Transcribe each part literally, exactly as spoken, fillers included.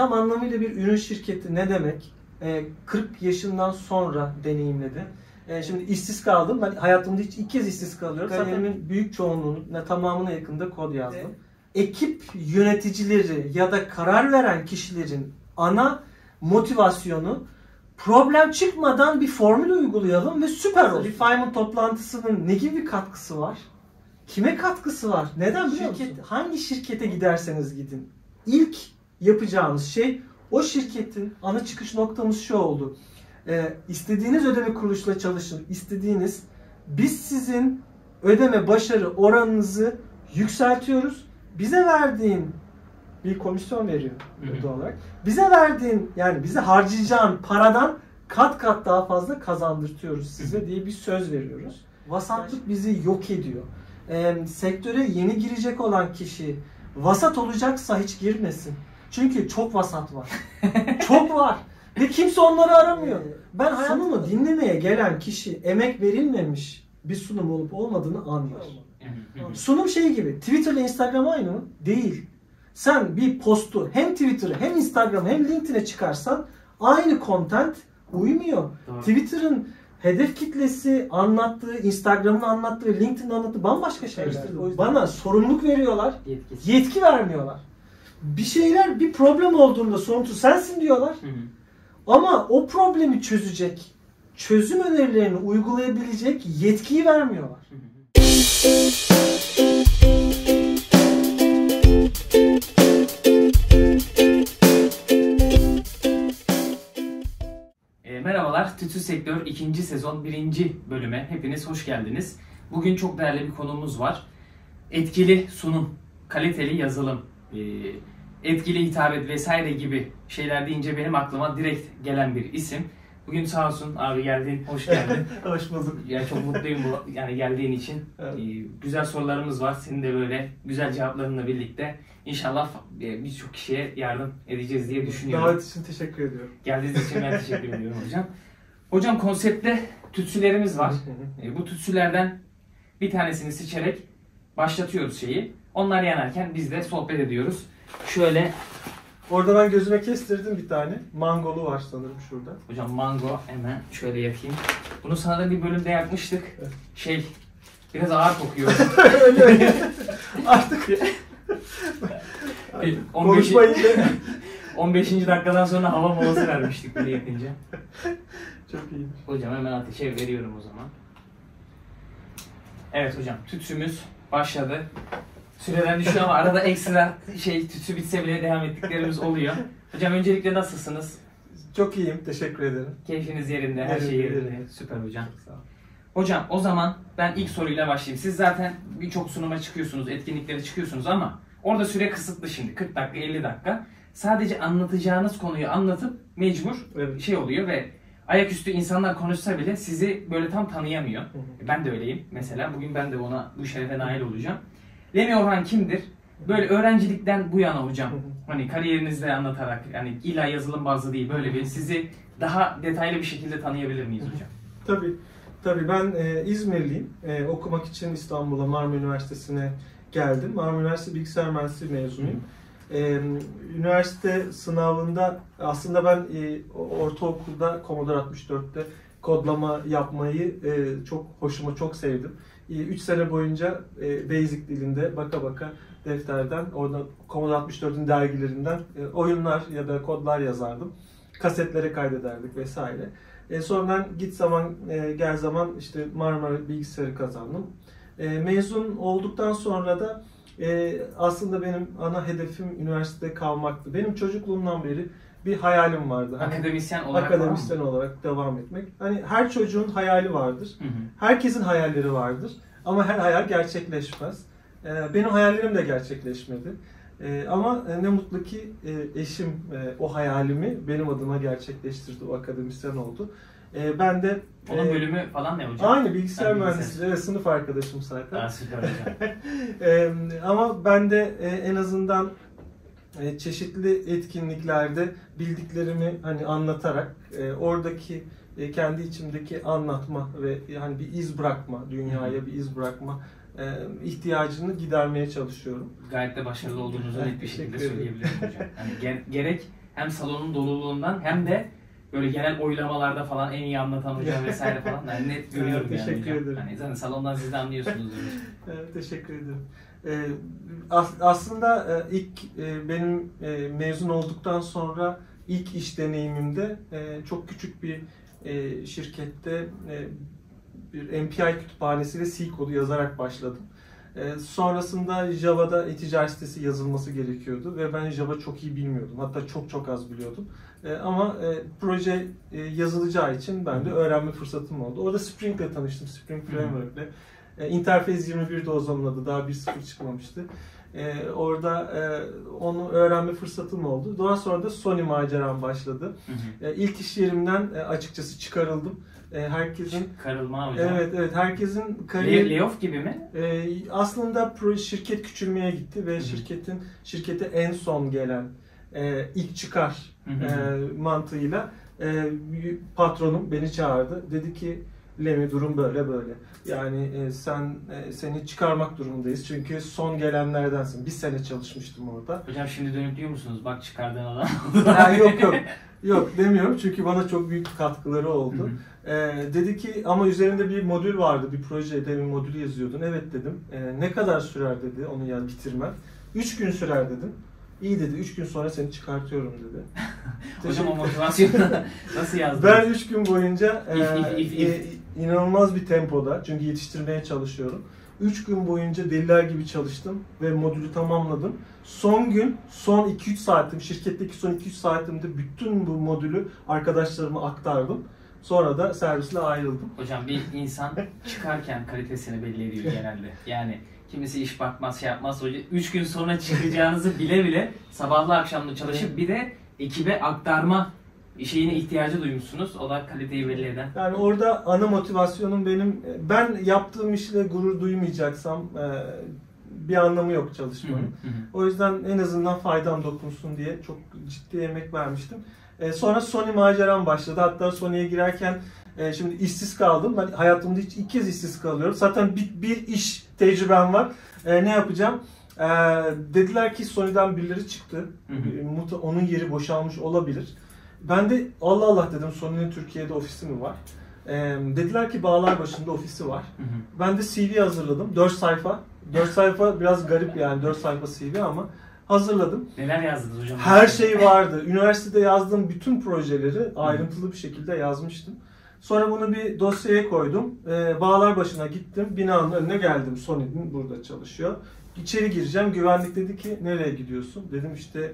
tam anlamıyla bir ürün şirketi ne demek? E, kırk yaşından sonra deneyimledi. E, şimdi işsiz kaldım. Ben hayatımda hiç ilk kez işsiz kalıyorum. Kariyerimin büyük çoğunluğuna, tamamına yakında kod yazdım. Evet. Ekip yöneticileri ya da karar veren kişilerin ana motivasyonu problem çıkmadan bir formül uygulayalım ve süper olsun. Refinement toplantısının ne gibi bir katkısı var? Kime katkısı var? Neden biliyor musun? Şirket, hangi şirkete giderseniz gidin, İlk yapacağınız şey o şirketin ana çıkış noktamız şu oldu. Ee, istediğiniz ödeme kuruluşla çalışın. İstediğiniz, biz sizin ödeme başarı oranınızı yükseltiyoruz. Bize verdiğin bir komisyon veriyor doğal olarak. Bize verdiğin, yani bize harcayacağın paradan kat kat daha fazla kazandırtıyoruz size diye bir söz veriyoruz. Vasatlık bizi yok ediyor. E, sektöre yeni girecek olan kişi vasat olacaksa hiç girmesin. Çünkü çok vasat var. Çok var. Ve kimse onları aramıyor. Ben sunumu dinlemeye gelen kişi emek verilmemiş bir sunum olup olmadığını anlar. Sunum şey gibi. Twitter ile Instagram aynı mı? Değil. Sen bir postu hem Twitter'ı hem Instagram hem LinkedIn'e çıkarsan aynı content uymuyor. Tamam. Twitter'ın hedef kitlesi anlattığı, Instagram'ın anlattığı, LinkedIn'in anlattığı bambaşka şeyler. Evet. Bana sorumluluk veriyorlar, Yetkisi. yetki vermiyorlar. Bir şeyler, bir problem olduğunda sorumlusu sensin diyorlar. Hı hı. Ama o problemi çözecek, çözüm önerilerini uygulayabilecek yetkiyi vermiyorlar. Hı hı. Merhabalar, Tütün Sektör ikinci sezon birinci bölüme hepiniz hoş geldiniz. Bugün çok değerli bir konuğumuz var. Etkili sunum, kaliteli yazılım, etkili hitabet vesaire gibi şeyler deyince benim aklıma direkt gelen bir isim. Bugün sağ olsun abi, geldin, hoş geldin. Hoş bulduk. Ya çok mutluyum bu, yani geldiğin için. Evet. Güzel sorularımız var, senin de böyle güzel cevaplarınla birlikte. İnşallah birçok kişiye yardım edeceğiz diye düşünüyorum. Davet için teşekkür ediyorum. Geldiğiniz için ben teşekkür ediyorum hocam. Hocam, konseptte tütsülerimiz var. Bu tütsülerden bir tanesini seçerek başlatıyoruz şeyi. Onlar yanarken biz de sohbet ediyoruz. Şöyle... Orada ben gözüme kestirdim bir tane. Mangolu var sanırım şurada. Hocam mango hemen şöyle yakayım. Bunu sana da bir bölümde yakmıştık. Evet. Şey, biraz ağır kokuyor. Öyle öyle. Artık... on beşinci dakikadan sonra hava molası vermiştik bunu yapınca. Çok iyi. Hocam hemen ateşe veriyorum o zaman. Evet hocam, tütsümüz başladı. Süreden düşüyor ama arada ekstra şey, tütsü bitse bile devam ettiklerimiz oluyor. Hocam öncelikle nasılsınız? Çok iyiyim, teşekkür ederim. Keyfiniz yerinde, her şey yerinde. Süper hocam. Sağ olun. Hocam o zaman ben ilk soruyla başlayayım. Siz zaten birçok sunuma çıkıyorsunuz, etkinliklere çıkıyorsunuz ama orada süre kısıtlı şimdi. kırk dakika, elli dakika. Sadece anlatacağınız konuyu anlatıp mecbur evet. şey oluyor ve ayaküstü insanlar konuşsa bile sizi böyle tam tanıyamıyor. Hı hı. Ben de öyleyim mesela. Bugün ben de ona, bu şerefe nail olacağım. Lemi Orhan kimdir? Böyle öğrencilikten bu yana hocam, hı hı. hani kariyerinizde anlatarak, yani illa yazılım bazlı değil, böyle bir sizi daha detaylı bir şekilde tanıyabilir miyiz hocam? Tabii. Tabii ben e, İzmirliyim. E, okumak için İstanbul'a, Marmara Üniversitesi'ne geldim. Marmara Üniversitesi Bilgisayar Mühendisliği mezunuyum. Ee, üniversite sınavında aslında ben e, ortaokulda Commodore altmış dörtte kodlama yapmayı e, çok hoşuma çok sevdim. üç e, sene boyunca e, Basic dilinde baka baka defterden, orada Commodore altmış dört'ün dergilerinden e, oyunlar ya da kodlar yazardım. Kasetlere kaydederdik vesaire. E, sonradan git zaman e, gel zaman işte Marmara Bilgisayarı kazandım. Mezun olduktan sonra da e, aslında benim ana hedefim üniversitede kalmaktı. Benim çocukluğumdan beri bir hayalim vardı. Hani akademisyen olarak, akademisyen olarak devam etmek. Hani her çocuğun hayali vardır. Hı hı. Herkesin hayalleri vardır. Ama her hayal gerçekleşmez. E, benim hayallerim de gerçekleşmedi. E, ama ne mutlu ki e, eşim e, o hayalimi benim adıma gerçekleştirdi. O akademisyen oldu. Ee, ben de... Onun e, bölümü falan ne hocam? Aynı, bilgisayar mühendisliği, sınıf arkadaşım zaten. Ha, süper hocam. e, ama ben de e, en azından e, çeşitli etkinliklerde bildiklerimi hani anlatarak e, oradaki e, kendi içimdeki anlatma ve yani bir iz bırakma, dünyaya bir iz bırakma e, ihtiyacını gidermeye çalışıyorum. Gayet de başarılı olduğunuzu net bir şekilde söyleyebilirim hocam. Yani ger gerek hem salonun doluluğundan hem de böyle genel oylamalarda falan en iyi anlatan hocam vesaire falan yani net görüyorum. Evet, teşekkür yani ederim. Yani zaten salondan siz de anlıyorsunuz. Evet, teşekkür ederim. Ee, as- aslında ilk e, benim e, mezun olduktan sonra ilk iş deneyimimde e, çok küçük bir e, şirkette e, bir M P I kütüphanesiyle C kodu yazarak başladım. E, sonrasında Java'da e-ticaret sitesi yazılması gerekiyordu ve ben Java çok iyi bilmiyordum. Hatta çok çok az biliyordum. E, ama e, proje e, yazılacağı için ben de öğrenme fırsatım oldu. Orada Spring ile tanıştım, Spring Framework ile. E, Interface yirmi bir'de o zaman adı, daha bir nokta sıfır çıkmamıştı. E, orada e, onu öğrenme fırsatım oldu. Daha sonra da Sony maceram başladı. Hı hı. E, ilk iş yerimden e, açıkçası çıkarıldım. Herkesin karılma hocam. Evet evet, herkesin kariyer layoff gibi mi? E, aslında pro, şirket küçülmeye gitti ve hı hı. şirketin şirkete en son gelen e, ilk çıkar hı hı. E, mantığıyla e, patronum beni çağırdı. Dedi ki Lemi, durum böyle böyle. Yani e, sen e, seni çıkarmak durumundayız çünkü son gelenlerdensin. Bir sene çalışmıştım orada. Hocam şimdi dönüp diyor musunuz? Bak çıkardığın adam. Ha, yok yok. Yok demiyorum çünkü bana çok büyük katkıları oldu. Ee, dedi ki ama üzerinde bir modül vardı, bir projede bir modül yazıyordun. Evet dedim. Ee, ne kadar sürer dedi onu yani bitirmem. Üç gün sürer dedim. İyi dedi, üç gün sonra seni çıkartıyorum dedi. Hocam o motivasyonu nasıl yazdın? Ben üç gün boyunca e, if, if, if. E, inanılmaz bir tempoda çünkü yetiştirmeye çalışıyorum. üç gün boyunca deliler gibi çalıştım ve modülü tamamladım. Son gün, son iki üç saatim, şirketteki son iki üç saatimde bütün bu modülü arkadaşlarıma aktardım. Sonra da servisle ayrıldım. Hocam bir insan çıkarken kalitesini belli ediyor genelde. Yani kimisi iş bakmaz, şey yapmaz. üç gün sonra çıkacağınızı bile bile sabahlı akşamlı çalışıp bir de ekibe aktarma şeyine ihtiyacı duymuşsunuz. O da kaliteyi belli eden. Yani orada ana motivasyonum benim, ben yaptığım işle gurur duymayacaksam bir anlamı yok çalışmanın. O yüzden en azından faydam dokunsun diye çok ciddi emek vermiştim. Sonra Sony maceram başladı. Hatta Sony'ye girerken şimdi işsiz kaldım. Ben hayatımda hiç ilk kez işsiz kalıyorum. Zaten bir, bir iş tecrübem var. Ne yapacağım? Dediler ki Sony'den birileri çıktı. Onun yeri boşalmış olabilir. Ben de Allah Allah dedim, Sony'nin Türkiye'de ofisi mi var? Ee, dediler ki Bağlarbaşı'nda ofisi var. Hı hı. Ben de C V hazırladım. dört sayfa. dört sayfa biraz garip yani. dört sayfa C V ama hazırladım. Neler yazdınız hocam? Her şey vardı. Üniversitede yazdığım bütün projeleri ayrıntılı bir şekilde yazmıştım. Sonra bunu bir dosyaya koydum. Ee, Bağlarbaşı'na gittim. Binanın önüne geldim. Sony'nin burada çalışıyor. İçeri gireceğim. Güvenlik dedi ki nereye gidiyorsun? Dedim işte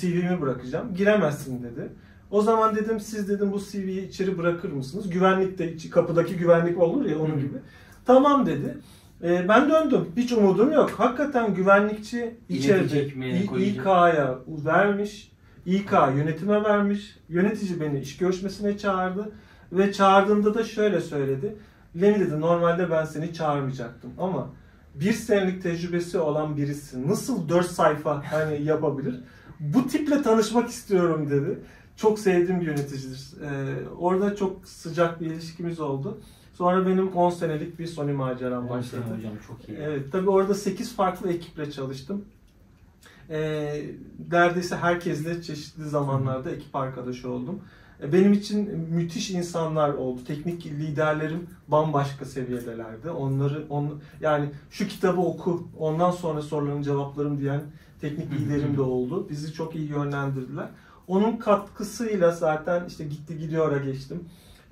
C V'mi bırakacağım. Giremezsin dedi. O zaman dedim siz dedim bu C V'yi içeri bırakır mısınız? Güvenlikte, kapıdaki güvenlik olur ya onun gibi. Tamam dedi. E, ben döndüm. Hiç umudum yok. Hakikaten güvenlikçi içeride İK'ya vermiş. İK yönetime vermiş. Yönetici beni iş görüşmesine çağırdı. Ve çağırdığında da şöyle söyledi. Lemi dedi, normalde ben seni çağırmayacaktım ama bir senelik tecrübesi olan birisi nasıl dört sayfa hani yapabilir? Bu tiple tanışmak istiyorum dedi. Çok sevdiğim bir yöneticidir. Ee, orada çok sıcak bir ilişkimiz oldu. Sonra benim on senelik bir Sony maceram başladı. Hocam çok iyi. Evet, tabii orada sekiz farklı ekiple çalıştım. Ee, neredeyse herkesle çeşitli zamanlarda ekip arkadaşı oldum. Benim için müthiş insanlar oldu. Teknik liderlerim bambaşka seviyedelerdi. Onları on, yani şu kitabı oku, ondan sonra soruların cevaplarım diyen teknik liderim de oldu. Bizi çok iyi yönlendirdiler. Onun katkısıyla zaten işte Gittigidiyor'a geçtim.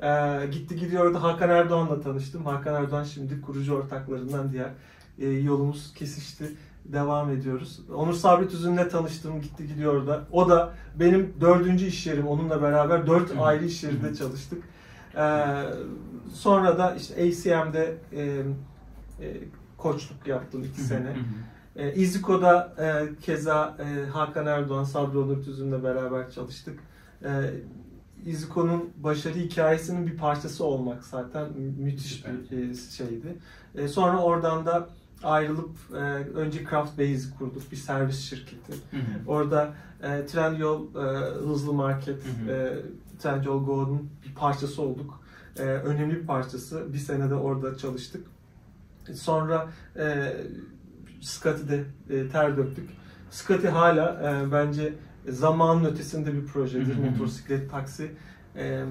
Ee, Gittigidiyor'da Hakan Erdoğan'la tanıştım. Hakan Erdoğan şimdi kurucu ortaklarından, diğer e, yolumuz kesişti. Devam ediyoruz. Onur Sabri Tüzün'le tanıştım Gittigidiyor'da. O da benim dördüncü iş yerim. Onunla beraber dört ayrı iş yerinde çalıştık. Ee, sonra da işte A C M'de e, e, koçluk yaptım iki sene. E, İziko'da e, keza e, Hakan Erdoğan, Sabri Onur Tüzün'le beraber çalıştık. E, İziko'nun başarı hikayesinin bir parçası olmak zaten müthiş bir şeydi. E, sonra oradan da ayrılıp e, önce Craft Basic kurduk, bir servis şirketi. Hı hı. Orada e, Trendyol e, hızlı market, hı hı. E, Trendyol Golden bir parçası olduk. E, önemli bir parçası. Bir sene de orada çalıştık. Sonra e, Scotty'de e, ter döktük. Scotty hala e, bence zamanın ötesinde bir projedir. Motosiklet, taksi. E,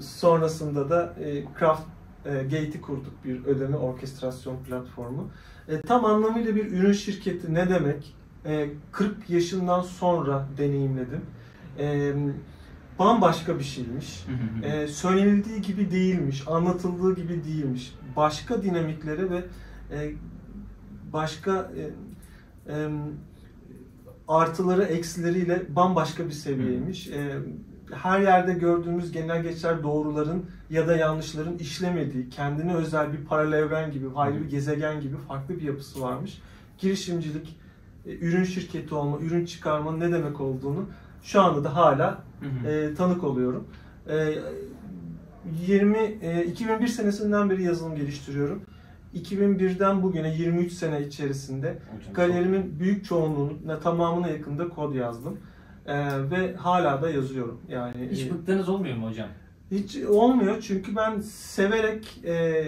sonrasında da e, Craftgate'i kurduk, bir ödeme orkestrasyon platformu. E, tam anlamıyla bir ürün şirketi ne demek? E, kırk yaşından sonra deneyimledim. E, bambaşka bir şeymiş. E, söylenildiği gibi değilmiş, anlatıldığı gibi değilmiş. Başka dinamiklere ve e, başka e, e, artıları, eksileriyle bambaşka bir seviyeymiş. E, her yerde gördüğümüz genel geçer doğruların ya da yanlışların işlemediği, kendine özel bir paralel evren gibi, ayrı bir gezegen gibi farklı bir yapısı varmış. Girişimcilik, e, ürün şirketi olma, ürün çıkarmanın ne demek olduğunu şu anda da hala e, tanık oluyorum. E, yirmi, e, iki bin bir senesinden beri yazılım geliştiriyorum. iki bin birden bugüne yirmi üç sene içerisinde kariyerimin büyük çoğunluğuna, tamamına yakında kod yazdım. Ee, ve hala da yazıyorum. Yani hiç bıktığınız olmuyor mu hocam? Hiç olmuyor, çünkü ben severek e,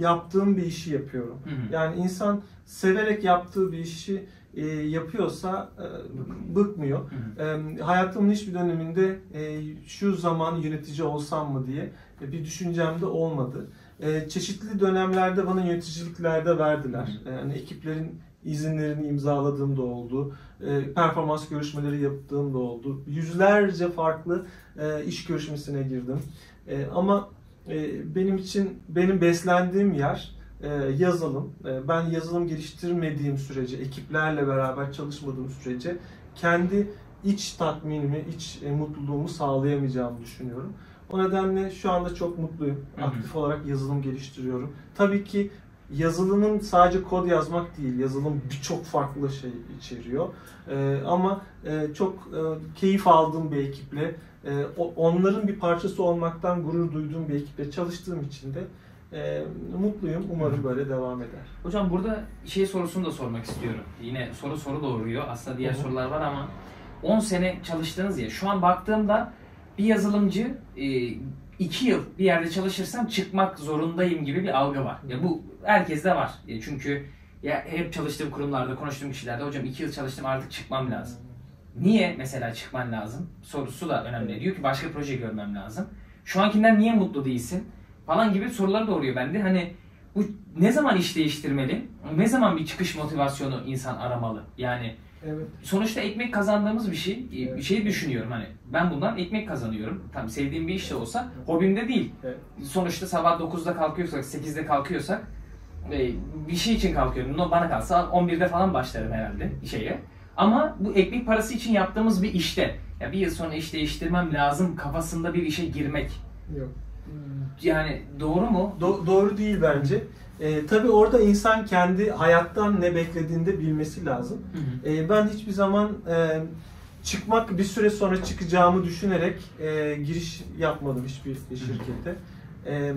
yaptığım bir işi yapıyorum. Hı hı. Yani insan severek yaptığı bir işi e, yapıyorsa e, bıkmıyor. Hı hı. E, hayatımın hiçbir döneminde e, şu zaman yönetici olsam mı diye e, bir düşüncem de olmadı. E, çeşitli dönemlerde bana yöneticilikler verdiler. Hı hı. Yani ekiplerin izinlerini imzaladığım da oldu, e, performans görüşmeleri yaptığım da oldu, yüzlerce farklı e, iş görüşmesine girdim. E, ama e, benim için, benim beslendiğim yer e, yazılım. E, ben yazılım geliştirmediğim sürece, ekiplerle beraber çalışmadığım sürece kendi iç tatminimi, iç e, mutluluğumu sağlayamayacağımı düşünüyorum. O nedenle şu anda çok mutluyum. Hı hı. Aktif olarak yazılım geliştiriyorum. Tabii ki yazılımın sadece kod yazmak değil, yazılım birçok farklı şey içeriyor. Ee, ama e, çok e, keyif aldığım bir ekiple, e, onların bir parçası olmaktan gurur duyduğum bir ekiple çalıştığım için de e, mutluyum. Umarım böyle devam eder. Hocam, burada şey sorusunu da sormak istiyorum. Yine soru soru doğuruyor. Aslında diğer Hı-hı. sorular var ama on sene çalıştınız ya, şu an baktığımda bir yazılımcı e, iki yıl bir yerde çalışırsam çıkmak zorundayım gibi bir algı var. Ya bu herkeste var. Ya çünkü ya hep çalıştığım kurumlarda, konuştuğum kişilerde hocam iki yıl çalıştım artık çıkmam lazım. Niye mesela çıkman lazım sorusu da önemli. Diyor ki başka proje görmem lazım. Şu ankinden niye mutlu değilsin falan gibi sorular doğuruyor bende. Hani bu ne zaman iş değiştirmeli? Ne zaman bir çıkış motivasyonu insan aramalı? Yani evet. Sonuçta ekmek kazandığımız bir şey. Evet. Bir şey düşünüyorum, hani ben bundan ekmek kazanıyorum. Tam sevdiğim bir iş de olsa, evet. hobim de değil. Evet. Sonuçta sabah dokuzda kalkıyorsak, sekizde kalkıyorsak bir şey için kalkıyorum. Bana kalsa on birde falan başlarım herhalde şeye. Ama bu ekmek parası için yaptığımız bir işte, ya bir yıl sonra iş değiştirmem lazım kafasında bir işe girmek. Yok. Yani doğru mu? Do- doğru değil bence. E, tabii orada insan kendi hayattan ne beklediğini de bilmesi lazım. Hı hı. E, ben hiçbir zaman e, çıkmak, bir süre sonra çıkacağımı düşünerek e, giriş yapmadım hiçbir şirkette. E, e,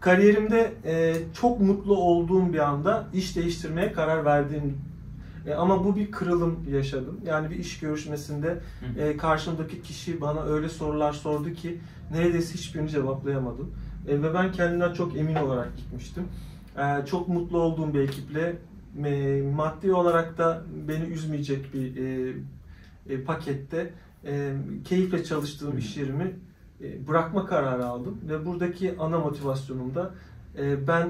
kariyerimde e, çok mutlu olduğum bir anda iş değiştirmeye karar verdiğim, e, ama bu bir kırılım yaşadım. Yani bir iş görüşmesinde e, karşımdaki kişi bana öyle sorular sordu ki neredeyse hiçbirini cevaplayamadım. E, ve ben kendimden çok emin olarak gitmiştim. E, çok mutlu olduğum bir ekiple, e, maddi olarak da beni üzmeyecek bir e, e, pakette e, keyifle çalıştığım Hı. iş yerimi e, bırakma kararı aldım. Ve buradaki ana motivasyonum da e, ben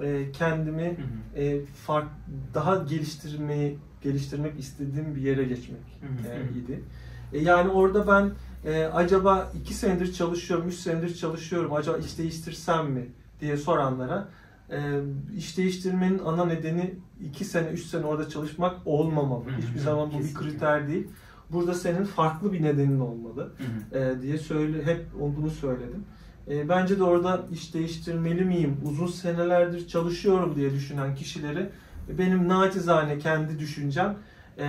e, kendimi e, fark, daha geliştirmeyi geliştirmek istediğim bir yere geçmek e, idi. E, yani orada ben Ee, acaba iki senedir çalışıyorum, üç senedir çalışıyorum, acaba iş değiştirsem mi diye soranlara e, iş değiştirmenin ana nedeni iki sene, üç sene orada çalışmak olmamalı. Hiçbir zaman bu bir kriter değil. Burada senin farklı bir nedenin olmalı e, diye söyle, hep bunu söyledim. E, bence de orada iş değiştirmeli miyim, uzun senelerdir çalışıyorum diye düşünen kişilere benim naçizane kendi düşüncem e,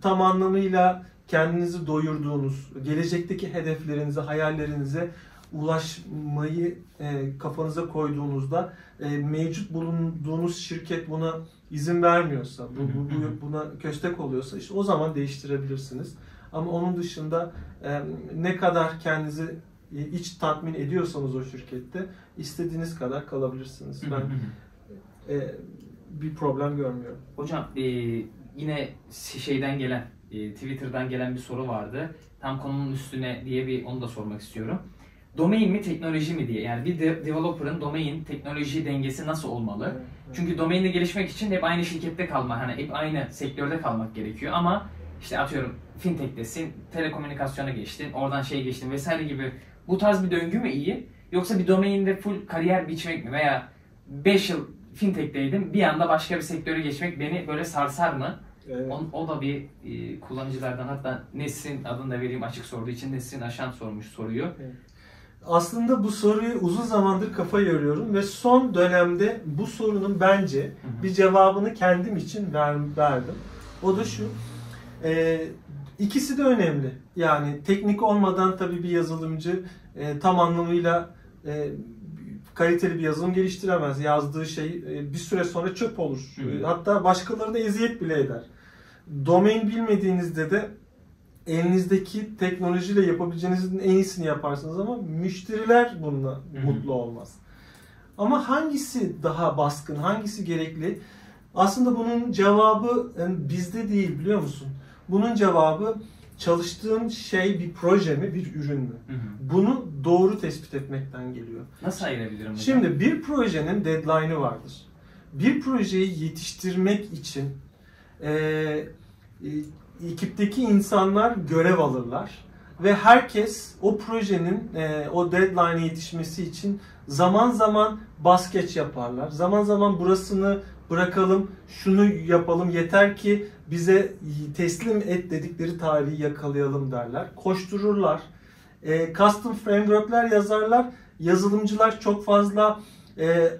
tam anlamıyla kendinizi doyurduğunuz, gelecekteki hedeflerinize, hayallerinize ulaşmayı e, kafanıza koyduğunuzda e, mevcut bulunduğunuz şirket buna izin vermiyorsa, bu, bu, bu, buna köstek oluyorsa işte o zaman değiştirebilirsiniz. Ama onun dışında e, ne kadar kendinizi e, iç tatmin ediyorsanız o şirkette istediğiniz kadar kalabilirsiniz. Ben e, bir problem görmüyorum. Hocam, e, yine şeyden gelen, e, Twitter'dan gelen bir soru vardı. Tam konunun üstüne diye bir onu da sormak istiyorum. Domain mi teknoloji mi diye. Yani bir de developer'ın domain teknoloji dengesi nasıl olmalı? Evet, evet. Çünkü domainde gelişmek için hep aynı şirkette kalmak, hani hep aynı sektörde kalmak gerekiyor ama işte atıyorum fintech'tesin, telekomünikasyona geçtin, oradan şey geçtin vesaire gibi. Bu tarz bir döngü mü iyi? Yoksa bir domainde full kariyer biçmek mi? Veya beş yıl fintech'teydim, bir anda başka bir sektöre geçmek beni böyle sarsar mı? Evet. O, o da bir e, kullanıcılardan, hatta Nesrin adını da vereyim açık sorduğu için, Nesrin Aşan sormuş soruyu. Evet. Aslında bu soruyu uzun zamandır kafa yoruyorum ve son dönemde bu sorunun bence hı hı. bir cevabını kendim için ver, verdim. O da şu, e, ikisi de önemli. Yani teknik olmadan tabii bir yazılımcı e, tam anlamıyla e, kaliteli bir yazılım geliştiremez. Yazdığı şey e, bir süre sonra çöp olur. Hı hı. Hatta başkalarına eziyet bile eder. Domain bilmediğinizde de elinizdeki teknolojiyle yapabileceğinizin en iyisini yaparsınız ama müşteriler bununla Hı-hı. mutlu olmaz. Ama hangisi daha baskın, hangisi gerekli? Aslında bunun cevabı yani bizde değil, biliyor musun? Bunun cevabı çalıştığın şey bir proje mi, bir ürün mü? Hı-hı. Bunu doğru tespit etmekten geliyor. Nasıl ayırabilirim hocam? Şimdi bir projenin deadline'ı vardır. Bir projeyi yetiştirmek için e, e, ekipteki insanlar görev alırlar ve herkes o projenin e, o deadline'e yetişmesi için zaman zaman baskeç yaparlar. Zaman zaman burasını bırakalım, şunu yapalım, yeter ki bize teslim et dedikleri tarihi yakalayalım derler. Koştururlar. E, custom framework'ler yazarlar. Yazılımcılar çok fazla e,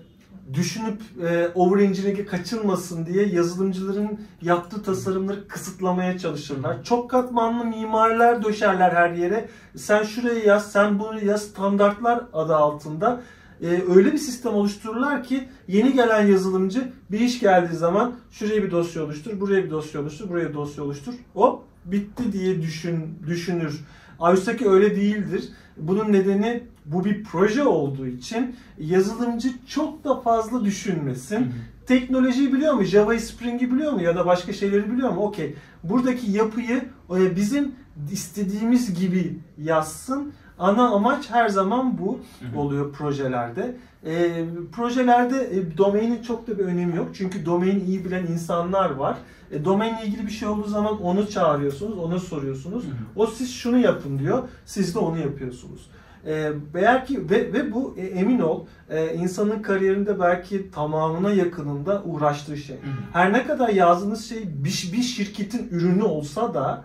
düşünüp e, over engineering'e kaçılmasın diye yazılımcıların yaptığı tasarımları kısıtlamaya çalışırlar. Çok katmanlı mimariler döşerler her yere. Sen şuraya yaz, sen bunu yaz, standartlar adı altında. E, öyle bir sistem oluştururlar ki yeni gelen yazılımcı bir iş geldiği zaman şuraya bir dosya oluştur, buraya bir dosya oluştur, buraya bir dosya oluştur. Hop bitti diye düşün, düşünür. Oysa ki öyle değildir. Bunun nedeni bu bir proje olduğu için yazılımcı çok da fazla düşünmesin. Hı hı. Teknolojiyi biliyor mu? Java'yı, Spring'i biliyor mu? Ya da başka şeyleri biliyor mu? Okey. Buradaki yapıyı bizim istediğimiz gibi yazsın. Ana amaç her zaman bu hı hı. oluyor projelerde. E, projelerde e, domainin çok da bir önemi yok. Çünkü domaini iyi bilen insanlar var. E, domainle ilgili bir şey olduğu zaman onu çağırıyorsunuz, ona soruyorsunuz. Hı hı. O siz şunu yapın diyor, siz de onu yapıyorsunuz. E, belki ve, ve bu e, emin ol e, insanın kariyerinde belki tamamına yakınında uğraştığı şey. Hı hı. Her ne kadar yazdığınız şey bir, bir şirketin ürünü olsa da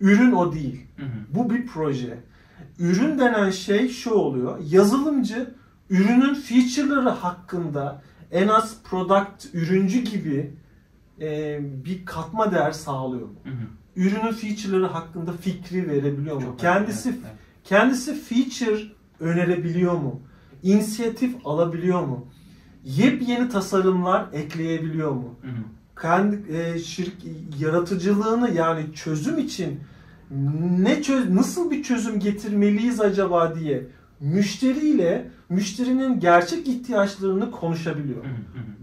ürün o değil. Hı hı. Bu bir proje. Ürün denen şey şu oluyor. Yazılımcı ürünün feature'ları hakkında en az product, ürüncü gibi e, bir katma değer sağlıyor mu? Hı hı. Ürünün feature'ları hakkında fikri verebiliyor mu? Çok kendisi önemli. Kendisi feature önerebiliyor mu? İnisiyatif alabiliyor mu? Yepyeni tasarımlar ekleyebiliyor mu? Hı hı. Kendi e, şirk, yaratıcılığını, yani çözüm için ne çöz, nasıl bir çözüm getirmeliyiz acaba diye müşteriyle müşterinin gerçek ihtiyaçlarını konuşabiliyor.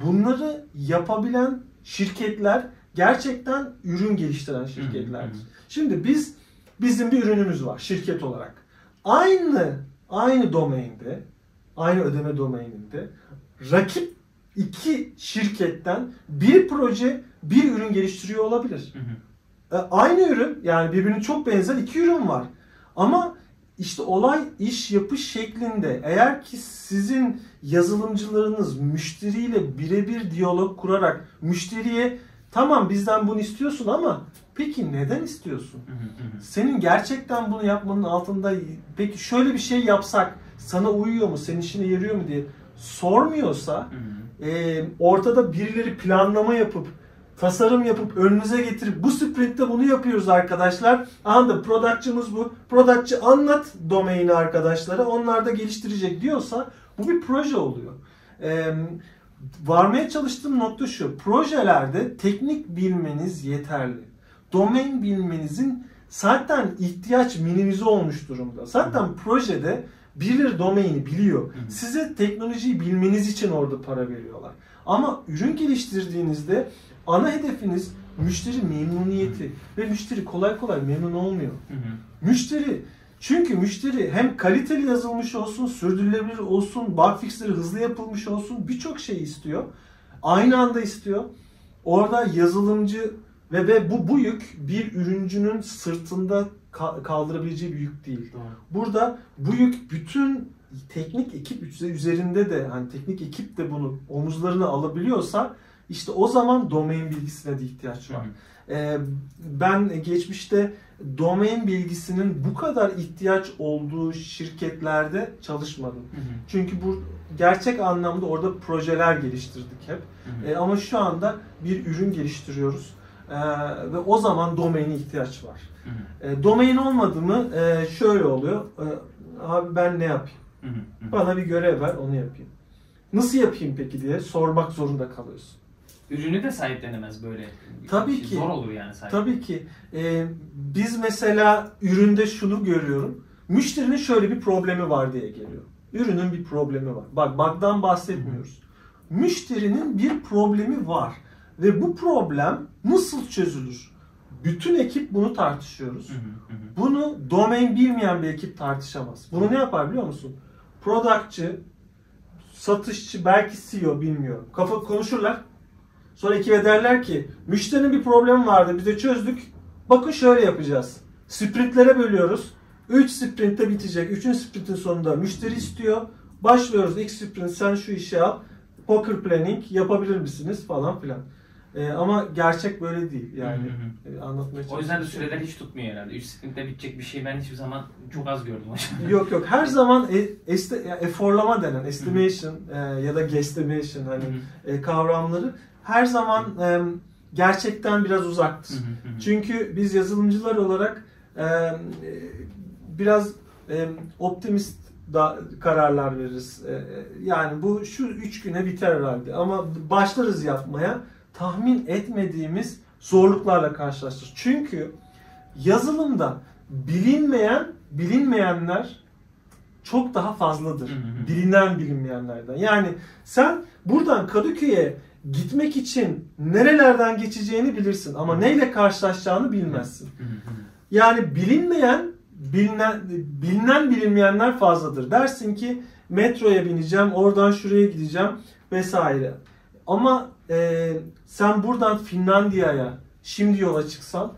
Bunları yapabilen şirketler gerçekten ürün geliştiren şirketlerdir. Şimdi biz bizim bir ürünümüz var şirket olarak. Aynı aynı domainde, aynı ödeme domaininde rakip iki şirketten bir proje, bir ürün geliştiriyor olabilir. Aynı ürün, yani birbirine çok benzer iki ürün var. Ama işte olay iş yapış şeklinde. Eğer ki sizin yazılımcılarınız müşteriyle birebir diyalog kurarak müşteriye tamam bizden bunu istiyorsun ama peki neden istiyorsun? Senin gerçekten bunu yapmanın altında peki şöyle bir şey yapsak sana uyuyor mu, senin işine yarıyor mu diye sormuyorsa e, ortada birileri planlama yapıp tasarım yapıp önünüze getirip bu sprintte bunu yapıyoruz arkadaşlar. Anda productçımız bu. Productçı anlat domaini arkadaşlara. Onlar da geliştirecek diyorsa bu bir proje oluyor. Ee, varmaya çalıştığım nokta şu. Projelerde teknik bilmeniz yeterli. Domain bilmenizin zaten ihtiyaç minimize olmuş durumda. Zaten hmm. projede birileri domaini biliyor. Hmm. Size teknolojiyi bilmeniz için orada para veriyorlar. Ama ürün geliştirdiğinizde ana hedefiniz müşteri memnuniyeti. Hı hı. Ve müşteri kolay kolay memnun olmuyor. Hı hı. Müşteri, çünkü müşteri hem kaliteli yazılmış olsun, sürdürülebilir olsun, bug fixleri hızlı yapılmış olsun, birçok şey istiyor. Aynı anda istiyor. Orada yazılımcı ve, ve bu, bu yük bir ürüncünün sırtında kaldırabileceği bir yük değil. Doğru. Burada bu yük bütün teknik ekip üzerinde de, hani teknik ekip de bunu omuzlarına alabiliyorsa işte o zaman domain bilgisine de ihtiyaç var. Ee, ben geçmişte domain bilgisinin bu kadar ihtiyaç olduğu şirketlerde çalışmadım. Hı hı. Çünkü bu gerçek anlamda orada projeler geliştirdik hep. Hı hı. Ee, ama şu anda bir ürün geliştiriyoruz. Ee, ve o zaman domaine ihtiyaç var. Hı hı. E, domain olmadı mı e, şöyle oluyor. E, abi ben ne yapayım? Hı hı hı. Bana bir görev ver, onu yapayım. Nasıl yapayım peki diye sormak zorunda kalıyorsun. Ürünü de sahiplenemez böyle. Tabii şey, ki. Zor olur yani sahiplenmek. Tabii ki. E, biz mesela üründe şunu görüyorum. Müşterinin şöyle bir problemi var diye geliyor. Ürünün bir problemi var. Bak, bug'dan bahsetmiyoruz. Hı hı. Müşterinin bir problemi var. Ve bu problem nasıl çözülür? Bütün ekip bunu tartışıyoruz. Hı hı hı. Bunu domain bilmeyen bir ekip tartışamaz. Bunu hı. ne yapar biliyor musun? Productçı, satışçı, belki C E O, bilmiyorum. Kafa konuşurlar. Sonra ekibe derler ki müşterinin bir problemi vardı, biz de çözdük. Bakın şöyle yapacağız. Sprintlere bölüyoruz. üç sprintte bitecek. üçüncü sprintin sonunda müşteri istiyor. Başlıyoruz. İlk sprint sen şu işi al. Poker planning yapabilir misiniz falan filan. Ee, ama gerçek böyle değil yani. Hı hı. E, anlatmaya çalışıyorum. O yüzden de süreler hiç tutmuyor herhalde. üç sprintte bitecek bir şey ben hiçbir zaman çok az gördüm. Yok yok, her zaman e, este, eforlama denen estimation hı hı. E, ya da guesstimation hani hı hı. E, kavramları her zaman e, gerçekten biraz uzaktır. Hı hı hı. Çünkü biz yazılımcılar olarak e, biraz e, optimist da kararlar veririz. E, yani bu şu üç güne biter herhalde ama başlarız yapmaya. Tahmin etmediğimiz zorluklarla karşılaştık. Çünkü yazılımda bilinmeyen, bilinmeyenler çok daha fazladır. Bilinen bilinmeyenlerden. Yani sen buradan Kadıköy'e gitmek için nerelerden geçeceğini bilirsin ama neyle karşılaşacağını bilmezsin. Yani bilinmeyen, bilinen, bilinen bilinmeyenler fazladır. Dersin ki metroya bineceğim, oradan şuraya gideceğim vesaire. Ama Ee, sen buradan Finlandiya'ya şimdi yola çıksan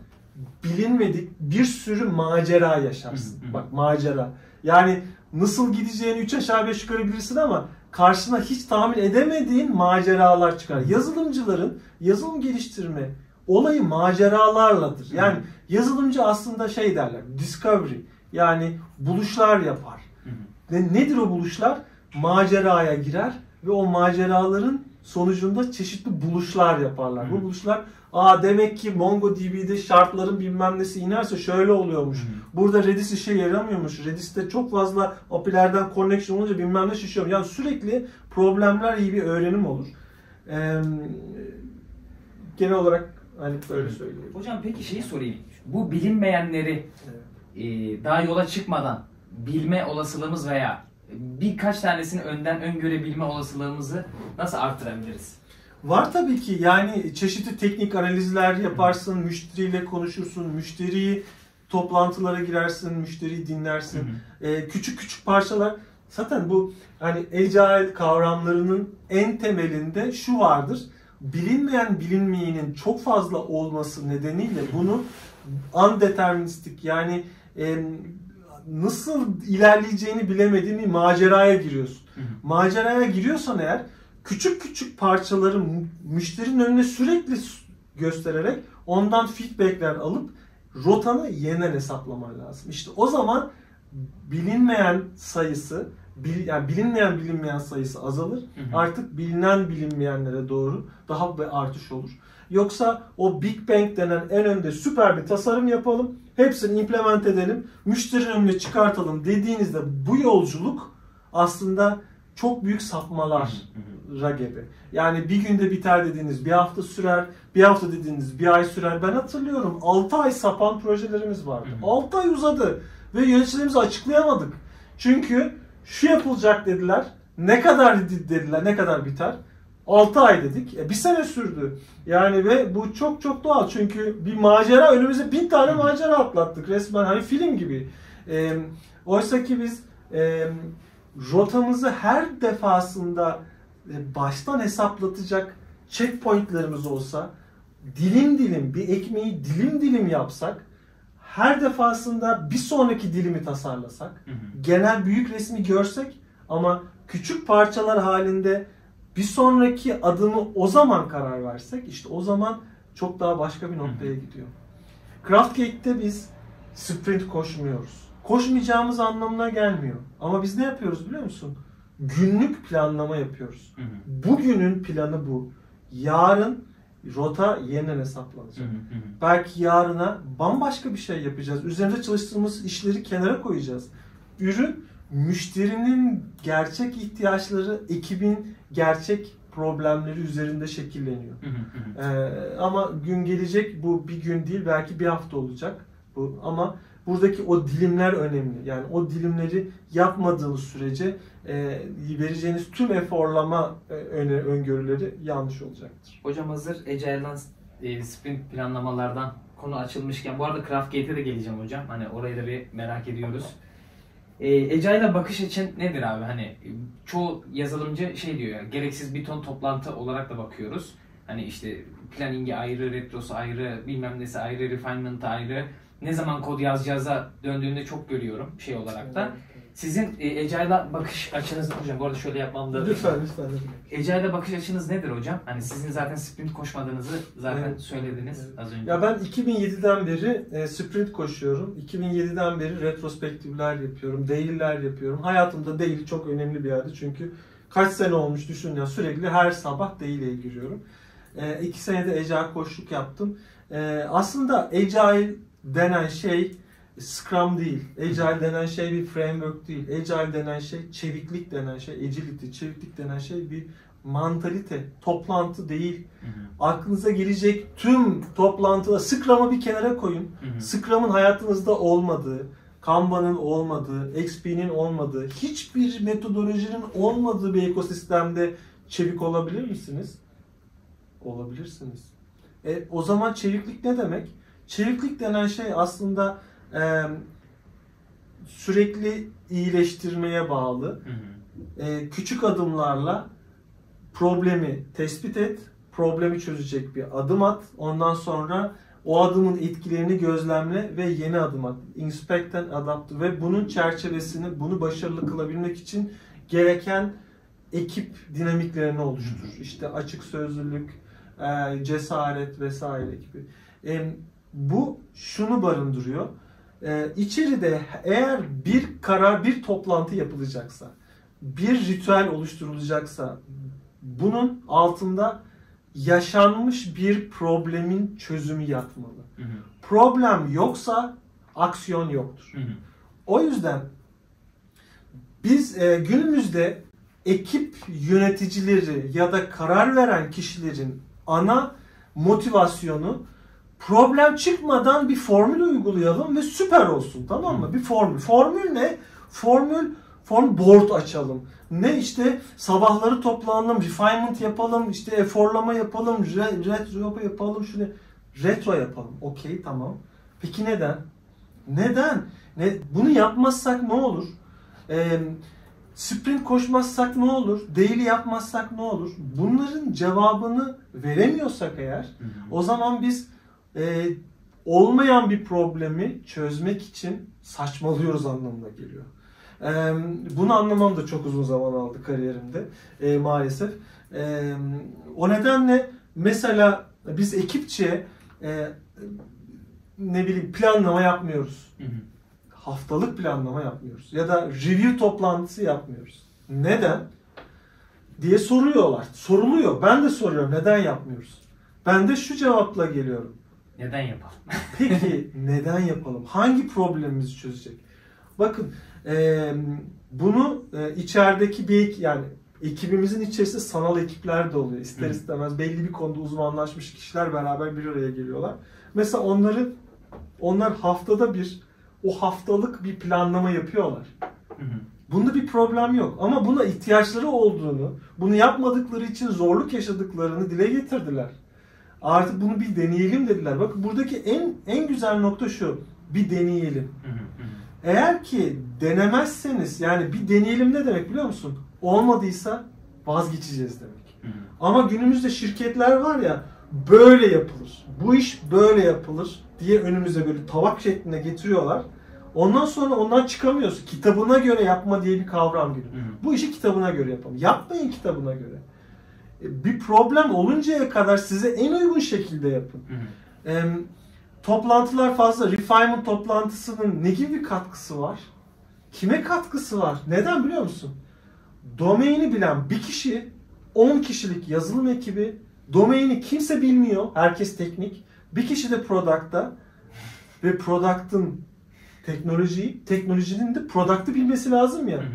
bilinmedik bir sürü macera yaşarsın. Bak, macera. Yani nasıl gideceğini üç aşağı beş yukarı bilirsin ama karşına hiç tahmin edemediğin maceralar çıkar. Yazılımcıların yazılım geliştirme olayı maceralarladır. Yani yazılımcı aslında şey derler, discovery, yani buluşlar yapar. Ve nedir o buluşlar? Maceraya girer ve o maceraların sonucunda çeşitli buluşlar yaparlar. Hı. Bu buluşlar, aa demek ki MongoDB'de şartların bilmem nesi inerse şöyle oluyormuş. Hı. Burada Redis işe yaramıyormuş. Redis'te çok fazla A P I'lerden connection olunca bilmem ne şişiyor. Yani sürekli problemler iyi bir öğrenim olur. Ee, genel olarak hani böyle söyleyeyim. Hocam peki şeyi sorayım. Bu bilinmeyenleri evet. e, daha yola çıkmadan bilme olasılığımız veya birkaç tanesini önden öngörebilme olasılığımızı nasıl artırabiliriz? Var tabii ki. Yani çeşitli teknik analizler yaparsın, hı. müşteriyle konuşursun, müşteriyi toplantılara girersin, müşteriyi dinlersin. Hı hı. Ee, küçük küçük parçalar. Zaten bu hani Agile kavramlarının en temelinde şu vardır. Bilinmeyen bilinmeyenin çok fazla olması nedeniyle bunu undeterministik, yani e, nasıl ilerleyeceğini bilemediğin bir maceraya giriyorsun. Hı hı. Maceraya giriyorsan eğer küçük küçük parçaları müşterinin önüne sürekli göstererek ondan feedbackler alıp rotanı yeniden hesaplaman lazım. İşte o zaman bilinmeyen sayısı, bil, yani bilinmeyen bilinmeyen sayısı azalır. Hı hı. Artık bilinen bilinmeyenlere doğru daha bir artış olur. Yoksa o Big Bang denen en önde süper bir tasarım yapalım, hepsini implement edelim, müşterinin önüne çıkartalım dediğinizde bu yolculuk aslında çok büyük sapmalara gebe. Yani bir günde biter dediğiniz bir hafta sürer, bir hafta dediğiniz bir ay sürer. Ben hatırlıyorum altı ay sapan projelerimiz vardı. altı ay uzadı ve yöneticilerimizi açıklayamadık. Çünkü şu yapılacak dediler, ne kadar dediler, ne kadar biter. altı ay dedik. E, bir sene sürdü. Yani ve bu çok çok doğal. Çünkü bir macera, önümüze bin tane macera atlattık resmen. Hani film gibi. E, oysa ki biz e, rotamızı her defasında e, baştan hesaplatacak checkpointlerimiz olsa, dilim dilim bir ekmeği dilim dilim yapsak, her defasında bir sonraki dilimi tasarlasak, hı hı. genel büyük resmi görsek ama küçük parçalar halinde bir sonraki adımı o zaman karar versek, işte o zaman çok daha başka bir noktaya hı hı. gidiyor. Craftgate'de biz sprint koşmuyoruz. Koşmayacağımız anlamına gelmiyor. Ama biz ne yapıyoruz biliyor musun? Günlük planlama yapıyoruz. Hı hı. Bugünün planı bu. Yarın rota yeniden hesaplanacak. Hı hı. Belki yarına bambaşka bir şey yapacağız. Üzerinde çalıştığımız işleri kenara koyacağız. Ürün, müşterinin gerçek ihtiyaçları, ekibin gerçek problemleri üzerinde şekilleniyor. Hı hı hı. Ee, ama gün gelecek, bu bir gün değil, belki bir hafta olacak. Bu, ama buradaki o dilimler önemli. Yani o dilimleri yapmadığınız sürece e, vereceğiniz tüm eforlama e, öne, öngörüleri yanlış olacaktır. Hocam hazır Agile'dan, e, sprint planlamalardan konu açılmışken, bu arada Craftgate'e de geleceğim hocam. Hani orayı da bir merak ediyoruz. E, Agile'a bakış için nedir abi? Hani çoğu yazılımcı şey diyor ya, gereksiz bir ton toplantı olarak da bakıyoruz. Hani işte planning'i ayrı, retrosu ayrı, bilmem nesi ayrı, refinement'ı ayrı. Ne zaman kod yazacağıza döndüğünde çok görüyorum şey olarak da. Sizin e, Agile'a bakış açınız hocam? Bu arada şöyle yapmam da... Lütfen, lütfen. Agile'a bakış açınız nedir hocam? Hani sizin zaten sprint koşmadığınızı zaten evet. söylediniz evet. az önce. Ya ben iki bin yediden beri e, sprint koşuyorum. iki bin yediden beri retrospektifler yapıyorum, değiller yapıyorum. Hayatımda değil çok önemli bir yerde çünkü kaç sene olmuş düşün ya, sürekli her sabah değile giriyorum. E, iki senede Agile koçluk yaptım. E, aslında Agile denen şey Scrum değil. Agile denen şey bir framework değil. Agile denen şey, çeviklik denen şey, agility, çeviklik denen şey bir mantalite, toplantı değil. Hı hı. Aklınıza gelecek tüm toplantıda Scrum'ı bir kenara koyun. Hı hı. Scrum'ın hayatınızda olmadığı, Kanban'ın olmadığı, X P'nin olmadığı, hiçbir metodolojinin olmadığı bir ekosistemde çevik olabilir misiniz? Olabilirsiniz. E, o zaman çeviklik ne demek? Çeviklik denen şey aslında e, sürekli iyileştirmeye bağlı. Hı hı. E, küçük adımlarla problemi tespit et, problemi çözecek bir adım at. Ondan sonra o adımın etkilerini gözlemle ve yeni adım at. Inspect and Adapt ve bunun çerçevesini, bunu başarılı kılabilmek için gereken ekip dinamiklerini oluşturur. Hı hı. İşte açık sözlülük, e, cesaret vesaire gibi. E, bu şunu barındırıyor. E, içeride eğer bir karar, bir toplantı yapılacaksa, bir ritüel oluşturulacaksa, bunun altında yaşanmış bir problemin çözümü yatmalı. Hı hı. Problem yoksa aksiyon yoktur. Hı hı. O yüzden biz e, günümüzde ekip yöneticileri ya da karar veren kişilerin ana motivasyonu problem çıkmadan bir formül uygulayalım ve süper olsun, tamam mı? Bir formül. Formül ne? Formül, form board açalım. Ne işte sabahları toplanalım, refinement yapalım, işte eforlama yapalım, retro yapalım, şunu retro yapalım. Okey, tamam. Peki neden? Neden? Ne? Bunu yapmazsak ne olur? Ee, sprint koşmazsak ne olur? Daily yapmazsak ne olur? Bunların cevabını veremiyorsak eğer, o zaman biz Ee, olmayan bir problemi çözmek için saçmalıyoruz anlamına geliyor. Ee, bunu anlamam da çok uzun zaman aldı kariyerimde ee, maalesef. Ee, o nedenle mesela biz ekipçe e, ne bileyim planlama yapmıyoruz. Hı hı. Haftalık planlama yapmıyoruz. Ya da review toplantısı yapmıyoruz. Neden? Diye soruyorlar. Soruluyor. Ben de soruyorum. Neden yapmıyoruz? Ben de şu cevapla geliyorum. Neden yapalım? Peki neden yapalım? Hangi problemimizi çözecek? Bakın e, bunu e, içerideki bir yani ekibimizin içerisinde sanal ekipler de oluyor. İster istemez belli bir konuda uzmanlaşmış kişiler beraber bir araya geliyorlar. Mesela onları onlar haftada bir o haftalık bir planlama yapıyorlar. Bunda bir problem yok. Ama buna ihtiyaçları olduğunu, bunu yapmadıkları için zorluk yaşadıklarını dile getirdiler. Artık bunu bir deneyelim dediler. Bakın buradaki en en güzel nokta şu. Bir deneyelim. Eğer ki denemezseniz, yani bir deneyelim ne demek biliyor musun? Olmadıysa vazgeçeceğiz demek. Ama günümüzde şirketler var ya, böyle yapılır, bu iş böyle yapılır diye önümüze böyle tabak şeklinde getiriyorlar. Ondan sonra ondan çıkamıyorsun. Kitabına göre yapma diye bir kavram gibi. Bu işi kitabına göre yapalım. Yapmayın kitabına göre. Bir problem oluncaya kadar size en uygun şekilde yapın. Hı hı. E, toplantılar fazla. Refinement toplantısının ne gibi bir katkısı var? Kime katkısı var? Neden biliyor musun? Domaini bilen bir kişi, on kişilik yazılım ekibi, domaini kimse bilmiyor, herkes teknik. Bir kişi de product'ta ve product'ın teknolojiyi, teknolojinin de product'ı bilmesi lazım ya. Hı hı.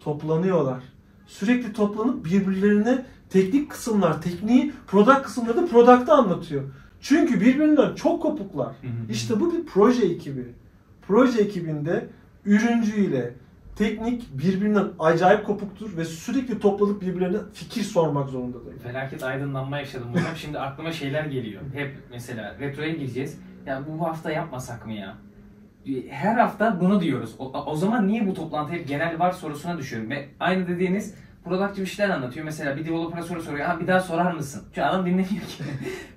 Toplanıyorlar. Sürekli toplanıp birbirlerine teknik kısımlar, tekniği, product kısımları da product'ı anlatıyor. Çünkü birbirinden çok kopuklar. Hı hı. İşte bu bir proje ekibi. Proje ekibinde ürüncüyle teknik birbirinden acayip kopuktur ve sürekli toplanıp birbirlerine fikir sormak zorundadır. Felaket aydınlanma yaşadım hocam. Şimdi aklıma şeyler geliyor. Hep mesela retroya gireceğiz. Ya bu hafta yapmasak mı ya? Her hafta bunu diyoruz. O, o zaman niye bu toplantı hep genel var sorusuna düşüyorum. Ve aynı dediğiniz productçı bir şeyler anlatıyor. Mesela bir developer'a soru soruyor. Ha bir daha sorar mısın? Çünkü adam dinlemiyor ki.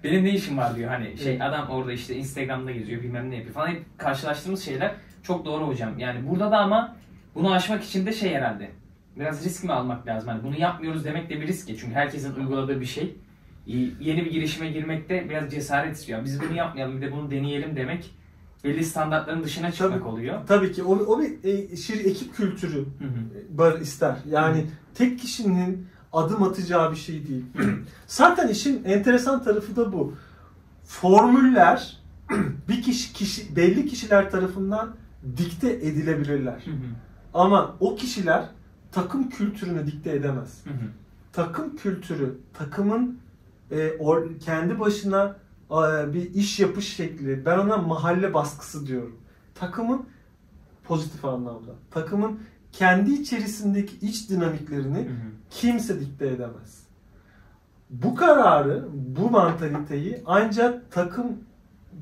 Benim ne işim var diyor. Hani şey adam orada işte Instagram'da geziyor, bilmem ne yapıyor falan. Hep karşılaştığımız şeyler çok doğru hocam. Yani burada da ama bunu aşmak için de şey herhalde. Biraz risk mi almak lazım? Hani bunu yapmıyoruz demek de bir risk ya. Çünkü herkesin uyguladığı bir şey. Yeni bir girişime girmekte biraz cesaret istiyor. Biz bunu yapmayalım, bir de bunu deneyelim demek belli standartların dışına çıkmak tabii, oluyor. Tabii ki. O, o bir e, şir, ekip kültürü hı hı. ister. Yani hı hı. tek kişinin adım atacağı bir şey değil. Hı hı. Zaten işin enteresan tarafı da bu. Formüller bir kişi, kişi belli kişiler tarafından dikte edilebilirler. Hı hı. Ama o kişiler takım kültürünü dikte edemez. Hı hı. Takım kültürü, takımın e, or, kendi başına bir iş yapış şekli, ben ona mahalle baskısı diyorum. Takımın pozitif anlamda, takımın kendi içerisindeki iç dinamiklerini hı hı. kimse dikte edemez. Bu kararı, bu mantaliteyi ancak takım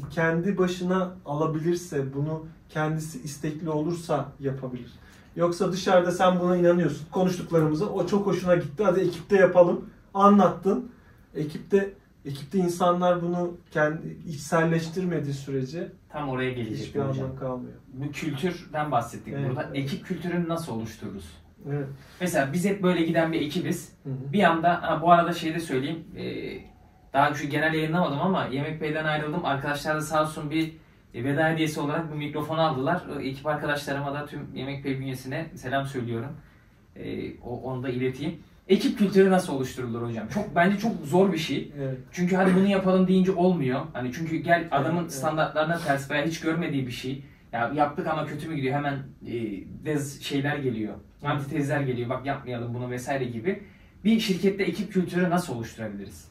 kendi başına alabilirse, bunu kendisi istekli olursa yapabilir. Yoksa dışarıda sen buna inanıyorsun, konuştuklarımıza o çok hoşuna gitti, hadi ekipte yapalım, anlattın. Ekipte Ekipte insanlar bunu kendi içselleştirmediği sürece tam oraya gelecek hiçbir anlam kalmıyor. Bu kültürden bahsettik evet, burada. Evet. Ekip kültürünü nasıl oluştururuz? Evet. Mesela biz hep böyle giden bir ekibiz. Hı hı. Bir anda, bu arada şey de söyleyeyim. Daha şu genel yayınlamadım ama Yemeksepeti'den ayrıldım. Arkadaşlar da sağ olsun bir veda hediyesi olarak bu mikrofonu aldılar. Ekip arkadaşlarıma da tüm Yemeksepeti bünyesine selam söylüyorum. Onu da ileteyim. Ekip kültürü nasıl oluşturulur hocam? Çok bence çok zor bir şey. Evet. Çünkü hadi bunu yapalım deyince olmuyor. Hani çünkü gel adamın evet, standartlarına evet. ters veya hiç görmediği bir şey. Ya yaptık ama kötü mü gidiyor? Hemen e, şeyler geliyor. Antitezler geliyor. Bak yapmayalım bunu vesaire gibi. Bir şirkette ekip kültürü nasıl oluşturabiliriz?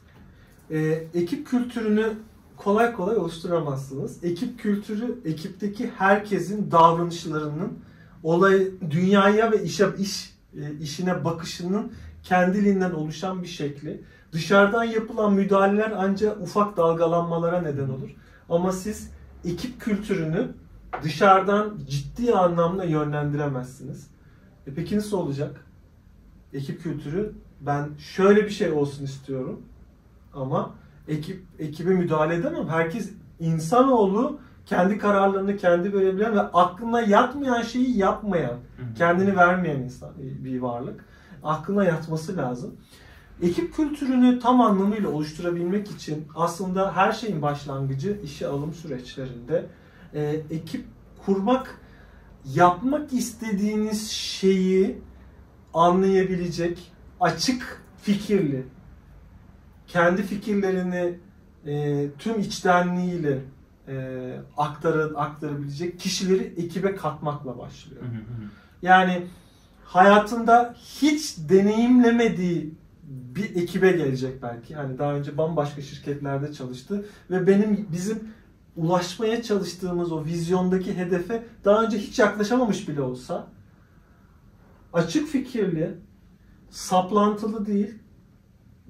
Ee, ekip kültürünü kolay kolay oluşturamazsınız. Ekip kültürü ekipteki herkesin davranışlarının olay dünyaya ve işe iş e, işine bakışının kendiliğinden oluşan bir şekli. Dışarıdan yapılan müdahaleler ancak ufak dalgalanmalara neden olur. Ama siz ekip kültürünü dışarıdan ciddi anlamda yönlendiremezsiniz. E peki nasıl olacak? Ekip kültürü ben şöyle bir şey olsun istiyorum ama ekip ekibe müdahale edemem. Herkes insanoğlu, kendi kararlarını kendi verebilen ve aklına yatmayan şeyi yapmayan, kendini vermeyen insan bir varlık. Aklına yatması lazım. Ekip kültürünü tam anlamıyla oluşturabilmek için aslında her şeyin başlangıcı işe alım süreçlerinde e, ekip kurmak, yapmak istediğiniz şeyi anlayabilecek, açık fikirli, kendi fikirlerini e, tüm içtenliğiyle e, aktar, aktarabilecek kişileri ekibe katmakla başlıyor. Yani hayatında hiç deneyimlemediği bir ekibe gelecek belki. Hani daha önce bambaşka şirketlerde çalıştı ve benim bizim ulaşmaya çalıştığımız o vizyondaki hedefe daha önce hiç yaklaşamamış bile olsa açık fikirli, saplantılı değil,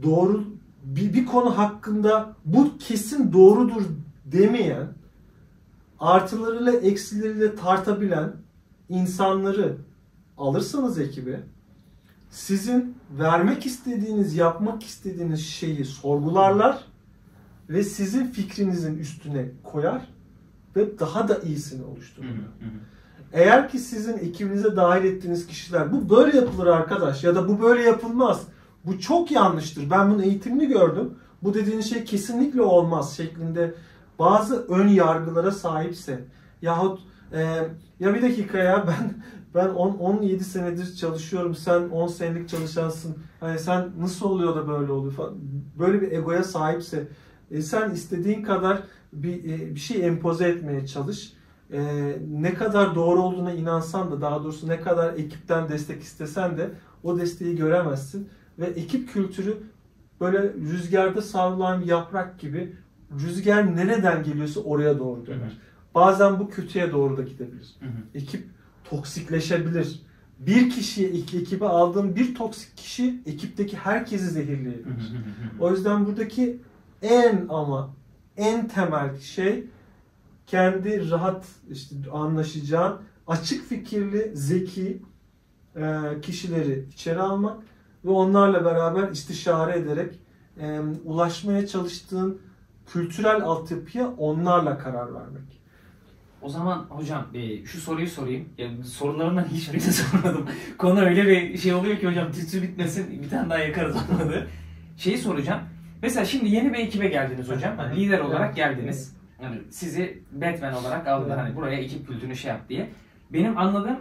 doğru bir, bir konu hakkında bu kesin doğrudur demeyen, artılarıyla eksileriyle tartabilen insanları alırsanız ekibe, sizin vermek istediğiniz, yapmak istediğiniz şeyi sorgularlar ve sizin fikrinizin üstüne koyar ve daha da iyisini oluşturur. Eğer ki sizin ekibinize dahil ettiğiniz kişiler, bu böyle yapılır arkadaş ya da bu böyle yapılmaz, bu çok yanlıştır, ben bunun eğitimini gördüm, bu dediğiniz şey kesinlikle olmaz şeklinde bazı ön yargılara sahipse yahut e, ya bir dakika ya ben ben on on yedi senedir çalışıyorum, sen on senelik çalışansın, hani sen nasıl oluyor da böyle oluyor falan, böyle bir egoya sahipse e, sen istediğin kadar bir, e, bir şey empoze etmeye çalış. Ee, ne kadar doğru olduğuna inansan da, daha doğrusu ne kadar ekipten destek istesen de o desteği göremezsin. Ve ekip kültürü böyle rüzgarda savrulan yaprak gibi, rüzgar nereden geliyorsa oraya doğru döner. Hı hı. Bazen bu kötüye doğru da gidebilir. Hı hı. Ekip toksikleşebilir. Bir kişiye, iki ekibe aldığın bir toksik kişi ekipteki herkesi zehirleyebilir. Hı hı hı. O yüzden buradaki en ama en temel şey, kendi rahat işte anlaşacağın, açık fikirli, zeki e, kişileri içeri almak ve onlarla beraber istişare ederek e, ulaşmaya çalıştığın kültürel altyapıya onlarla karar vermek. O zaman hocam e, şu soruyu sorayım. Yani sorularından hiçbirini sormadım. Konu öyle bir şey oluyor ki hocam, tütsü bitmesin, bir tane daha yakarız olmadı. Şeyi soracağım. Mesela şimdi yeni bir ekibe geldiniz hocam. Hani lider olarak geldiniz. Yani sizi Batman olarak aldılar, hani buraya ekip kültürünü şey yap diye. Benim anladığım,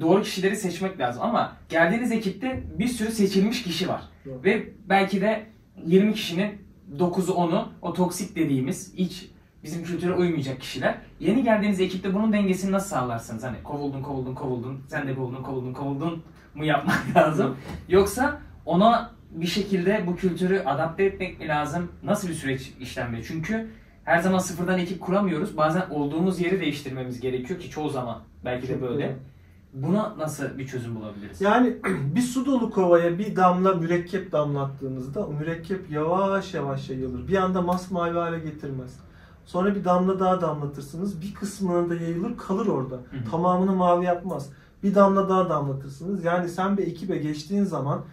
doğru kişileri seçmek lazım ama geldiğiniz ekipte bir sürü seçilmiş kişi var. Evet. Ve belki de yirmi kişinin dokuzu onu o toksik dediğimiz, iç bizim kültüre uymayacak kişiler. Yeni geldiğiniz ekipte bunun dengesini nasıl sağlarsınız? Hani kovuldun kovuldun kovuldun, sen de kovuldun kovuldun kovuldun mu yapmak lazım? Yoksa ona bir şekilde bu kültürü adapte etmek mi lazım? Nasıl bir süreç işlemli? Çünkü her zaman sıfırdan ekip kuramıyoruz. Bazen olduğumuz yeri değiştirmemiz gerekiyor ki çoğu zaman belki de böyle. Buna nasıl bir çözüm bulabiliriz? Yani bir su dolu kovaya bir damla mürekkep damlattığınızda o mürekkep yavaş yavaş yayılır. Bir anda masmavi hale getirmez. Sonra bir damla daha damlatırsınız. Bir kısmına da yayılır, kalır orada. Hı hı. Tamamını mavi yapmaz. Bir damla daha damlatırsınız. Yani sen bir ekibe geçtiğin zaman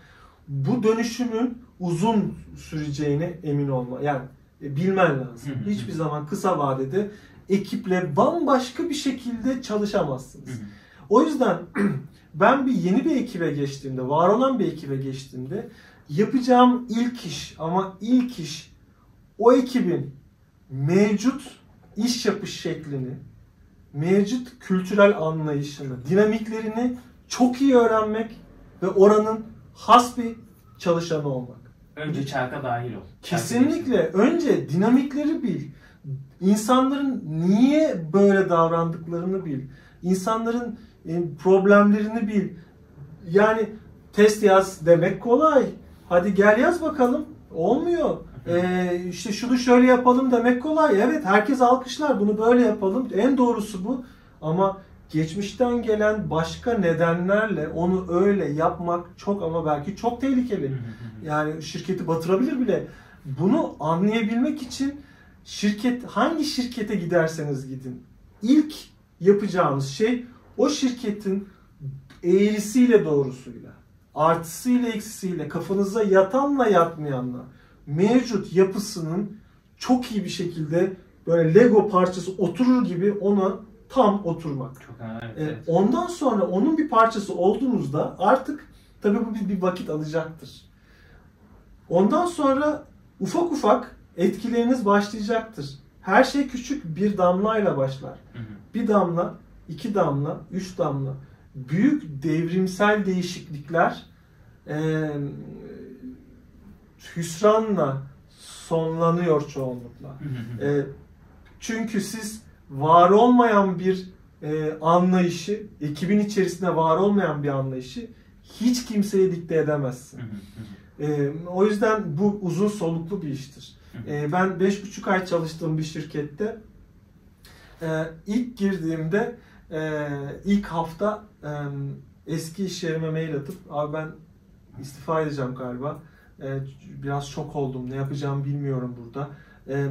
bu dönüşümün uzun süreceğine emin olma. Yani bilmen lazım. Hiçbir zaman kısa vadede ekiple bambaşka bir şekilde çalışamazsınız. O yüzden ben bir yeni bir ekibe geçtiğimde, var olan bir ekibe geçtiğimde yapacağım ilk iş, ama ilk iş o ekibin mevcut iş yapış şeklini, mevcut kültürel anlayışını, dinamiklerini çok iyi öğrenmek ve oranın has bir çalışanı olmak. Önce çarka dahil ol. Kesinlikle. Önce dinamikleri bil. İnsanların niye böyle davrandıklarını bil. İnsanların problemlerini bil. Yani test yaz demek kolay. Hadi gel yaz bakalım. Olmuyor. Ee, işte şunu şöyle yapalım demek kolay. Evet, herkes alkışlar. Bunu böyle yapalım. En doğrusu bu. Ama geçmişten gelen başka nedenlerle onu öyle yapmak çok ama belki çok tehlikeli. Yani şirketi batırabilir bile. Bunu anlayabilmek için şirket, hangi şirkete giderseniz gidin, ilk yapacağınız şey o şirketin eğrisiyle doğrusuyla, artısıyla eksisiyle, kafanıza yatanla yatmayanla, mevcut yapısının çok iyi bir şekilde böyle Lego parçası oturur gibi ona tam oturmak. Çok, evet, evet. Ondan sonra onun bir parçası olduğunuzda artık tabii bu bir, bir vakit alacaktır. Ondan sonra ufak ufak etkileriniz başlayacaktır. Her şey küçük bir damlayla başlar. Hı hı. Bir damla, iki damla, üç damla. Büyük devrimsel değişiklikler e, hüsranla sonlanıyor çoğunlukla. Hı hı. E, çünkü siz var olmayan bir e, anlayışı, ekibin içerisinde var olmayan bir anlayışı hiç kimseye dikte edemezsin. E, o yüzden bu uzun soluklu bir iştir. E, ben beş buçuk ay çalıştığım bir şirkette e, ilk girdiğimde e, ilk hafta eski iş yerime mail atıp abi ben istifa edeceğim galiba. Ee, biraz şok oldum. Ne yapacağımı bilmiyorum burada. Ee,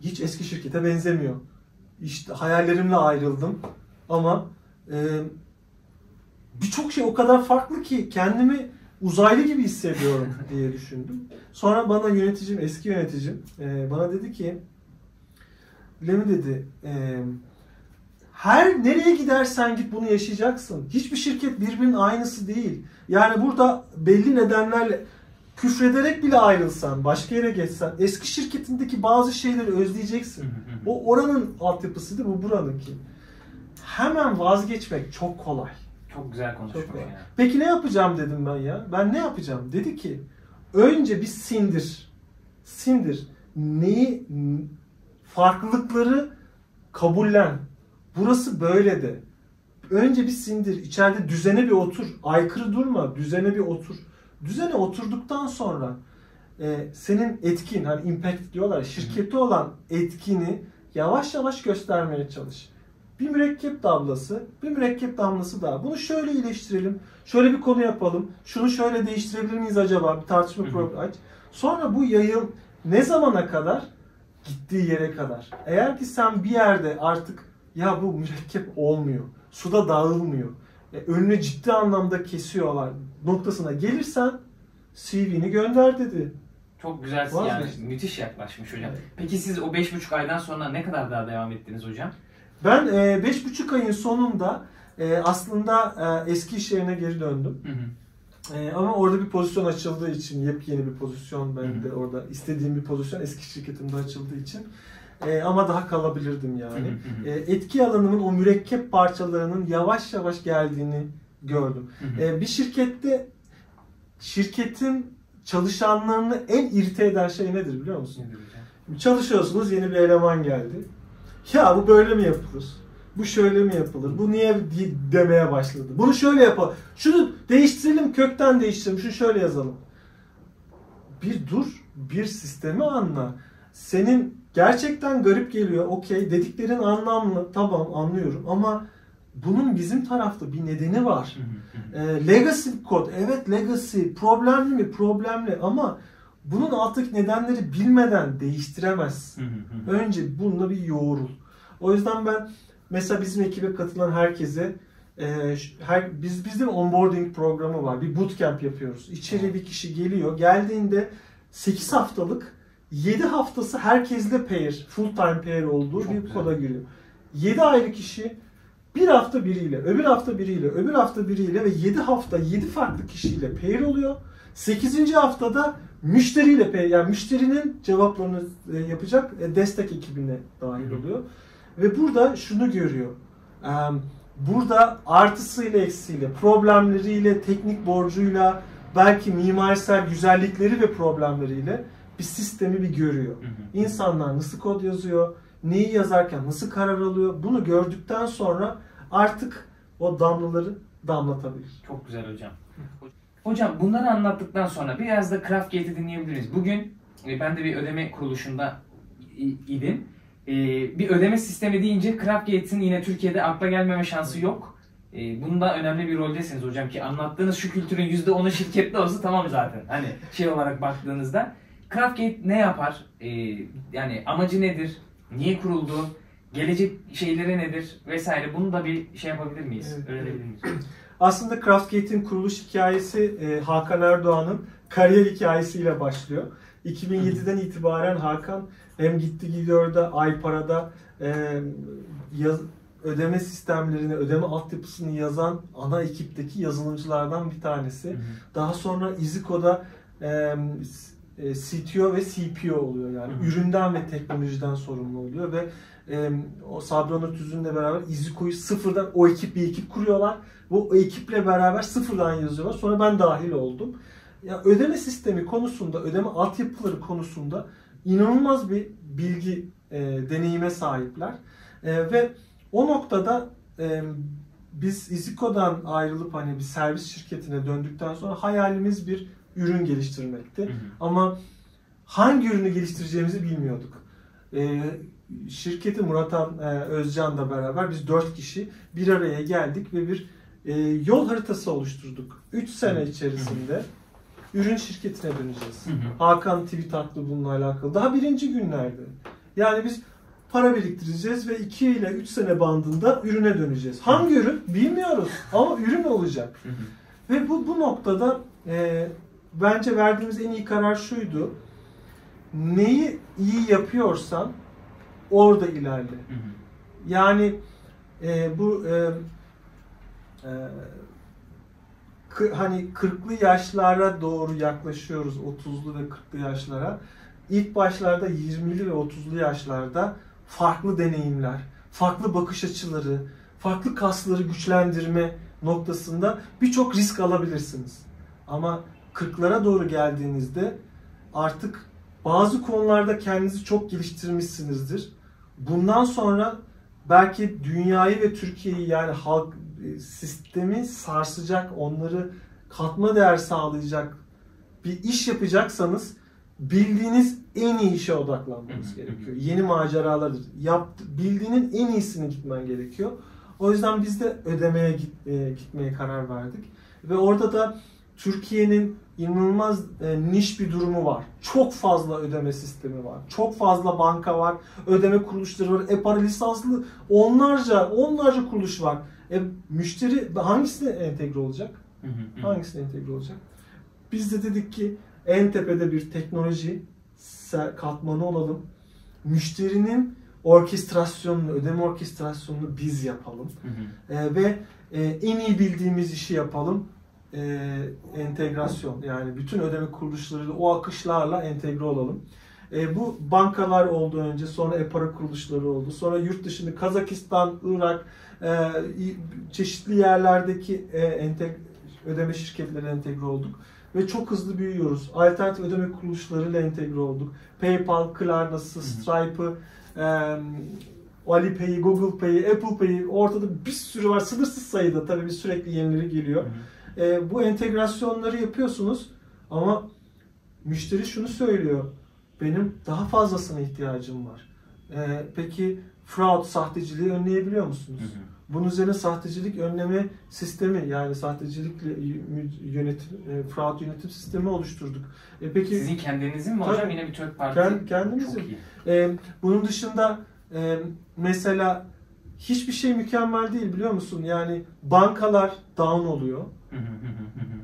hiç eski şirkete benzemiyor. İşte hayallerimle ayrıldım ama e, birçok şey o kadar farklı ki kendimi uzaylı gibi hissediyorum diye düşündüm. Sonra bana yöneticim, eski yöneticim e, bana dedi ki, Lemi dedi, e, her nereye gidersen git bunu yaşayacaksın. Hiçbir şirket birbirinin aynısı değil. Yani burada belli nedenlerle küfrederek bile ayrılsan, başka yere geçsen, eski şirketindeki bazı şeyleri özleyeceksin. O oranın altyapısıdır, bu buranınki. Hemen vazgeçmek çok kolay. Çok güzel konuşma. Çok ya. Peki ne yapacağım dedim ben ya. Ben ne yapacağım? Dedi ki, önce bir sindir. Sindir. Neyi? Farklılıkları kabullen. Burası böyle de. Önce bir sindir. İçeride düzene bir otur. Aykırı durma. Düzene bir otur. Düzene oturduktan sonra e, senin etkin, hani impact diyorlar, şirketi olan etkini yavaş yavaş göstermeye çalış. Bir mürekkep damlası, bir mürekkep damlası daha. Bunu şöyle iyileştirelim, şöyle bir konu yapalım, şunu şöyle değiştirebilir miyiz acaba? Bir tartışma programı aç. Sonra bu yayıl ne zamana kadar? Gittiği yere kadar. Eğer ki sen bir yerde artık ya bu mürekkep olmuyor, suda dağılmıyor, e, önünü ciddi anlamda kesiyorlar noktasına gelirsen C V'ni gönder dedi. Çok güzel yani, müthiş yaklaşmış hocam. Peki siz o beş buçuk aydan sonra ne kadar daha devam ettiniz hocam? Ben beş buçuk ayın sonunda aslında eski iş yerine geri döndüm. Hı hı. Ama orada bir pozisyon açıldığı için, yepyeni bir pozisyon, ben hı hı. de orada istediğim bir pozisyon eski şirketimde açıldığı için. Ama daha kalabilirdim yani. Hı hı hı. Etki alanımın o mürekkep parçalarının yavaş yavaş geldiğini gördüm. Hı hı. Bir şirkette şirketin çalışanlarını en irite eden şey nedir biliyor musun? Nedir? Çalışıyorsunuz, yeni bir eleman geldi. Ya bu böyle mi yapılır? Bu şöyle mi yapılır? Bu niye demeye başladı? Bunu şöyle yapalım. Şunu değiştirelim, kökten değiştirelim. Şunu şöyle yazalım. Bir dur, bir sistemi anla. Senin gerçekten garip geliyor. Okey, dediklerin anlamlı. Tamam, anlıyorum ama bunun bizim tarafta bir nedeni var. E, legacy kod. Evet, legacy. Problemli mi? Problemli ama bunun alttaki nedenleri bilmeden değiştiremezsin. Önce bununla bir yoğrul. O yüzden ben mesela bizim ekibe katılan herkese e, her, biz bizim onboarding programı var. Bir bootcamp yapıyoruz. İçeri bir kişi geliyor. Geldiğinde sekiz haftalık, yedi haftası herkesle pair, full time pair olduğu çok bir güzel koda giriyor. yedi ayrı kişi bir hafta biriyle, öbür hafta biriyle, öbür hafta biriyle ve yedi hafta yedi farklı kişiyle pair oluyor. sekizinci haftada müşteriyle pair, yani müşterinin cevaplarını yapacak destek ekibine dahil oluyor. Ve burada şunu görüyor. Burada artısıyla eksiyle, problemleriyle, teknik borcuyla, belki mimarsel güzellikleri ve problemleriyle bir sistemi bir görüyor. İnsanlar nasıl kod yazıyor, neyi yazarken nasıl karar alıyor, bunu gördükten sonra artık o damlaları damlatabilir. Çok güzel hocam. Hocam bunları anlattıktan sonra biraz da Craftgate'i dinleyebiliriz. Bugün ben de bir ödeme kuruluşunda idim. Bir ödeme sistemi deyince Craftgate'in yine Türkiye'de akla gelmeme şansı yok. Bunda önemli bir roldesiniz hocam ki anlattığınız şu kültürün yüzde onu şirketli olsa tamam zaten. Hani şey olarak baktığınızda. Craftgate ne yapar? Yani amacı nedir? Niye kuruldu? Gelecek şeyleri nedir? Vesaire. Bunu da bir şey yapabilir miyiz? Evet. Öğrenebilir miyiz? Aslında Craftgate'in kuruluş hikayesi e, Hakan Erdoğan'ın kariyer hikayesiyle başlıyor. iki bin yediden itibaren Hakan hem Gittigidiyor'da, Aypara'da e, yaz, ödeme sistemlerini, ödeme altyapısını yazan ana ekipteki yazılımcılardan bir tanesi. Hı hı. Daha sonra İziko'da e, C T O ve C P O oluyor yani. Hı hı. Üründen ve teknolojiden sorumlu oluyor ve e, o Sabri Onur Tüzün'le beraber İziko'yu sıfırdan, o ekip bir ekip kuruyorlar. Bu ekiple beraber sıfırdan yazıyorlar. Sonra ben dahil oldum. Ya ödeme sistemi konusunda, ödeme altyapıları konusunda inanılmaz bir bilgi e, deneyime sahipler. E, ve o noktada e, biz İziko'dan ayrılıp hani bir servis şirketine döndükten sonra hayalimiz bir ürün geliştirmekti. Hı hı. Ama hangi ürünü geliştireceğimizi bilmiyorduk. E, şirketi Murat Han e, Özcan'la beraber biz dört kişi bir araya geldik ve bir e, yol haritası oluşturduk. üç sene içerisinde ürün şirketine döneceğiz. Hı hı. Hakan tweet attı bununla alakalı. Daha birinci günlerde. Yani biz para biriktireceğiz ve iki ile üç sene bandında ürüne döneceğiz. Hangi ürün? Bilmiyoruz. Ama ürün olacak. Hı hı. Ve bu, bu noktada e, bence verdiğimiz en iyi karar şuydu. Neyi iyi yapıyorsan orada ilerle. Hı hı. Yani e, bu e, e, hani kırklı yaşlara doğru yaklaşıyoruz, otuzlu ve kırklı yaşlara. İlk başlarda yirmili ve otuzlu yaşlarda farklı deneyimler, farklı bakış açıları, farklı kasları güçlendirme noktasında birçok risk alabilirsiniz. Ama kırklara doğru geldiğinizde artık bazı konularda kendinizi çok geliştirmişsinizdir. Bundan sonra belki dünyayı ve Türkiye'yi, yani halk sistemi sarsacak, onları katma değer sağlayacak bir iş yapacaksanız bildiğiniz en iyi işe odaklanmanız gerekiyor. Yeni maceralardır. Yaptı, bildiğinin en iyisini gitmen gerekiyor. O yüzden biz de ödemeye git, e, gitmeye karar verdik. Ve orada da Türkiye'nin inanılmaz e, niş bir durumu var. Çok fazla ödeme sistemi var. Çok fazla banka var. Ödeme kuruluşları var. E para lisanslı onlarca onlarca kuruluş var. E müşteri hangisine entegre olacak? Hangisine entegre olacak? Biz de dedik ki en tepede bir teknoloji katmanı olalım. Müşterinin orkestrasyonunu, ödeme orkestrasyonunu biz yapalım. Hı hı. E, ve e, en iyi bildiğimiz işi yapalım. E, entegrasyon, yani bütün ödeme kuruluşlarıyla o akışlarla entegre olalım. E, bu bankalar oldu önce, sonra e-para kuruluşları oldu. Sonra yurt dışında Kazakistan, Irak, e, çeşitli yerlerdeki e, entegre, ödeme şirketlerine entegre olduk. Ve çok hızlı büyüyoruz. Alternatif ödeme kuruluşlarıyla entegre olduk. PayPal, Klarna'sı, Stripe'ı, e, Alipay'i, Google Pay'i, Apple Pay'i, ortada bir sürü var. Sınırsız sayıda tabii, sürekli yenileri geliyor. Hı hı. E, bu entegrasyonları yapıyorsunuz ama müşteri şunu söylüyor. Benim daha fazlasına ihtiyacım var. E, peki fraud, sahteciliği önleyebiliyor musunuz? Hı hı. Bunun üzerine sahtecilik önleme sistemi, yani sahtecilikle yönetim, e, fraud yönetim sistemi oluşturduk. E, peki sizin kendinizin mi hocam? Yine bir Türk partisi. Kendimizin. E, bunun dışında e, mesela hiçbir şey mükemmel değil, biliyor musun? Yani bankalar down oluyor.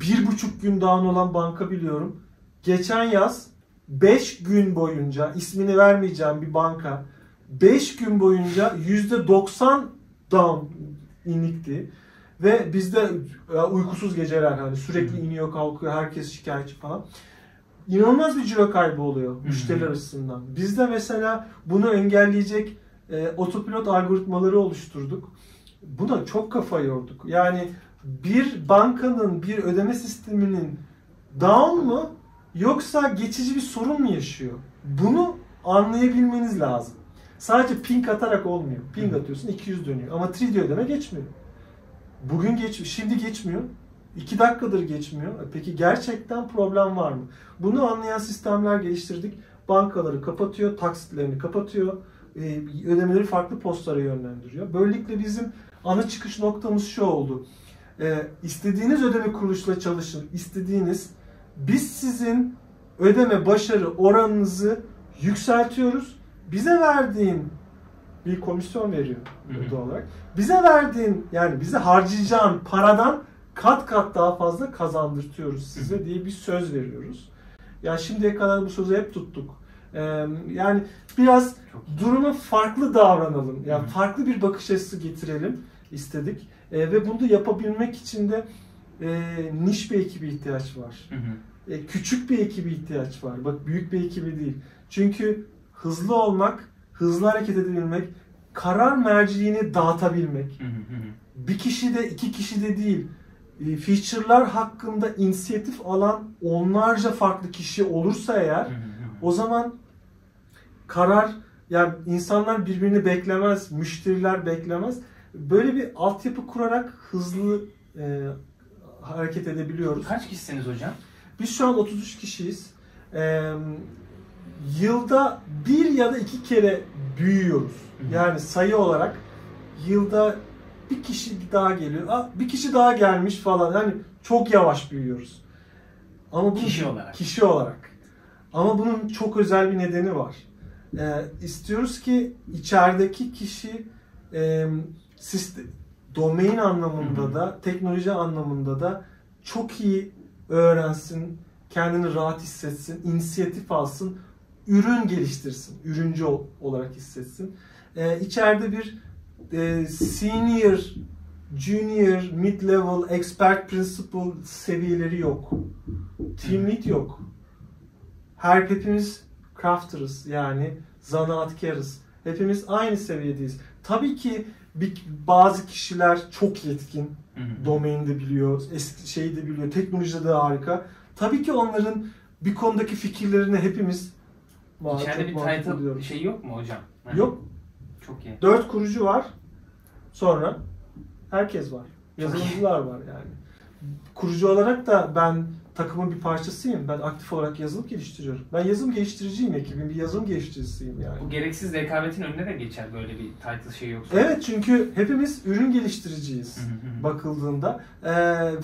Bir buçuk gün down olan banka biliyorum. Geçen yaz beş gün boyunca, ismini vermeyeceğim bir banka, beş gün boyunca yüzde doksan down inikti ve bizde uykusuz geceler, hani sürekli iniyor kalkıyor, herkes şikayetçi falan. İnanılmaz bir ciro kaybı oluyor müşteriler açısından. Biz de mesela bunu engelleyecek e, otopilot algoritmaları oluşturduk. Buna çok kafa yorduk. Yani bir bankanın, bir ödeme sisteminin down mu yoksa geçici bir sorun mu yaşıyor? Bunu anlayabilmeniz lazım. Sadece ping atarak olmuyor. Ping atıyorsun, iki yüz dönüyor. Ama üç D ödeme geçmiyor. Bugün geçmiyor, şimdi geçmiyor. iki dakikadır geçmiyor. Peki gerçekten problem var mı? Bunu anlayan sistemler geliştirdik. Bankaları kapatıyor, taksitlerini kapatıyor. Ödemeleri farklı postlara yönlendiriyor. Böylelikle bizim ana çıkış noktamız şu oldu. İstediğiniz ödeme kuruluşla çalışın. İstediğiniz. Biz sizin ödeme başarı oranınızı yükseltiyoruz. Bize verdiğin bir komisyon veriyor doğal olarak. Bize verdiğin, yani bize harcayacağın paradan kat kat daha fazla kazandırtıyoruz size diye bir söz veriyoruz. Ya yani şimdiye kadar bu sözü hep tuttuk. Ee, yani biraz duruma farklı davranalım. Yani farklı bir bakış açısı getirelim istedik. Ee, ve bunu da yapabilmek için de e, niş bir ekibe ihtiyaç var. E, küçük bir ekibe ihtiyaç var. Bak, büyük bir ekibe değil. Çünkü hızlı olmak, hızlı hareket edebilmek, karar merciğini dağıtabilmek. Bir kişi de, iki kişi de değil, feature'lar hakkında inisiyatif alan onlarca farklı kişi olursa eğer, o zaman karar, yani insanlar birbirini beklemez, müşteriler beklemez. Böyle bir altyapı kurarak hızlı e, hareket edebiliyoruz. Kaç kişisiniz hocam? Biz şu an otuz üç kişiyiz. E, Yılda bir ya da iki kere büyüyoruz. Yani sayı olarak yılda bir kişi daha geliyor. Aa, bir kişi daha gelmiş falan. Hani çok yavaş büyüyoruz. Ama bunun, kişi olarak. Kişi olarak. Ama bunun çok özel bir nedeni var. Ee, istiyoruz ki içerideki kişi e, sistem, domain anlamında da, teknoloji anlamında da çok iyi öğrensin, kendini rahat hissetsin, inisiyatif alsın, ürün geliştirsin, ürüncü olarak hissetsin. Ee, içeride bir e, senior, junior, mid-level, expert, principal seviyeleri yok. Team lead yok. Her hepimiz crafter'ız, yani zanaatkarız. Hepimiz aynı seviyedeyiz. Tabii ki bir, bazı kişiler çok yetkin, domaini de biliyor, eski şeyi de biliyor, teknolojide de harika. Tabii ki onların bir konudaki fikirlerini hepimiz var. İçeride bir title şey yok mu hocam? Yani yok. Çok iyi. Dört kurucu var. Sonra herkes var. Yazılımcılar var yani. Kurucu olarak da ben takımın bir parçasıyım. Ben aktif olarak yazılım geliştiriyorum. Ben yazılım geliştiriciyim, ekibim bir yazılım geliştiricisiyim yani. Bu gereksiz rekabetin önüne de geçer böyle bir title şey yoksa. Evet, çünkü hepimiz ürün geliştiriciyiz bakıldığında. Ee,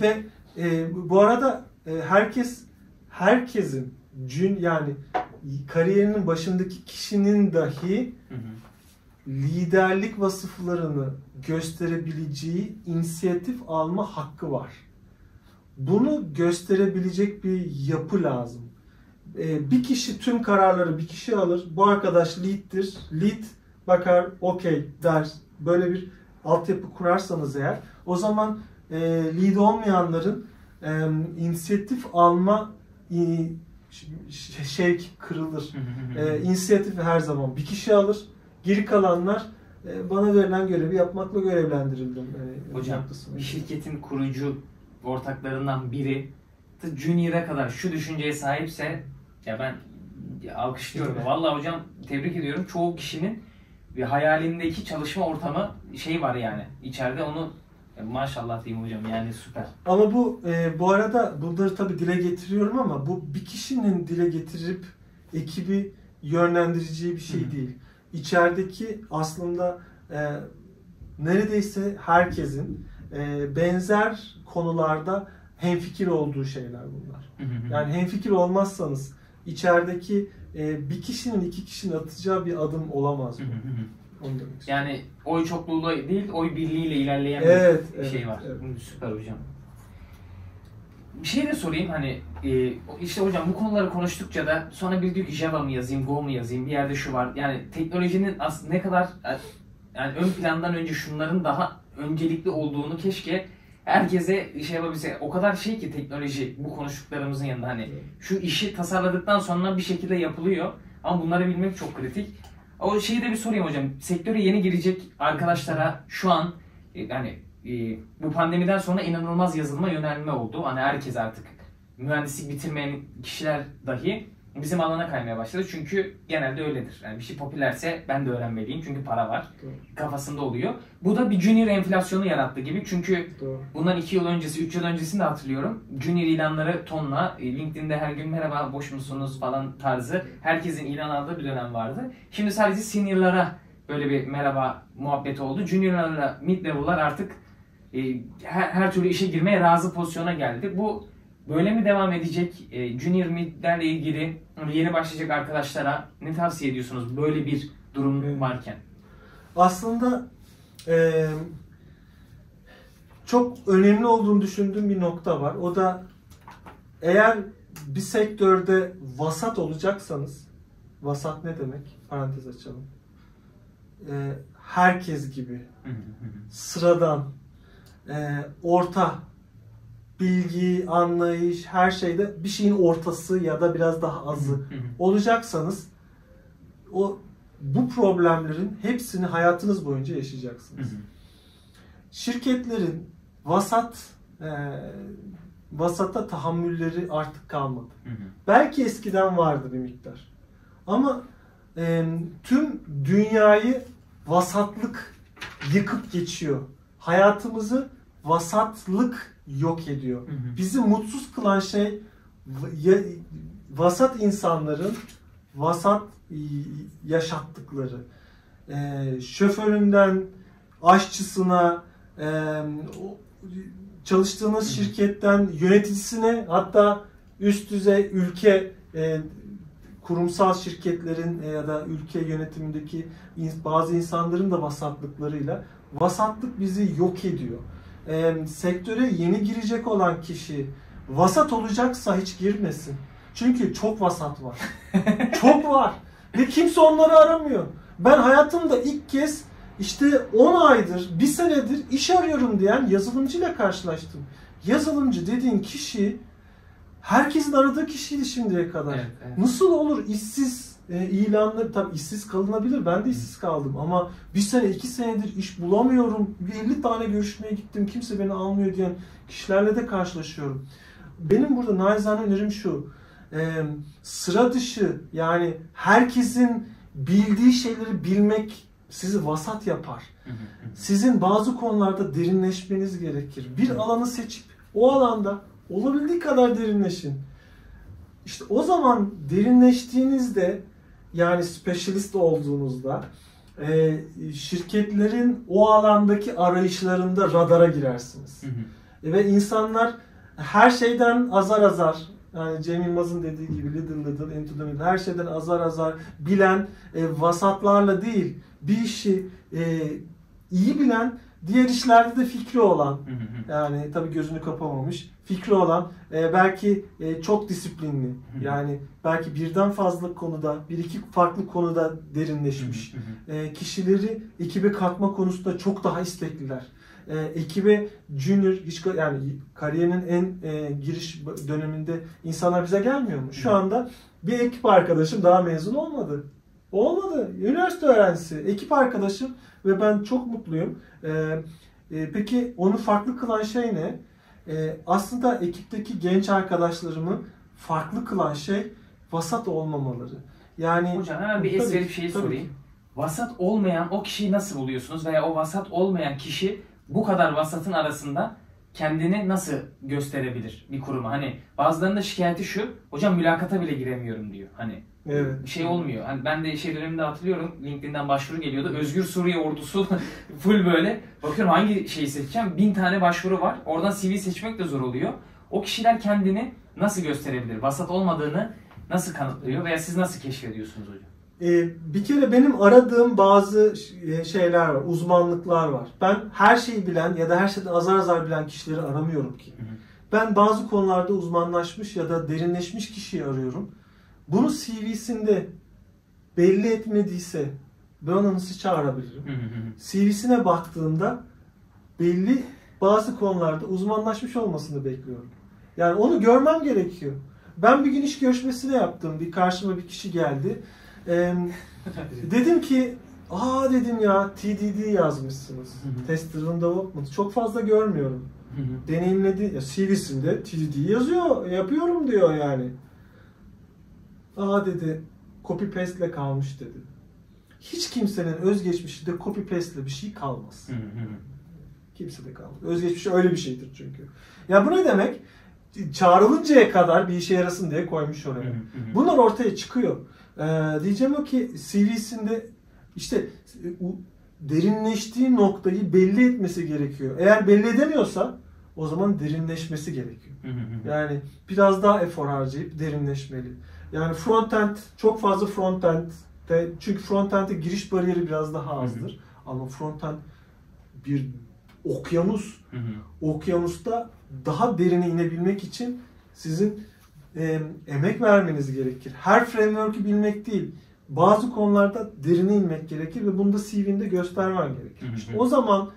ve e, bu arada e, herkes herkesin cün yani kariyerinin başındaki kişinin dahi liderlik vasıflarını gösterebileceği inisiyatif alma hakkı var. Bunu gösterebilecek bir yapı lazım. Ee, bir kişi tüm kararları bir kişi alır. Bu arkadaş lead'tir. Lead bakar, okey der. Böyle bir altyapı kurarsanız eğer, o zaman e, lead olmayanların e, inisiyatif alma e, şey kırılır. E, inisiyatifi her zaman bir kişi alır. Geri kalanlar e, bana verilen görevi yapmakla görevlendirildim. E, Hocam, bir şirketin kurucu ortaklarından biri Junior'a kadar şu düşünceye sahipse, ya ben alkışlıyorum. Evet. Vallahi hocam tebrik ediyorum. Çoğu kişinin ve hayalindeki çalışma ortamı şey var yani. İçeride onu maşallah diyeyim hocam, yani süper. Ama bu e, bu arada bunları tabii dile getiriyorum ama bu bir kişinin dile getirip ekibi yönlendireceği bir şey Hı-hı. değil. İçerideki aslında e, neredeyse herkesin e, benzer konularda hemfikir olduğu şeyler bunlar. Hı hı. Yani hemfikir olmazsanız içerideki e, bir kişinin iki kişinin atacağı bir adım olamaz. Hı hı hı. Onu demek istiyorum. Yani oy çokluğu değil, oy birliğiyle ilerleyen evet, bir evet, şey var. Evet. Süper hocam. Bir şey de sorayım hani e, işte hocam bu konuları konuştukça da sonra bir diyor ki Java mı yazayım, Go mu yazayım, bir yerde şu var. Yani teknolojinin aslında ne kadar yani ön plandan önce şunların daha öncelikli olduğunu keşke herkese şey yapabilse. O kadar şey ki teknoloji bu konuştuklarımızın yanında hani şu işi tasarladıktan sonra bir şekilde yapılıyor ama bunları bilmek çok kritik. O şeyi de bir sorayım hocam. Sektöre yeni girecek arkadaşlara şu an yani e, bu pandemiden sonra inanılmaz yazılıma yönelme oldu. Hani herkes artık mühendislik bitirmeyen kişiler dahi bizim alana kaymaya başladı. Çünkü genelde öyledir. Yani bir şey popülerse ben de öğrenmeliyim çünkü para var. Doğru. Kafasında oluyor. Bu da bir junior enflasyonu yarattı gibi. Çünkü Doğru. bundan iki yıl öncesi, üç yıl öncesini de hatırlıyorum. Junior ilanları tonla. LinkedIn'de her gün merhaba boş musunuz falan tarzı. Herkesin ilan aldığı bir dönem vardı. Şimdi sadece seniorlara böyle bir merhaba muhabbeti oldu. Juniorlara, mid level'lar artık e, her, her türlü işe girmeye razı pozisyona geldi. Bu böyle mi devam edecek? E, junior midlerle ilgili yeni başlayacak arkadaşlara ne tavsiye ediyorsunuz böyle bir durum varken? Aslında e, çok önemli olduğunu düşündüğüm bir nokta var. O da eğer bir sektörde vasat olacaksanız, vasat ne demek? Parantez açalım. E, herkes gibi, sıradan, e, orta, bilgi, anlayış, her şeyde bir şeyin ortası ya da biraz daha azı olacaksanız o bu problemlerin hepsini hayatınız boyunca yaşayacaksınız. Şirketlerin vasat e, vasata tahammülleri artık kalmadı. Belki eskiden vardı bir miktar. Ama e, tüm dünyayı vasatlık yıkıp geçiyor. Hayatımızı vasatlık yok ediyor. Hı hı. Bizi mutsuz kılan şey vasat insanların vasat yaşattıkları. Ee, şoföründen aşçısına, çalıştığınız şirketten yöneticisine, hatta üst düzey ülke kurumsal şirketlerin ya da ülke yönetimindeki bazı insanların da vasatlıklarıyla, vasatlık bizi yok ediyor. E, sektöre yeni girecek olan kişi vasat olacaksa hiç girmesin. Çünkü çok vasat var. Çok var. Ve kimse onları aramıyor. Ben hayatımda ilk kez işte on aydır, bir senedir iş arıyorum diyen yazılımcıyla karşılaştım. Yazılımcı dediğin kişi herkesin aradığı kişiydi şimdiye kadar. Evet, evet. Nasıl olur işsiz e, ilanları, tabii işsiz kalınabilir, ben de işsiz kaldım ama bir sene iki senedir iş bulamıyorum, elli tane görüşmeye gittim, kimse beni almıyor diyen kişilerle de karşılaşıyorum. Benim burada naçizane önerim şu, e, sıra dışı, yani herkesin bildiği şeyleri bilmek sizi vasat yapar. Sizin bazı konularda derinleşmeniz gerekir. Bir alanı seçip o alanda olabildiği kadar derinleşin. İşte o zaman derinleştiğinizde, yani specialist olduğunuzda e, şirketlerin o alandaki arayışlarında radara girersiniz. Hı hı. E, ve insanlar her şeyden azar azar, yani Cem Yılmaz'ın dediği gibi little little into the middle, her şeyden azar azar bilen e, vasatlarla değil, bir işi e, iyi bilen, diğer işlerde de fikri olan, yani tabii gözünü kapamamış, fikri olan, e, belki e, çok disiplinli, yani belki birden fazla konuda, bir iki farklı konuda derinleşmiş e, kişileri ekibe katma konusunda çok daha istekliler. E, ekibe junior, yani kariyerinin en e, giriş döneminde insanlar bize gelmiyor mu? Şu anda bir ekip arkadaşım daha mezun olmadı. Olmadı. Üniversite öğrencisi, ekip arkadaşım ve ben çok mutluyum. Ee, e, peki onu farklı kılan şey ne? Ee, aslında ekipteki genç arkadaşlarımı farklı kılan şey vasat olmamaları. Yani hocam hemen bir es verip şeyi tabii sorayım. Vasat olmayan o kişiyi nasıl buluyorsunuz veya o vasat olmayan kişi bu kadar vasatın arasında kendini nasıl gösterebilir bir kuruma? Hani bazılarının da şikayeti şu, hocam mülakata bile giremiyorum diyor. Hani evet, şey olmuyor. Hani ben de şey döneminde hatırlıyorum, LinkedIn'den başvuru geliyordu. Özgür Suriye ordusu full böyle. Bakıyorum hangi şeyi seçeceğim? Bin tane başvuru var. Oradan C V seçmek de zor oluyor. O kişiler kendini nasıl gösterebilir? Vasat olmadığını nasıl kanıtlıyor veya siz nasıl keşfediyorsunuz hocam? Ee, bir kere benim aradığım bazı şeyler var, uzmanlıklar var. Ben her şeyi bilen ya da her şeyden azar azar bilen kişileri aramıyorum ki. Ben bazı konularda uzmanlaşmış ya da derinleşmiş kişiyi arıyorum. Bunu C V'sinde belli etmediyse ben onu nasıl çağırabilirim? C V'sine baktığımda belli bazı konularda uzmanlaşmış olmasını bekliyorum. Yani onu görmem gerekiyor. Ben bir gün iş görüşmesi de yaptım. Bir karşıma bir kişi geldi. Ee, dedim ki, aa dedim ya, T D D yazmışsınız. Test Driven Development. Çok fazla görmüyorum. Deneyimledi. Ya, C V'sinde T D D yazıyor. Yapıyorum diyor yani. Aa dedi, copy paste ile kalmış dedi. Hiç kimsenin özgeçmişi de copy paste ile bir şey kalmaz. Kimse de kalmaz. Özgeçmişi öyle bir şeydir çünkü. Ya bu ne demek? Çağrılıncaya kadar bir işe yarasın diye koymuş oraya. Bunlar ortaya çıkıyor. Ee, diyeceğim o ki C V'sinde işte derinleştiği noktayı belli etmesi gerekiyor. Eğer belli edemiyorsa o zaman derinleşmesi gerekiyor. Yani biraz daha efor harcayıp derinleşmeli. Yani frontend, çok fazla frontend'de, çünkü frontend'e giriş bariyeri biraz daha azdır. Hı hı. Ama frontend bir okyanus. Hı hı. Okyanusta daha derine inebilmek için sizin e, emek vermeniz gerekir. Her framework'ü bilmek değil, bazı konularda derine inmek gerekir ve bunu da C V'nde göstermen gerekir. Hı hı. İşte o zaman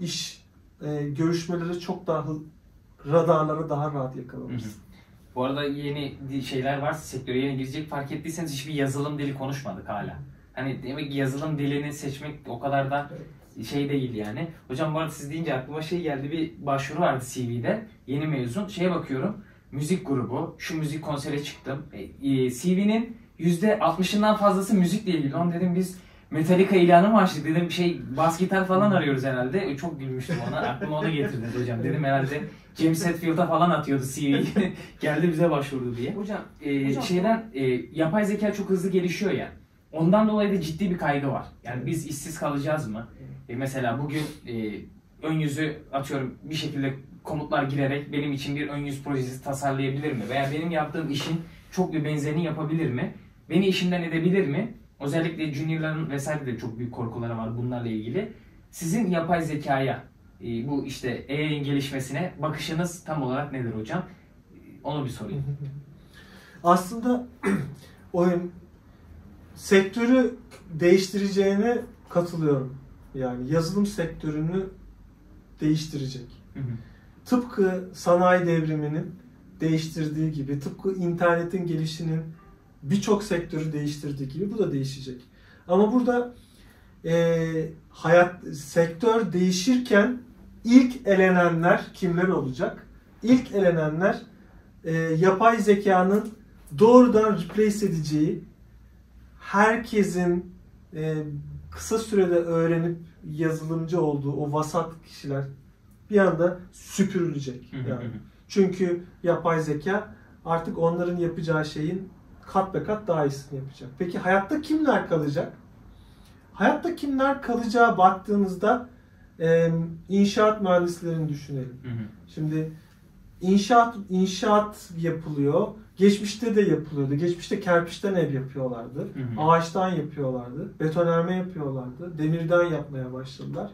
iş e, görüşmeleri çok daha, radarlara daha rahat yakalanırsın. Hı hı. Bu arada yeni şeyler var, sektöre yeni girecek, fark ettiyseniz hiçbir yazılım dili konuşmadık hala. Hani demek ki yazılım dilini seçmek o kadar da şey değil yani. Hocam bu arada siz deyince aklıma şey geldi, bir başvuru vardı C V'de, yeni mezun. Şeye bakıyorum, müzik grubu, şu müzik konsere çıktım. E, C V'nin yüzde altmışından fazlası müzikle ilgili. Onu dedim biz Metallica ilanı mı açtık dedim, şey bas gitar falan arıyoruz herhalde. Çok gülmüştüm ona, aklıma onu getirdiniz hocam. Dedim herhalde James Hetfield'a falan atıyordu C V'yi, geldi bize başvurdu diye. Hocam, e, hocam şeyden e, yapay zeka çok hızlı gelişiyor ya, ondan dolayı da ciddi bir kaygı var. Yani biz işsiz kalacağız mı? E, mesela bugün e, ön yüzü atıyorum bir şekilde komutlar girerek benim için bir ön yüz projesi tasarlayabilir mi? Veya benim yaptığım işin çok bir benzerini yapabilir mi? Beni işimden edebilir mi? Özellikle juniorların vesaire de çok büyük korkuları var bunlarla ilgili. Sizin yapay zekaya, bu işte A I'nin gelişmesine bakışınız tam olarak nedir hocam? Onu bir sorayım. Aslında oyun sektörü değiştireceğine katılıyorum. Yani yazılım sektörünü değiştirecek. Hı hı. Tıpkı sanayi devriminin değiştirdiği gibi, tıpkı internetin gelişinin birçok sektörü değiştirdiği gibi bu da değişecek. Ama burada e, hayat sektör değişirken ilk elenenler kimler olacak? İlk elenenler e, yapay zekanın doğrudan replace edeceği, herkesin e, kısa sürede öğrenip yazılımcı olduğu o vasat kişiler bir anda süpürülecek. Yani. Çünkü yapay zeka artık onların yapacağı şeyin kat be kat daha iyisini yapacak. Peki hayatta kimler kalacak? Hayatta kimler kalacağı baktığınızda e, inşaat mühendislerini düşünelim. Şimdi inşaat inşaat yapılıyor. Geçmişte de yapılıyordu. Geçmişte kerpiçten ev yapıyorlardı. Hı hı. Ağaçtan yapıyorlardı. Betonarme yapıyorlardı. Demirden yapmaya başladılar.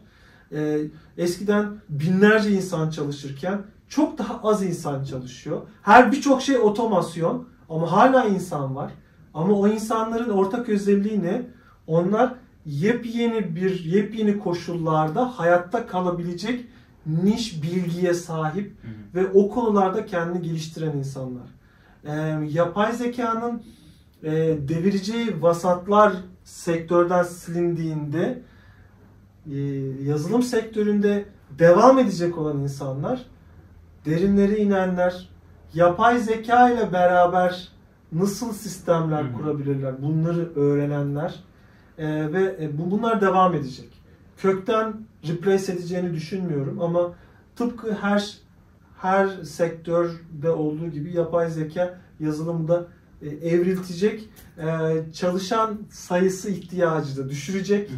Ee, eskiden binlerce insan çalışırken çok daha az insan çalışıyor. Her birçok şey otomasyon ama hala insan var. Ama o insanların ortak özelliği ne? Onlar yepyeni bir yepyeni koşullarda hayatta kalabilecek niş bilgiye sahip hı hı. ve o konularda kendini geliştiren insanlar. Ee, yapay zekanın e, devireceği vasatlar sektörden silindiğinde e, yazılım sektöründe devam edecek olan insanlar, derinlere inenler, yapay zeka ile beraber nasıl sistemler Hı-hı. kurabilirler, bunları öğrenenler e, ve e, bu, bunlar devam edecek. Kökten replace edeceğini düşünmüyorum ama tıpkı her her sektörde olduğu gibi yapay zeka yazılımda evriltecek, çalışan sayısı ihtiyacı da düşürecek.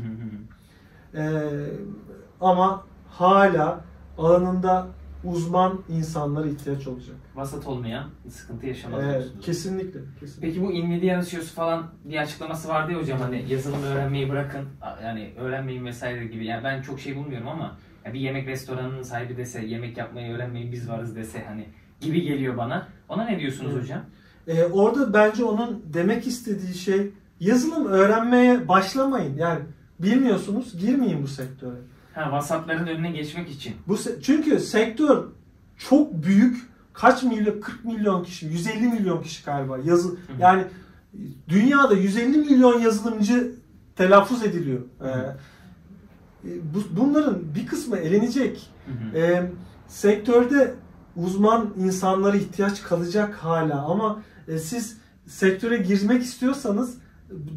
Ama hala alanında uzman insanlara ihtiyaç olacak. Vasat olmayan sıkıntı yaşamaz. Evet, kesinlikle, kesinlikle. Peki bu inmediyanız yosu falan bir açıklaması vardı ya hocam, hani yazılımı öğrenmeyi bırakın, yani öğrenmeyin vesaire gibi. Yani ben çok şey bulmuyorum ama bir yemek restoranının sahibi dese, yemek yapmayı öğrenmeyi biz varız dese hani gibi geliyor bana. Ona ne diyorsunuz evet. hocam? Ee, orada bence onun demek istediği şey, yazılım öğrenmeye başlamayın. Yani bilmiyorsunuz, girmeyin bu sektöre. Ha, vasatların önüne geçmek için. Bu se- çünkü sektör çok büyük. Kaç milyon, kırk milyon kişi, yüz elli milyon kişi galiba. Yazı- yani dünyada yüz elli milyon yazılımcı telaffuz ediliyor. Ee, Bunların bir kısmı elenecek. Hı hı. E, sektörde uzman insanlara ihtiyaç kalacak hala ama e, siz sektöre girmek istiyorsanız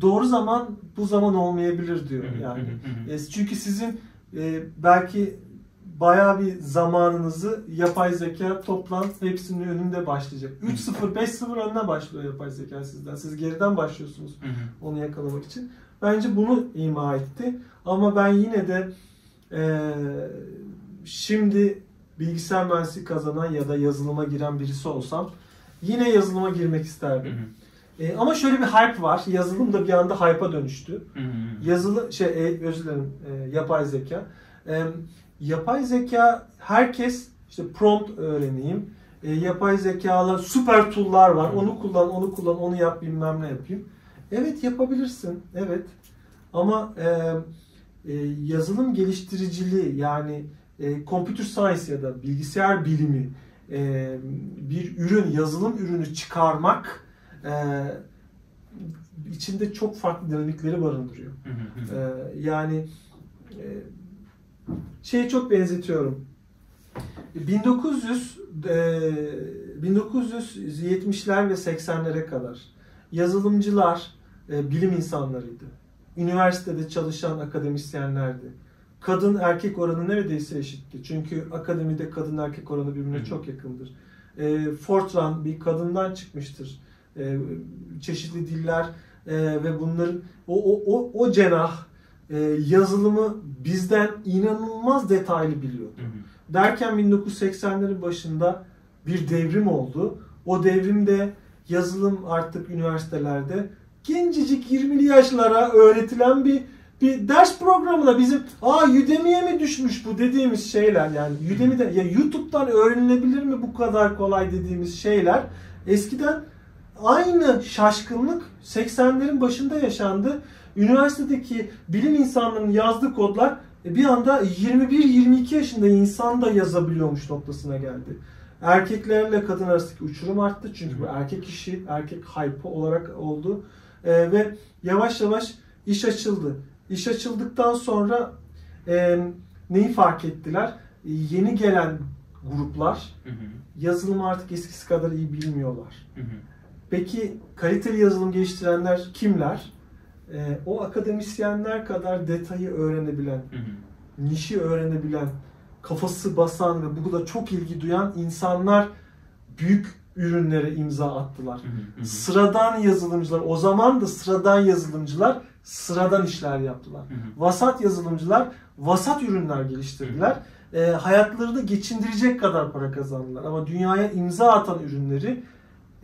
doğru zaman bu zaman olmayabilir diyor yani. Hı hı hı. E, çünkü sizin e, belki bayağı bir zamanınızı yapay zeka toplam hepsinin önünde başlayacak. üç sıfır beş sıfır önüne başlıyor yapay zeka sizden. Siz geriden başlıyorsunuz hı hı. onu yakalamak için. Bence bunu ima etti. Ama ben yine de e, şimdi bilgisayar mühendisliği kazanan ya da yazılıma giren birisi olsam yine yazılıma girmek isterdim. Hı hı. E, ama şöyle bir hype var. Yazılım da bir anda hype'a dönüştü. Hı hı. Yazılı şey e, özür dilerim e, yapay zeka. E, yapay zeka herkes işte prompt öğreneyim. E, yapay zekalı süper tool'lar var. Hı hı. Onu kullan, onu kullan, onu yap, bilmem ne yapayım. Evet yapabilirsin, evet. Ama e, e, yazılım geliştiriciliği yani e, computer science ya da bilgisayar bilimi e, bir ürün, yazılım ürünü çıkarmak e, içinde çok farklı dinamikleri barındırıyor. e, yani e, şeye çok benzetiyorum. bin dokuz yüz yetmişler ve seksenlere kadar yazılımcılar bilim insanlarıydı. Üniversitede çalışan akademisyenlerdi. Kadın erkek oranı neredeyse eşitti. Çünkü akademide kadın erkek oranı birbirine Hı-hı. çok yakındır. E, Fortran bir kadından çıkmıştır. E, çeşitli diller e, ve bunların o o o, o cenah e, yazılımı bizden inanılmaz detaylı biliyordu. Hı hı. Derken bin dokuz yüz seksenlerin başında bir devrim oldu. O devrimde yazılım artık üniversitelerde gencecik yirmili yaşlara öğretilen bir bir ders programına bizim aa Udemy'ye mi düşmüş bu dediğimiz şeyler, yani Udemy'den ya YouTube'dan öğrenilebilir mi bu kadar kolay dediğimiz şeyler eskiden aynı şaşkınlık seksenlerin başında yaşandı. Üniversitedeki bilim insanlarının yazdığı kodlar bir anda yirmi bir yirmi iki yaşında insan da yazabiliyormuş noktasına geldi. Erkeklerle kadın arasındaki uçurum arttı çünkü bu erkek işi, erkek hype olarak oldu ee, ve yavaş yavaş iş açıldı. İş açıldıktan sonra e, neyi fark ettiler? Yeni gelen gruplar hı hı. yazılımı artık eskisi kadar iyi bilmiyorlar. Hı hı. Peki kaliteli yazılım geliştirenler kimler? E, o akademisyenler kadar detayı öğrenebilen, hı hı. nişi öğrenebilen, kafası basan ve bu da çok ilgi duyan insanlar büyük ürünlere imza attılar. Hı hı hı. Sıradan yazılımcılar, o zaman da sıradan yazılımcılar sıradan işler yaptılar. Hı hı. Vasat yazılımcılar vasat ürünler geliştirdiler. Hı hı. E, hayatlarını geçindirecek kadar para kazandılar. Ama dünyaya imza atan ürünleri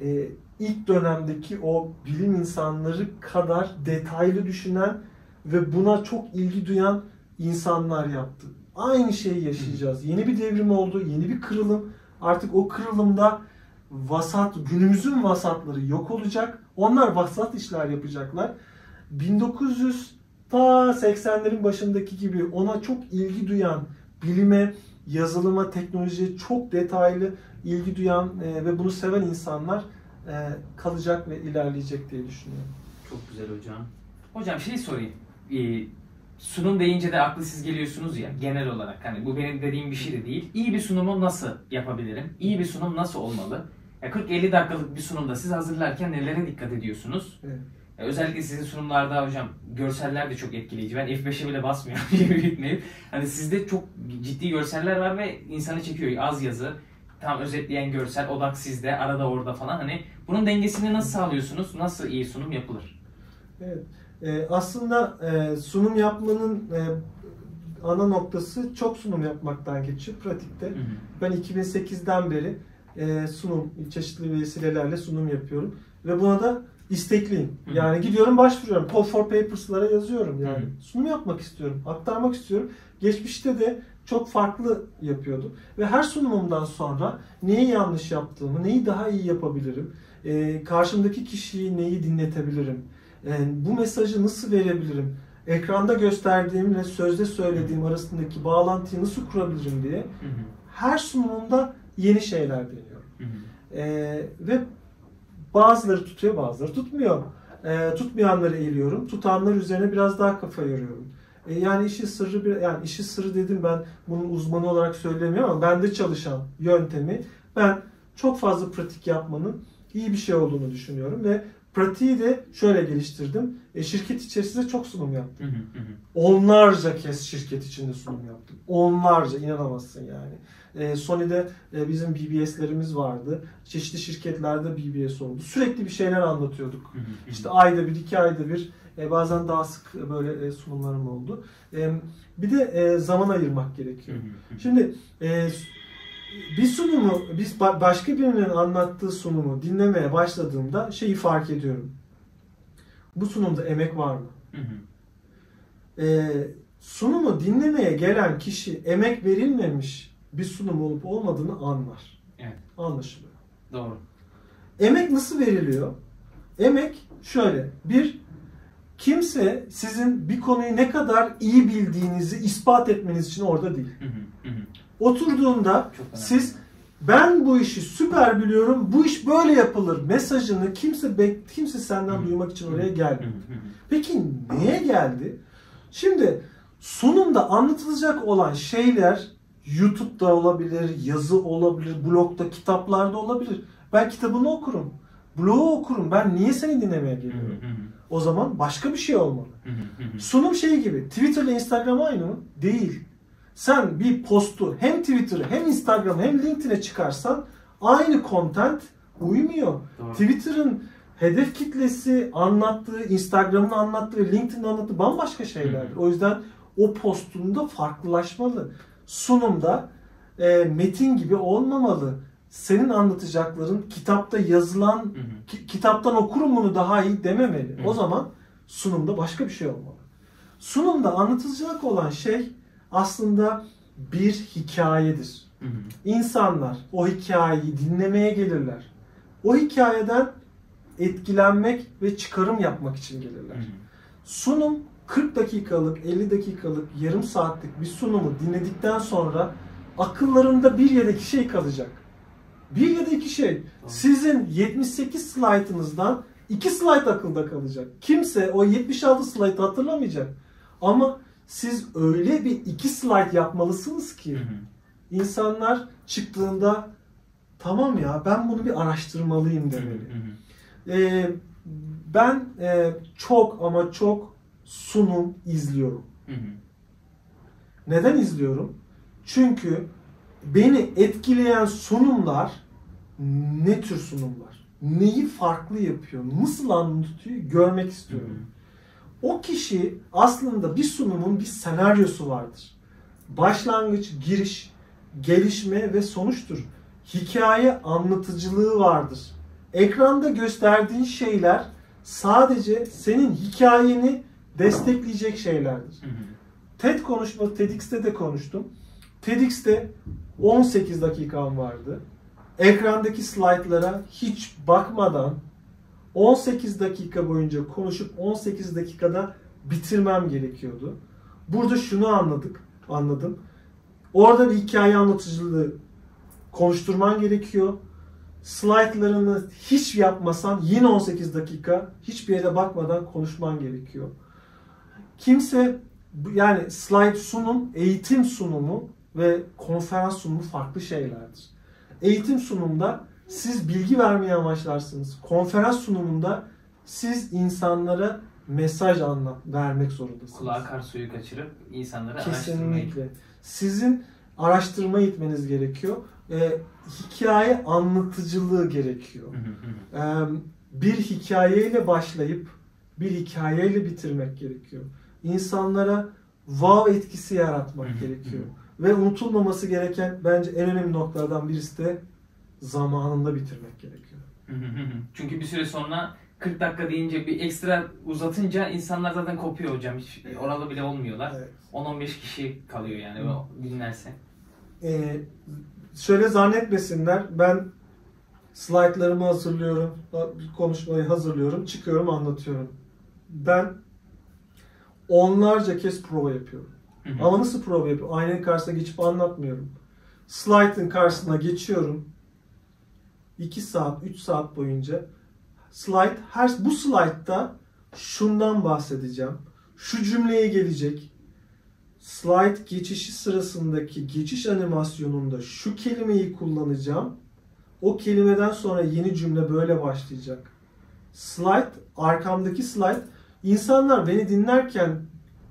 e, ilk dönemdeki o bilim insanları kadar detaylı düşünen ve buna çok ilgi duyan insanlar yaptı. Aynı şeyi yaşayacağız. Hı. Yeni bir devrim oldu, yeni bir kırılım. Artık o kırılımda vasat, günümüzün vasatları yok olacak. Onlar vasat işler yapacaklar. bin dokuz yüz seksenlerin başındaki gibi ona çok ilgi duyan, bilime, yazılıma, teknolojiye çok detaylı ilgi duyan e, ve bunu seven insanlar e, kalacak ve ilerleyecek diye düşünüyorum. Çok güzel hocam. Hocam şey sorayım. Ee, sunum deyince de aklı siz geliyorsunuz ya genel olarak. Hani bu benim dediğim bir şey de değil. İyi bir sunumu nasıl yapabilirim? İyi bir sunum nasıl olmalı? kırk elli dakikalık bir sunumda siz hazırlarken nelere dikkat ediyorsunuz? Evet. Özellikle sizin sunumlarda hocam görseller de çok etkileyici. Ben F beşe bile basmıyorum gibi gitmeyip. Hani sizde çok ciddi görseller var ve insanı çekiyor. Az yazı, tam özetleyen görsel, odak sizde, arada orada falan. Hani bunun dengesini nasıl sağlıyorsunuz? Nasıl iyi sunum yapılır? Evet. E, aslında e, sunum yapmanın e, ana noktası çok sunum yapmaktan geçiyor pratikte. Hı hı. Ben iki bin sekizden beri e, sunum, çeşitli vesilelerle sunum yapıyorum. Ve buna da İstekliyim. Yani hı hı. gidiyorum başvuruyorum. Call for Papers'lara yazıyorum. Yani hı hı. sunum yapmak istiyorum. Aktarmak istiyorum. Geçmişte de çok farklı yapıyordum. Ve her sunumumdan sonra neyi yanlış yaptığımı, neyi daha iyi yapabilirim, e, karşımdaki kişiyi neyi dinletebilirim, e, bu mesajı nasıl verebilirim, ekranda gösterdiğimle sözde söylediğim hı hı. arasındaki bağlantıyı nasıl kurabilirim diye hı hı. her sunumumda yeni şeyler deniyorum. Hı hı. E, ve bazıları tutuyor, bazıları tutmuyor. E, tutmayanları eğiliyorum. Tutanlar üzerine biraz daha kafa yoruyorum. E, yani işi sırrı bir, yani işi sırrı dedim ben bunun uzmanı olarak söylemiyorum ama bende çalışan yöntemi ben çok fazla pratik yapmanın iyi bir şey olduğunu düşünüyorum ve pratiği de şöyle geliştirdim. E, şirket içerisinde çok sunum yaptım. Hı hı hı. Onlarca kez şirket içinde sunum yaptım. Onlarca, inanamazsın yani. E, Sony'de e, bizim B B S'lerimiz vardı. Çeşitli şirketlerde B B S oldu. Sürekli bir şeyler anlatıyorduk. Hı hı hı. İşte ayda bir, iki ayda bir, e, bazen daha sık böyle e, sunumlarım oldu. E, bir de e, zaman ayırmak gerekiyor. Hı hı hı. Şimdi e, bir sunumu, biz başka birinin anlattığı sunumu dinlemeye başladığımda şeyi fark ediyorum. Bu sunumda emek var mı? Hı hı. E, sunumu dinlemeye gelen kişi emek verilmemiş bir sunum olup olmadığını anlar. Evet. Anlaşılıyor. Doğru. Emek nasıl veriliyor? Emek şöyle. Bir, kimse sizin bir konuyu ne kadar iyi bildiğinizi ispat etmeniz için orada değil. Hı hı, hı. Oturduğunda siz ben bu işi süper biliyorum, bu iş böyle yapılır mesajını kimse bek kimse senden hı. duymak için oraya gelmedi. Peki neye geldi? Şimdi sunumda anlatılacak olan şeyler YouTube'da olabilir, yazı olabilir, blogda, kitaplarda olabilir. Ben kitabını okurum, blogu okurum. Ben niye seni dinlemeye geliyorum? O zaman başka bir şey olmalı. Sunum şey gibi, Twitter ile Instagram aynı mı? Değil. Sen bir postu hem Twitter'ı hem Instagram'ı hem LinkedIn'e çıkarsan aynı content uymuyor. Doğru. Twitter'ın hedef kitlesi anlattığı, Instagram'ın anlattığı ve LinkedIn'in anlattığı bambaşka şeylerdir. O yüzden o postunda farklılaşmalı. Sunumda e, metin gibi olmamalı. Senin anlatacakların kitapta yazılan, hı hı. Ki, kitaptan okurum bunu daha iyi dememeli. Hı hı. O zaman sunumda başka bir şey olmalı. Sunumda anlatılacak olan şey aslında bir hikayedir. Hı hı. İnsanlar o hikayeyi dinlemeye gelirler. O hikayeden etkilenmek ve çıkarım yapmak için gelirler. Hı hı. Sunum kırk dakikalık, elli dakikalık, yarım saatlik bir sunumu dinledikten sonra akıllarında bir ya da iki şey kalacak. Bir ya da iki şey. Sizin yetmiş sekiz slaytınızdan iki slayt akılda kalacak. Kimse o yetmiş altı slaytı hatırlamayacak. Ama siz öyle bir iki slayt yapmalısınız ki hı hı. insanlar çıktığında tamam ya ben bunu bir araştırmalıyım demeli. Hı hı. Ee, ben e, çok ama çok sunum izliyorum. Hı hı. Neden izliyorum? Çünkü beni etkileyen sunumlar ne tür sunumlar? Neyi farklı yapıyor? Nasıl anlatıyor? Görmek istiyorum. Hı hı. O kişi aslında bir sunumun bir senaryosu vardır. Başlangıç, giriş, gelişme ve sonuçtur. Hikaye anlatıcılığı vardır. Ekranda gösterdiğin şeyler sadece senin hikayeni destekleyecek şeylerdir. Hı hı. TED konuşma, TEDx'te de konuştum. TEDx'te on sekiz dakikam vardı. Ekrandaki slaytlara hiç bakmadan on sekiz dakika boyunca konuşup on sekiz dakikada bitirmem gerekiyordu. Burada şunu anladık, anladım. Orada bir hikaye anlatıcılığı konuşturman gerekiyor. Slaytlarını hiç yapmasan yine on sekiz dakika hiçbir yere bakmadan konuşman gerekiyor. Kimse yani slide sunum, eğitim sunumu ve konferans sunumu farklı şeylerdir. Eğitim sunumunda siz bilgi vermeye amaçlarsınız. Konferans sunumunda siz insanlara mesaj anlat vermek zorundasınız. Kulağa kar suyu kaçırıp insanları araştırmaya. Kesinlikle. Sizin araştırma gitmeniz gerekiyor. Ee, hikaye anlatıcılığı gerekiyor. ee, bir hikayeyle başlayıp bir hikayeyle bitirmek gerekiyor. İnsanlara wow etkisi yaratmak gerekiyor. Ve unutulmaması gereken bence en önemli noktalardan birisi de zamanında bitirmek gerekiyor. Çünkü bir süre sonra kırk dakika deyince bir ekstra uzatınca insanlar zaten kopuyor hocam. Hiç oralı bile olmuyorlar. Evet. on on beş kişi kalıyor yani o dinlerse. Ee, şöyle zannetmesinler. Ben slaytlarımı hazırlıyorum, konuşmayı hazırlıyorum, çıkıyorum anlatıyorum. Ben onlarca kez prova yapıyorum. Hı hı. Ama nasıl prova yapıyorum? Aynanın karşısına geçip anlatmıyorum. Slide'ın karşısına geçiyorum. iki saat, üç saat boyunca slide, her bu slide'da şundan bahsedeceğim. Şu cümleye gelecek. Slide geçişi sırasındaki geçiş animasyonunda şu kelimeyi kullanacağım. O kelimeden sonra yeni cümle böyle başlayacak. Slide, arkamdaki slide. İnsanlar beni dinlerken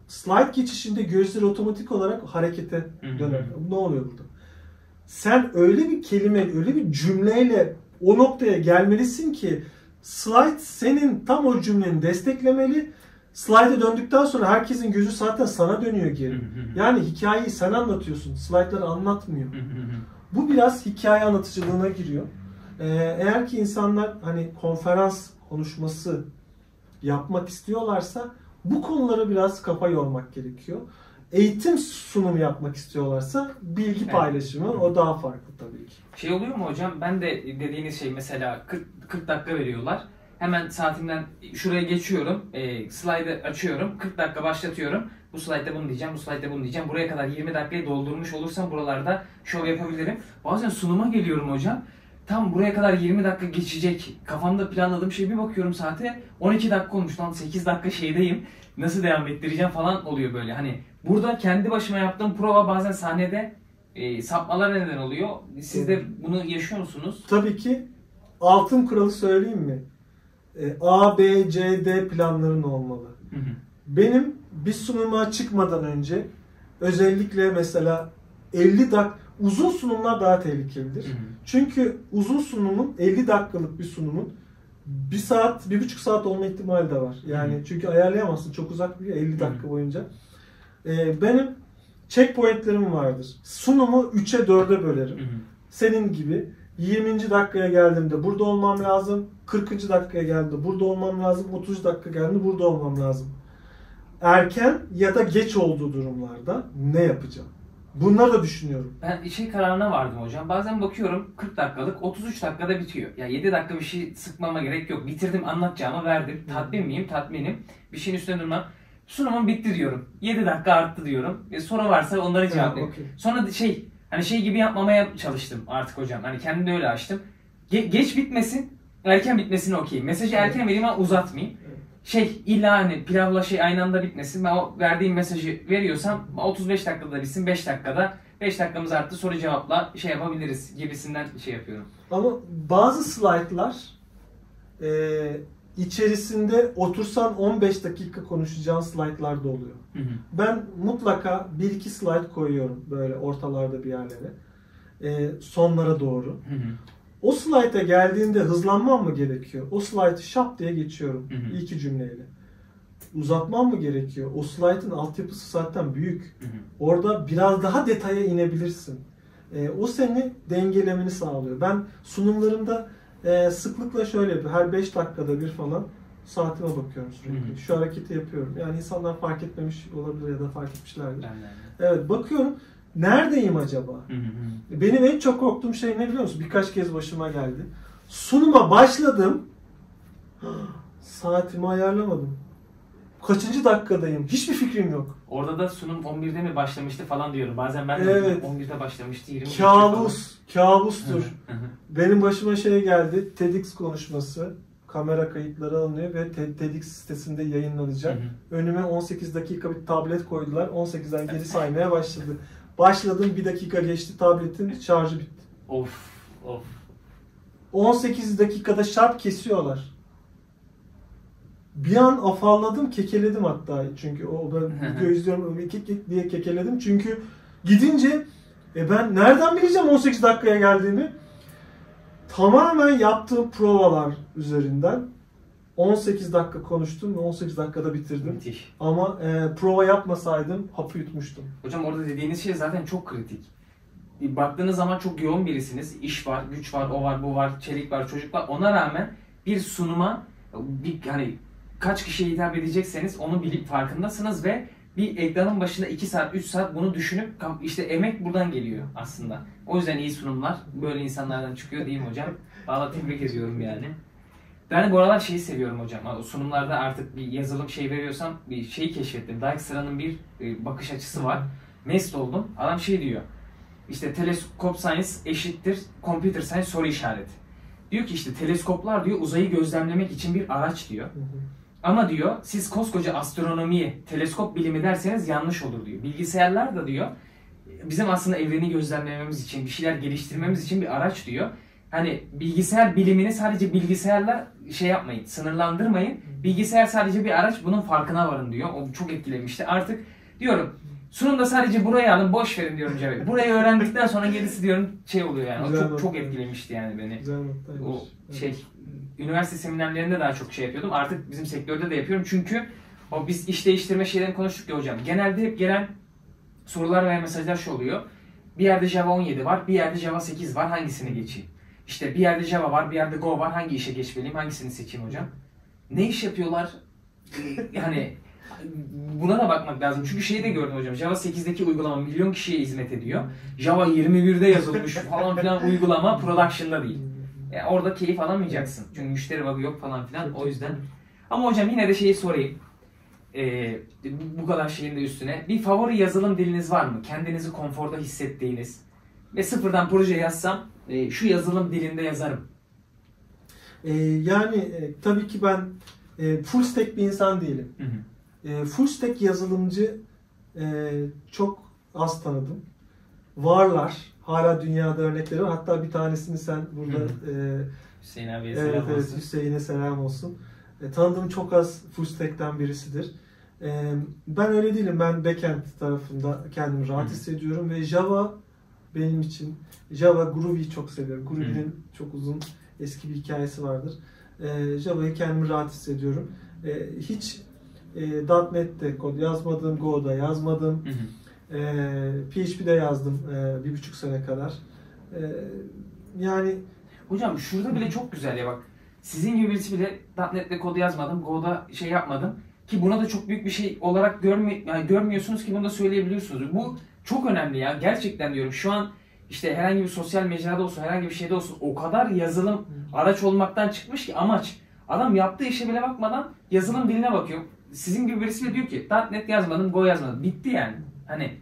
slide geçişinde gözleri otomatik olarak harekete döner. Ne oluyor burada? Sen öyle bir kelime, öyle bir cümleyle o noktaya gelmelisin ki slide senin tam o cümleni desteklemeli. Slide'e döndükten sonra herkesin gözü zaten sana dönüyor geri. Yani hikayeyi sen anlatıyorsun. Slide'ları anlatmıyor. Bu biraz hikaye anlatıcılığına giriyor. Ee, eğer ki insanlar hani konferans konuşması yapmak istiyorlarsa bu konulara biraz kafa yormak gerekiyor. Eğitim sunumu yapmak istiyorlarsa bilgi evet. paylaşımı o daha farklı tabii ki. Şey oluyor mu hocam? Ben de dediğiniz şey mesela kırk dakika veriyorlar. Hemen saatimden şuraya geçiyorum. E, slide'ı açıyorum. kırk dakika başlatıyorum. Bu slide'da bunu diyeceğim, bu slide'da bunu diyeceğim. Buraya kadar yirmi dakikayı doldurmuş olursam buralarda şov yapabilirim. Bazen sunuma geliyorum hocam. Tam buraya kadar yirmi dakika geçecek. Kafamda planladığım şey bir bakıyorum saate on iki dakika olmuş. Lan sekiz dakika şeydeyim. Nasıl devam ettireceğim falan oluyor böyle. Hani burada kendi başıma yaptığım prova bazen sahnede e, sapmalar neden oluyor. Siz de bunu yaşıyor musunuz? Tabii ki. Altın kuralı söyleyeyim mi? E, A, B, C, D planların olmalı. Hı hı. Benim bir sunuma çıkmadan önce özellikle mesela elli dakika uzun sunumlar daha tehlikelidir. Hı hı. Çünkü uzun sunumun elli dakikalık bir sunumun bir saat, bir buçuk saat olma ihtimali de var. Yani Hı. çünkü ayarlayamazsın. Çok uzak bir elli dakika Hı. boyunca. Ee, benim checkpointlerim vardır. Sunumu üçe dörde bölerim. Hı. Senin gibi yirminci dakikaya geldiğimde burada olmam lazım. kırkıncı dakikaya geldiğimde burada olmam lazım. otuzuncu dakika geldiğimde burada olmam lazım. Erken ya da geç olduğu durumlarda ne yapacağım? Bunları da düşünüyorum. Ben işin kararına vardım hocam. Bazen bakıyorum kırk dakikalık otuz üç dakikada bitiyor. Ya yedi dakika bir şey sıkmama gerek yok. Bitirdim, anlatacağımı verdim. Tatmin miyim? Tatminim. Bir şeyin üstüne durmam. Sunumun bitti diyorum. yedi dakika arttı diyorum. E, soru varsa onları cevaplayayım. Evet, okay. Sonra şey, hani şey gibi yapmamaya çalıştım artık hocam. Hani kendimi öyle açtım. Ge- geç bitmesin, erken bitmesini okey. Mesajı erken evet. vereyim ama uzatmayayım. Şey illa hani pilavla şey aynı anda bitmesin. Ben o verdiğim mesajı veriyorsam otuz beş dakikada bitsin, beş dakikada. beş dakikamız arttı, soru cevapla şey yapabiliriz gibisinden şey yapıyorum. Ama bazı slaytlar e, içerisinde otursan on beş dakika konuşacağın slaytlar da oluyor. Hı hı. Ben mutlaka bir iki slayt koyuyorum böyle ortalarda bir yerlere. E, sonlara doğru. Hı hı. O slayta geldiğinde hızlanmam mı gerekiyor? O slaytı şap diye geçiyorum. Hı hı. İki cümleyle. Uzatmam mı gerekiyor? O slaytın altyapısı zaten büyük. Hı hı. Orada biraz daha detaya inebilirsin. E, o seni dengelemeni sağlıyor. Ben sunumlarımda e, sıklıkla şöyle her beş dakikada bir falan saatime bakıyorum sürekli. Hı hı. Şu hareketi yapıyorum. Yani insanlar fark etmemiş olabilir ya da fark etmişlerdir. Ben, ben. Evet, bakıyorum. Neredeyim acaba? Hı hı. Benim en çok korktuğum şey ne biliyor musun? Birkaç kez başıma geldi. Sunuma başladım. Saatimi ayarlamadım. Kaçıncı dakikadayım? Hiçbir fikrim yok. Orada da sunum on birde mi başlamıştı falan diyorum. Bazen ben de evet. on birde başlamıştı. yirmi Kabus. Kabustur. Hı hı. Benim başıma şey geldi. TEDx konuşması. Kamera kayıtları alınıyor ve TEDx sitesinde yayınlanacak. Hı hı. Önüme on sekiz dakika bir tablet koydular. on sekizden geri saymaya başladı. Başladım, bir dakika geçti, tabletin şarjı bitti. Of, of. on sekiz dakikada şart kesiyorlar. Bir an afalladım, kekeledim hatta. Çünkü o ben video izliyorum diye kekeledim. Çünkü gidince e ben nereden bileceğim on sekiz dakikaya geldiğimi? Tamamen yaptığım provalar üzerinden on sekiz dakika konuştum ve on sekiz dakikada bitirdim. Müthiş. Ama e, prova yapmasaydım hapı yutmuştum. Hocam orada dediğiniz şey zaten çok kritik. Baktığınız zaman çok yoğun birisiniz. İş var, güç var, o var, bu var, çelik var, çocuk var. Ona rağmen bir sunuma bir, hani kaç kişiye hitap edecekseniz onu bilip farkındasınız ve bir ekranın başında iki saat, üç saat bunu düşünüp işte emek buradan geliyor aslında. O yüzden iyi sunumlar böyle insanlardan çıkıyor diyeyim hocam. Vallahi tebrik ediyorum yani. Ben bu aralar şeyi seviyorum hocam. Sunumlarda artık bir yazılım şey veriyorsam bir şeyi keşfettim. Dijkstra'nın bir bakış açısı var. Mest oldum. Adam şey diyor. İşte teleskop science eşittir computer science soru işareti. Diyor ki işte teleskoplar diyor uzayı gözlemlemek için bir araç diyor. Hı hı. Ama diyor siz koskoca astronomiyi teleskop bilimi derseniz yanlış olur diyor. Bilgisayarlar da diyor bizim aslında evreni gözlemlememiz için bir şeyler geliştirmemiz için bir araç diyor. Hani bilgisayar bilimini sadece bilgisayarla şey yapmayın, sınırlandırmayın. Bilgisayar sadece bir araç, bunun farkına varın diyor. O çok etkilemişti. Artık diyorum sunumda sadece burayı alın, boş verin diyorum Cevdet. Burayı öğrendikten sonra gerisi diyorum şey oluyor yani. O çok, çok etkilemişti yani beni. O şey üniversite seminerlerinde daha çok şey yapıyordum. Artık bizim sektörde de yapıyorum çünkü o biz iş değiştirme şeylerini konuştuk ya hocam. Genelde hep gelen sorular ve mesajlar şu oluyor. Bir yerde Java on yedi var, bir yerde Java sekiz var. Hangisini geçeyim? İşte bir yerde Java var, bir yerde Go var. Hangi işe geçmeliyim, hangisini seçeyim hocam? Ne iş yapıyorlar? Yani buna da bakmak lazım. Çünkü şeyi de gördüm hocam. Java sekizdeki uygulama milyon kişiye hizmet ediyor. Java yirmi birde yazılmış falan filan uygulama production'da değil. Yani orada keyif alamayacaksın. Çünkü müşteri bug'ı yok falan filan. O yüzden. Ama hocam yine de şeyi sorayım. Ee, bu kadar şeyin de üstüne. Bir favori yazılım diliniz var mı? Kendinizi konforda hissettiğiniz. Ve sıfırdan proje yazsam e, şu yazılım dilinde yazarım. E, yani e, tabii ki ben e, full stack bir insan değilim. Hı hı. E, full stack yazılımcı e, çok az tanıdım. Varlar. Hala dünyada örnekleri var. Hatta bir tanesini sen burada hı hı. E, Hüseyin abiye selam evet, olsun. Evet, Hüseyin'e selam olsun. E, tanıdığım çok az full stack'ten birisidir. E, ben öyle değilim. Ben backend tarafında kendimi rahat hı hı. hissediyorum ve Java benim için Java Groovy'yi çok seviyorum. Groovy'nin çok uzun eski bir hikayesi vardır. e, Java'yı kendimi rahat hissediyorum. E, hiç e, dot net'te kod yazmadım, Go'da yazmadım, hı hı. E, P H P'de yazdım e, bir buçuk sene kadar. E, yani hocam şurada bile çok güzel ya bak. Sizin gibi birisi bile .nokta net'te kodu yazmadım, Go'da şey yapmadım ki buna da çok büyük bir şey olarak görme, yani görmüyorsunuz ki bunu da söyleyebiliyorsunuz. Bu çok önemli ya. Gerçekten diyorum şu an işte herhangi bir sosyal mecrada olsun, herhangi bir şeyde olsun o kadar yazılım araç olmaktan çıkmış ki amaç. Adam yaptığı işe bile bakmadan yazılım diline bakıyor. Sizin gibi birisi bile diyor ki .nokta net yazmadım, Go yazmadım. Bitti yani. Hani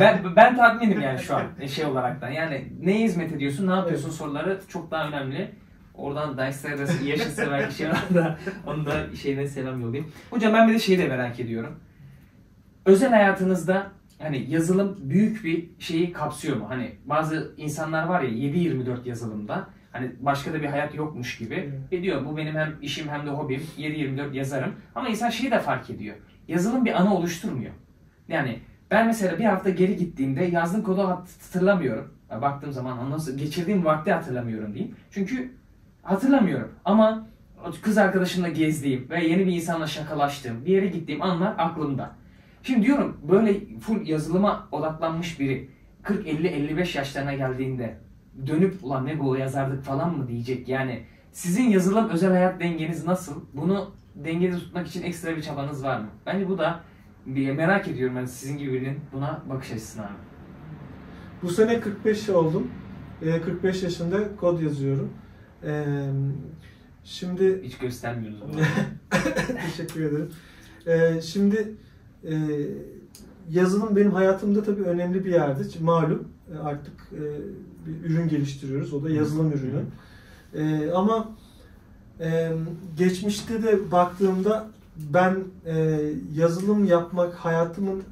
ben, ben tatminim yani şu an şey olaraktan. Yani neye hizmet ediyorsun, ne yapıyorsun soruları çok daha önemli. Oradan Dice'lere de yaşasın belki şey da onu da şeyine selam yollayayım. Hocam ben bir de şeyi de merak ediyorum. Özel hayatınızda hani yazılım büyük bir şeyi kapsıyor mu? Hani bazı insanlar var ya yedi yirmi dört yazılımda hani başka da bir hayat yokmuş gibi ve diyor bu benim hem işim hem de hobim yedi yirmi dört yazarım. Ama insan şeyi de fark ediyor. Yazılım bir ana oluşturmuyor. Yani ben mesela bir hafta geri gittiğimde yazdığım kodu hatırlamıyorum. Baktığım zaman nasıl geçirdiğim vakti hatırlamıyorum diyeyim. Çünkü hatırlamıyorum ama kız arkadaşımla gezdiğim ve yeni bir insanla şakalaştığım, bir yere gittiğim anlar aklımda. Şimdi diyorum böyle full yazılıma odaklanmış biri kırk elli elli beş yaşlarına geldiğinde dönüp ulan ne Go yazardık falan mı diyecek yani. Sizin yazılım özel hayat dengeniz nasıl? Bunu dengede tutmak için ekstra bir çabanız var mı? Bence bu da merak ediyorum ben yani sizin gibi birinin buna bakış açısını abi. Bu sene kırk beş oldum. kırk beş yaşında kod yazıyorum. Ee, şimdi hiç göstermiyoruz. Teşekkür ederim. Ee, şimdi e, yazılım benim hayatımda tabii önemli bir yerde. Malum artık e, bir ürün geliştiriyoruz. O da yazılım ürünü. E, ama e, geçmişte de baktığımda ben e, yazılım yapmak hayatımın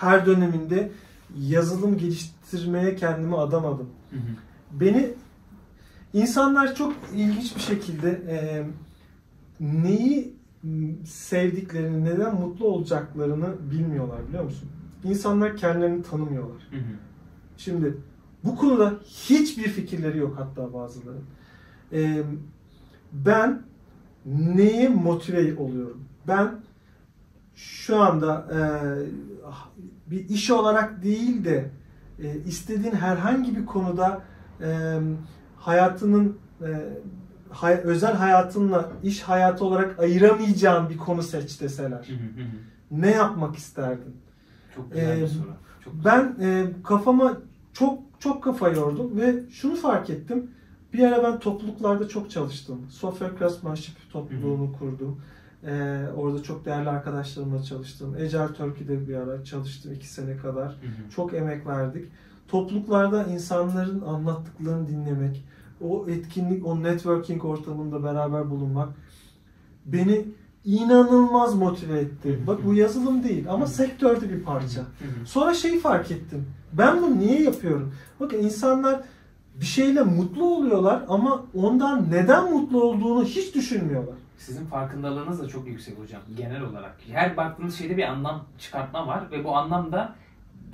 her döneminde yazılım geliştirmeye kendimi adamadım. Hı hı. Beni İnsanlar çok ilginç bir şekilde e, neyi sevdiklerini, neden mutlu olacaklarını bilmiyorlar biliyor musun? İnsanlar kendilerini tanımıyorlar. Hı hı. Şimdi bu konuda hiçbir fikirleri yok hatta bazıları. E, ben neye motive oluyorum? Ben şu anda e, bir iş olarak değil de e, istediğin herhangi bir konuda e, hayatının e, hay, özel hayatınla iş hayatı olarak ayıramayacağın bir konu seç deseler. Ne yapmak isterdin? Çok güzel bir soru. Çok güzel. Ben e, kafama çok çok kafa yordum ve şunu fark ettim. Bir ara ben topluluklarda çok çalıştım. Software Craftsmanship topluluğunu kurdum. E, orada çok değerli arkadaşlarımla çalıştım. Agile Turkey'de bir ara çalıştım iki sene kadar. Hı hı. Çok emek verdik. Topluluklarda insanların anlattıklarını dinlemek, o etkinlik, o networking ortamında beraber bulunmak beni inanılmaz motive etti. Bak bu yazılım değil ama sektörde bir parça. Sonra şeyi fark ettim. Ben bunu niye yapıyorum? Bakın insanlar bir şeyle mutlu oluyorlar ama ondan neden mutlu olduğunu hiç düşünmüyorlar. Sizin farkındalığınız da çok yüksek hocam genel olarak. Her baktığınız şeyde bir anlam çıkartma var ve bu anlamda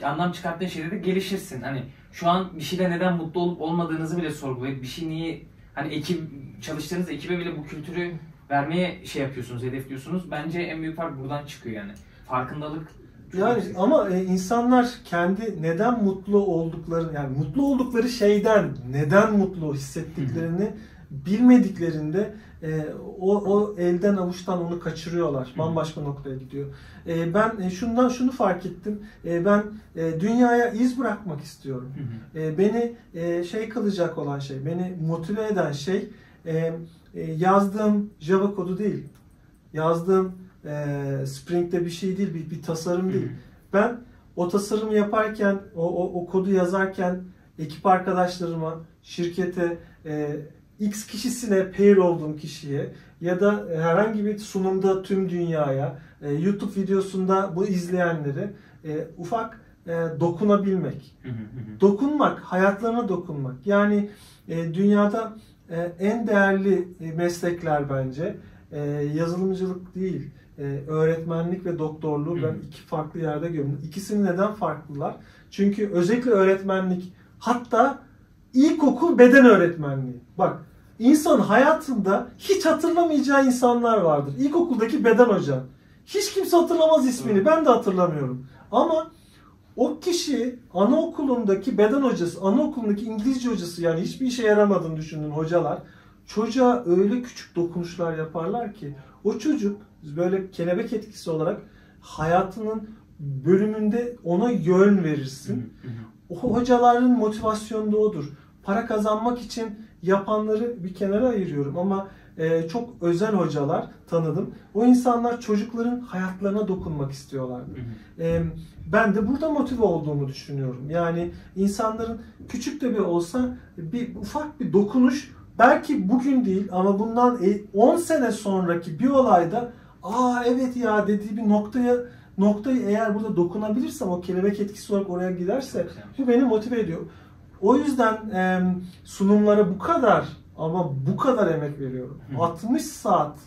anlam çıkarttığın şeyde de gelişirsin. Hani şu an bir şeyle neden mutlu olup olmadığınızı bile sorgulayıp bir şey niye hani ekip çalıştığınız ekibe bile bu kültürü vermeye şey yapıyorsunuz, hedefliyorsunuz. Bence en büyük fark buradan çıkıyor yani. Farkındalık. Yani ama e, insanlar kendi neden mutlu oldukları yani mutlu oldukları şeyden neden mutlu hissettiklerini bilmediklerinde e, o, o elden avuçtan onu kaçırıyorlar. Bambaşka noktaya gidiyor. E, ben e, şundan şunu fark ettim. E, ben e, dünyaya iz bırakmak istiyorum. E, beni e, şey kılacak olan şey, beni motive eden şey e, e, yazdığım Java kodu değil. Yazdığım e, Spring'de bir şey değil, bir, bir tasarım değil. Ben o tasarımı yaparken, o, o, o kodu yazarken ekip arkadaşlarıma, şirkete, e, X kişisine, pair olduğum kişiye ya da herhangi bir sunumda tüm dünyaya, YouTube videosunda bu izleyenleri ufak dokunabilmek. Dokunmak, hayatlarına dokunmak. Yani dünyada en değerli meslekler bence yazılımcılık değil, öğretmenlik ve doktorluğu ben iki farklı yerde görüyorum. İkisini neden farklılar? Çünkü özellikle öğretmenlik hatta İlkokul beden öğretmenliği. Bak İnsan hayatında hiç hatırlamayacağı insanlar vardır. İlkokuldaki beden hoca. Hiç kimse hatırlamaz ismini. Ben de hatırlamıyorum. Ama o kişi anaokulundaki beden hocası, anaokulundaki İngilizce hocası, yani hiçbir işe yaramadığını düşündüğün hocalar çocuğa öyle küçük dokunuşlar yaparlar ki o çocuk böyle kelebek etkisi olarak hayatının bölümünde ona yön verirsin. O hocaların motivasyonu da odur. Para kazanmak için yapanları bir kenara ayırıyorum ama e, çok özel hocalar tanıdım. O insanlar çocukların hayatlarına dokunmak istiyorlardı. E, ben de burada motive olduğumu düşünüyorum. Yani insanların küçük de bir olsa bir ufak bir dokunuş, belki bugün değil ama bundan on sene sonraki bir olayda aa evet ya dediği bir noktaya noktayı eğer burada dokunabilirsem, o kelebek etkisi olarak oraya giderse, bu beni motive ediyor. O yüzden e, sunumlara bu kadar ama bu kadar emek veriyorum. Hı. altmış saat,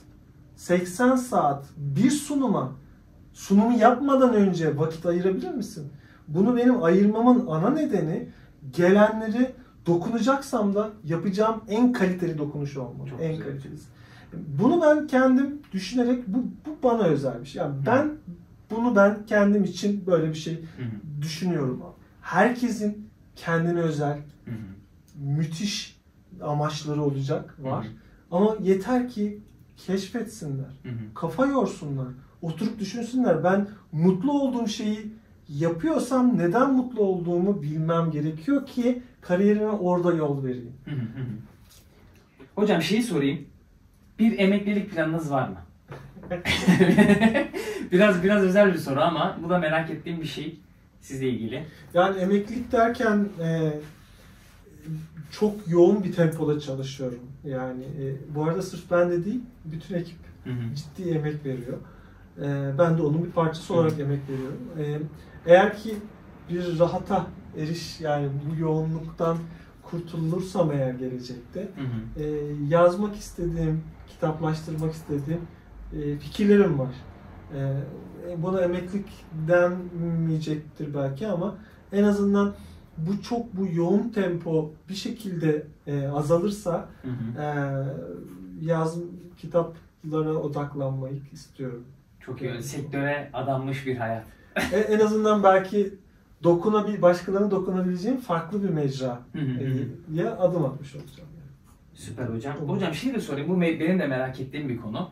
seksen saat bir sunuma, sunumu yapmadan önce vakit ayırabilir misin? Bunu benim ayırmamın ana nedeni, gelenleri dokunacaksam da yapacağım en kaliteli dokunuş olmalı. Çok en güzel. Kalitelisi. Bunu ben kendim düşünerek, bu, bu bana özel bir şey. Yani Hı. ben bunu ben kendim için böyle bir şey Hı. düşünüyorum. Herkesin kendine özel, hı hı. müthiş amaçları olacak, var. Hı hı. Ama yeter ki keşfetsinler, hı hı. kafa yorsunlar, oturup düşünsünler. Ben mutlu olduğum şeyi yapıyorsam neden mutlu olduğumu bilmem gerekiyor ki kariyerime orada yol vereyim. Hı hı hı. Hocam şeyi sorayım, bir emeklilik planınız var mı? biraz biraz özel bir soru ama bu da merak ettiğim bir şey. Sizle ilgili. Yani emeklilik derken e, çok yoğun bir tempoda çalışıyorum. Yani e, bu arada sırf ben de değil, bütün ekip hı hı. ciddi emek veriyor. E, ben de onun bir parçası olarak hı hı. emek veriyorum. E, eğer ki bir rahata eriş, yani bu yoğunluktan kurtulursam eğer gelecekte, hı hı. E, yazmak istediğim, kitaplaştırmak istediğim e, fikirlerim var. Ee, buna emeklilik denmeyecektir belki ama en azından bu çok bu yoğun tempo bir şekilde e, azalırsa hı hı. E, yaz kitaplara odaklanmayı istiyorum. Çok iyi. Yani, sektöre adanmış bir hayat. e, en azından belki dokunabil, başkalarına dokunabileceğim farklı bir mecra hı hı. E, ya adım atmış olacağım. Yani. Süper hocam. Olur. Hocam şey de sorayım. Bu benim de merak ettiğim bir konu.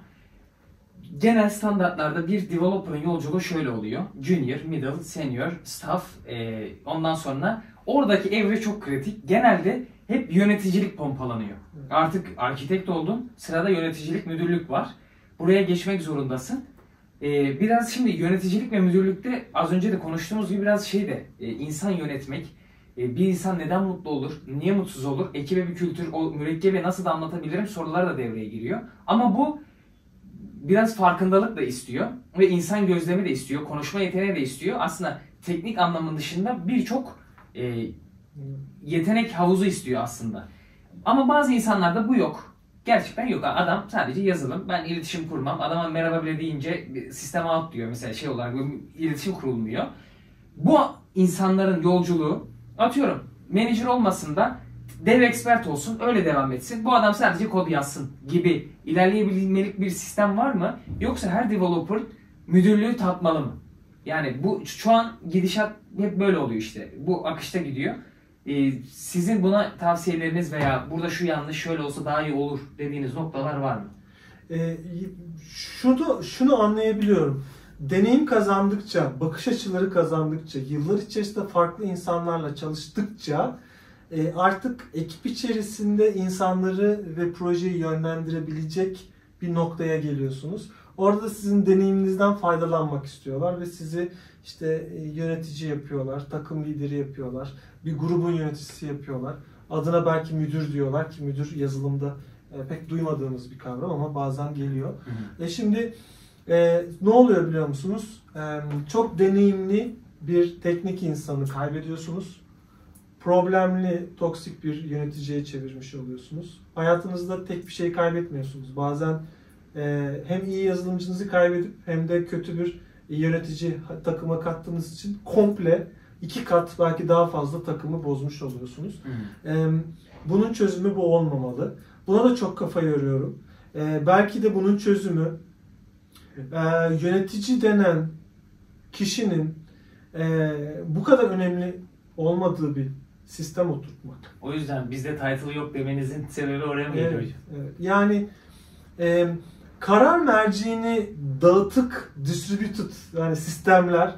Genel standartlarda bir developer'ın yolculuğu şöyle oluyor. Junior, middle, senior, staff, e, ondan sonra oradaki evre çok kritik. Genelde hep yöneticilik pompalanıyor. Artık arkitekt oldun, sırada yöneticilik, müdürlük var. Buraya geçmek zorundasın. E, biraz şimdi yöneticilik ve müdürlükte az önce de konuştuğumuz gibi biraz şey de e, insan yönetmek. E, bir insan neden mutlu olur, niye mutsuz olur, ekibe bir kültür, o mürekkebi nasıl da anlatabilirim sorular da devreye giriyor. Ama bu biraz farkındalık da istiyor ve insan gözlemi de istiyor, konuşma yeteneği de istiyor. Aslında teknik anlamın dışında birçok e, yetenek havuzu istiyor aslında. Ama bazı insanlarda bu yok. Gerçekten yok. Adam sadece yazılım, ben iletişim kurmam. Adama merhaba bile deyince sistem out diyor mesela, şey olarak iletişim kurulmuyor. Bu insanların yolculuğu, atıyorum menajer olmasın da dev expert olsun, öyle devam etsin. Bu adam sadece kod yazsın gibi ilerleyebilmelik bir sistem var mı? Yoksa her developer müdürlüğü tatmalı mı? Yani bu şu an gidişat hep böyle oluyor işte. Bu akışta gidiyor. Ee, sizin buna tavsiyeleriniz veya burada şu yanlış, şöyle olsa daha iyi olur dediğiniz noktalar var mı? Ee, şunu, şunu anlayabiliyorum. Deneyim kazandıkça, bakış açıları kazandıkça, yıllar içerisinde farklı insanlarla çalıştıkça artık ekip içerisinde insanları ve projeyi yönlendirebilecek bir noktaya geliyorsunuz. Orada sizin deneyiminizden faydalanmak istiyorlar ve sizi işte yönetici yapıyorlar, takım lideri yapıyorlar, bir grubun yöneticisi yapıyorlar. Adına belki müdür diyorlar ki müdür yazılımda pek duymadığımız bir kavram ama bazen geliyor. Hı hı. E şimdi e, ne oluyor biliyor musunuz? E, çok deneyimli bir teknik insanı kaybediyorsunuz. Problemli, toksik bir yöneticiye çevirmiş oluyorsunuz. Hayatınızda tek bir şey kaybetmiyorsunuz. Bazen e, hem iyi yazılımcınızı kaybedip hem de kötü bir yönetici takıma kattığınız için komple iki kat belki daha fazla takımı bozmuş oluyorsunuz. Hmm. Bunun çözümü bu olmamalı. Buna da çok kafa yoruyorum. Belki de bunun çözümü yönetici denen kişinin bu kadar önemli olmadığı bir sistem oturtmak. O yüzden bizde title yok demenizin sebebi oraya mı geliyor hocam? Evet. Yani e, karar merciğini dağıtık, distributed yani sistemler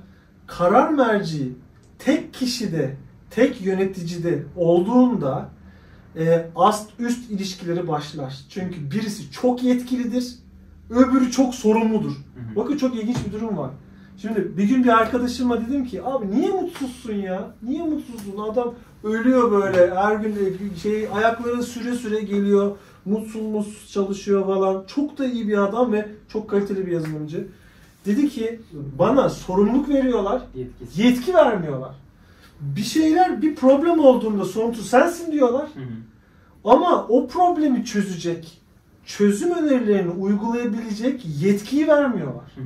karar merciği tek kişide, tek yöneticide olduğunda e, ast üst ilişkileri başlar. Çünkü birisi çok yetkilidir, öbürü çok sorumludur. Hı hı. Bakın çok ilginç bir durum var. Şimdi bir gün bir arkadaşıma dedim ki, abi niye mutsuzsun ya? Niye mutsuzsun? Adam ölüyor böyle, her gün şey, ayakları süre süre geliyor, mutsuz mutsuz çalışıyor falan. Çok da iyi bir adam ve çok kaliteli bir yazılımcı. Dedi ki, bana sorumluluk veriyorlar, Yetkisi. yetki vermiyorlar. Bir şeyler, bir problem olduğunda sorumlu sensin diyorlar. Hı hı. Ama o problemi çözecek, çözüm önerilerini uygulayabilecek yetkiyi vermiyorlar. Hı hı.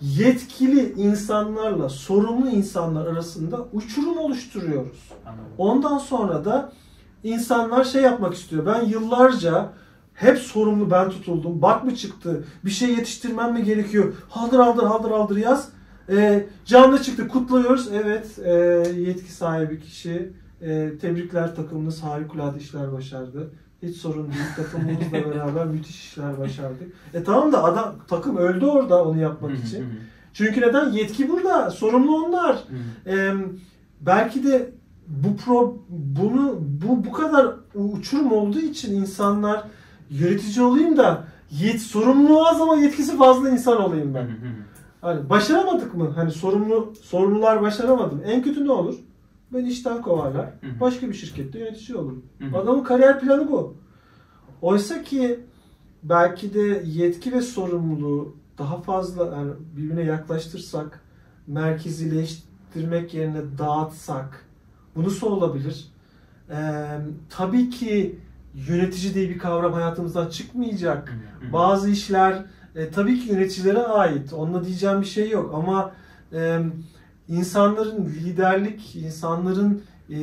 Yetkili insanlarla sorumlu insanlar arasında uçurum oluşturuyoruz. Anladım. Ondan sonra da insanlar şey yapmak istiyor. Ben yıllarca hep sorumlu ben tutuldum. Bak mı çıktı? Bir şey yetiştirmem mi gerekiyor? Haldır haldır haldır haldır yaz. E, canlı çıktı. Kutluyoruz. Evet, e, yetki sahibi kişi. E, tebrikler, takımınız harikulade işler başardı. Hiç sorun değil. Takımımızla beraber müthiş işler başardık. E tamam da adam, takım öldü orada onu yapmak için. Çünkü neden? Yetki burada. Sorumlu onlar. E, belki de bu pro, bunu bu bu kadar uçurum olduğu için insanlar yönetici olayım da yet, sorumlu az ama yetkisi fazla insan olayım ben. Hani başaramadık mı? Hani sorumlu sorumlular başaramadım. En kötü ne olur? Ben işten kovarlar. Başka bir şirkette yönetici olurum. Adamın kariyer planı bu. Oysa ki belki de yetki ve sorumluluğu daha fazla yani birbirine yaklaştırsak, merkezileştirmek yerine dağıtsak bu nasıl olabilir? Ee, tabii ki yönetici diye bir kavram hayatımızdan çıkmayacak. Bazı işler e, tabii ki yöneticilere ait. Onunla diyeceğim bir şey yok ama e, İnsanların liderlik, insanların e,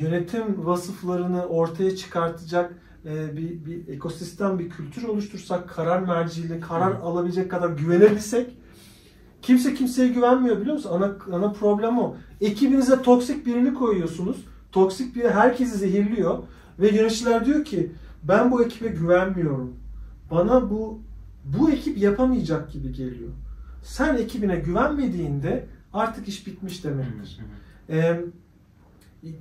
yönetim vasıflarını ortaya çıkartacak e, bir, bir ekosistem, bir kültür oluştursak, karar merciyle karar hmm. alabilecek kadar güvenebilsek, kimse kimseye güvenmiyor biliyor musun? Ana, ana problem o. Ekibinize toksik birini koyuyorsunuz, toksik biri herkesi zehirliyor ve yöneticiler diyor ki, ben bu ekibe güvenmiyorum, bana bu bu ekip yapamayacak gibi geliyor. Sen ekibine güvenmediğinde artık iş bitmiş demektir. E,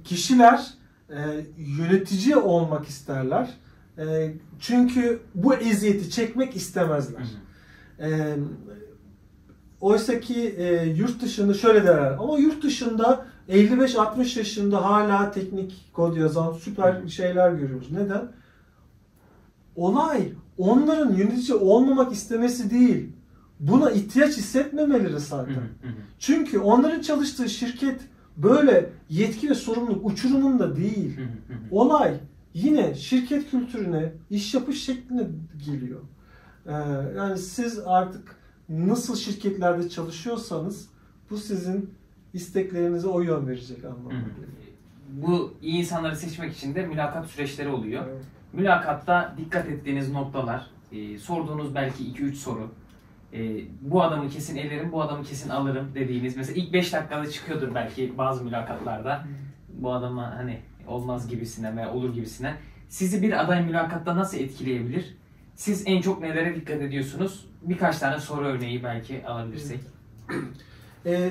kişiler e, yönetici olmak isterler. E, çünkü bu eziyeti çekmek istemezler. E, oysa ki e, yurt dışında şöyle derler. Ama yurt dışında elli beş altmış yaşında hala teknik kod yazan süper şeyler görüyoruz. Neden? Olay onların yönetici olmamak istemesi değil. Buna ihtiyaç hissetmemeleri zaten. Hı hı hı. Çünkü onların çalıştığı şirket böyle yetki ve sorumluluk uçurumunda değil. Hı hı hı. Olay yine şirket kültürüne, iş yapış şekline geliyor. Ee, yani siz artık nasıl şirketlerde çalışıyorsanız bu sizin isteklerinize o yön verecek anlamına geliyor. Bu iyi insanları seçmek için de mülakat süreçleri oluyor. Evet. Mülakatta dikkat ettiğiniz noktalar, e, sorduğunuz belki iki üç soru. Ee, bu adamı kesin elerim, bu adamı kesin alırım dediğiniz. Mesela ilk beş dakikada çıkıyordur belki bazı mülakatlarda. Bu adama hani olmaz gibisine veya olur gibisine. Sizi bir aday mülakatta nasıl etkileyebilir? Siz en çok nelere dikkat ediyorsunuz? Birkaç tane soru örneği belki alabilirsek. Ee,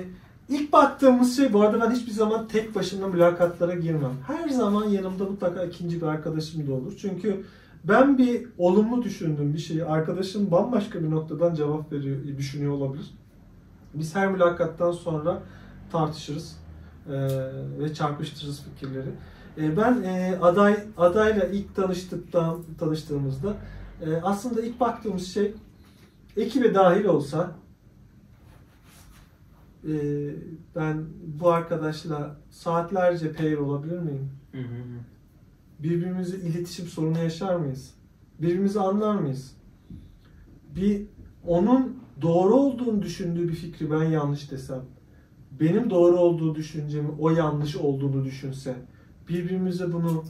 ilk baktığımız şey, bu arada ben hiçbir zaman tek başımla mülakatlara girmem. Her zaman yanımda mutlaka ikinci bir arkadaşım da olur. Çünkü ben bir olumlu düşündüğüm bir şeyi arkadaşım bambaşka bir noktadan cevap veriyor, düşünüyor olabilir. Biz her mülakattan sonra tartışırız e, ve çarpıştırırız fikirleri. E, ben e, aday adayla ilk tanıştıktan tanıştığımızda e, aslında ilk baktığımız şey ekibe dahil olsa e, ben bu arkadaşla saatlerce pair olabilir miyim? Hı hı hı. Birbirimize iletişim sorunu yaşar mıyız? Birbirimizi anlar mıyız? Bir, onun doğru olduğunu düşündüğü bir fikri ben yanlış desem, benim doğru olduğu düşüncemi, o yanlış olduğunu düşünse, birbirimize bunu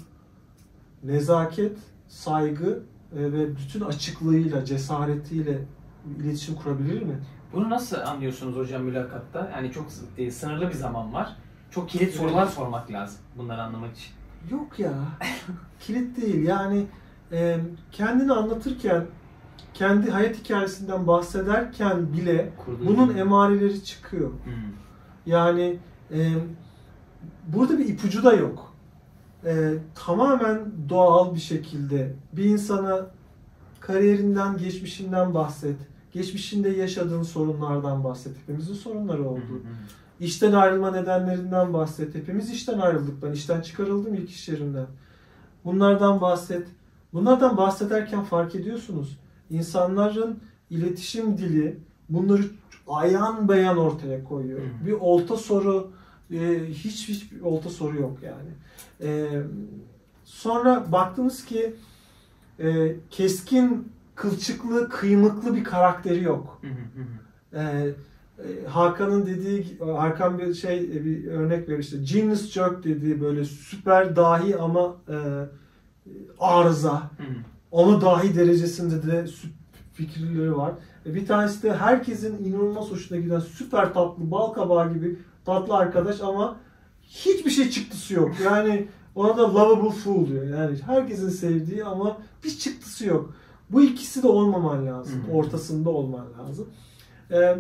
nezaket, saygı ve bütün açıklığıyla, cesaretiyle iletişim kurabilir mi? Bunu nasıl anlıyorsunuz hocam mülakatta? Yani çok sınırlı bir zaman var. Çok kilit sorular sormak lazım bunları anlamak için. Yok ya, kilit değil. Yani kendini anlatırken, kendi hayat hikayesinden bahsederken bile kurduğun bunun gibi emareleri çıkıyor. Hmm. Yani e, burada bir ipucu da yok. E, tamamen doğal bir şekilde bir insana kariyerinden, geçmişinden bahset. Geçmişinde yaşadığın sorunlardan bahset. Hepimizin sorunları oldu. Hmm. İşten ayrılma nedenlerinden bahset. Hepimiz işten ayrıldık. Ben işten çıkarıldım ilk iş yerimden. Bunlardan bahset. Bunlardan bahsederken fark ediyorsunuz. İnsanların iletişim dili bunları ayan beyan ortaya koyuyor. Hmm. Bir olta soru, hiç hiç bir olta soru yok yani. Sonra baktınız ki keskin, kılçıklı, kıymıklı bir karakteri yok. Hmm. Hakan'ın dediği, Hakan bir şey bir örnek ver işte, genius jerk dediği böyle süper dahi ama arıza. Hmm. Ona dahi derecesinde de fikirleri var. Bir tanesi de herkesin inanılmaz hoşuna giden süper tatlı, bal kabağı gibi tatlı arkadaş ama hiçbir şey çıktısı yok. Yani ona da lovable fool diyor. Yani herkesin sevdiği ama bir çıktısı yok. Bu ikisi de olmaman lazım. Ortasında olman lazım.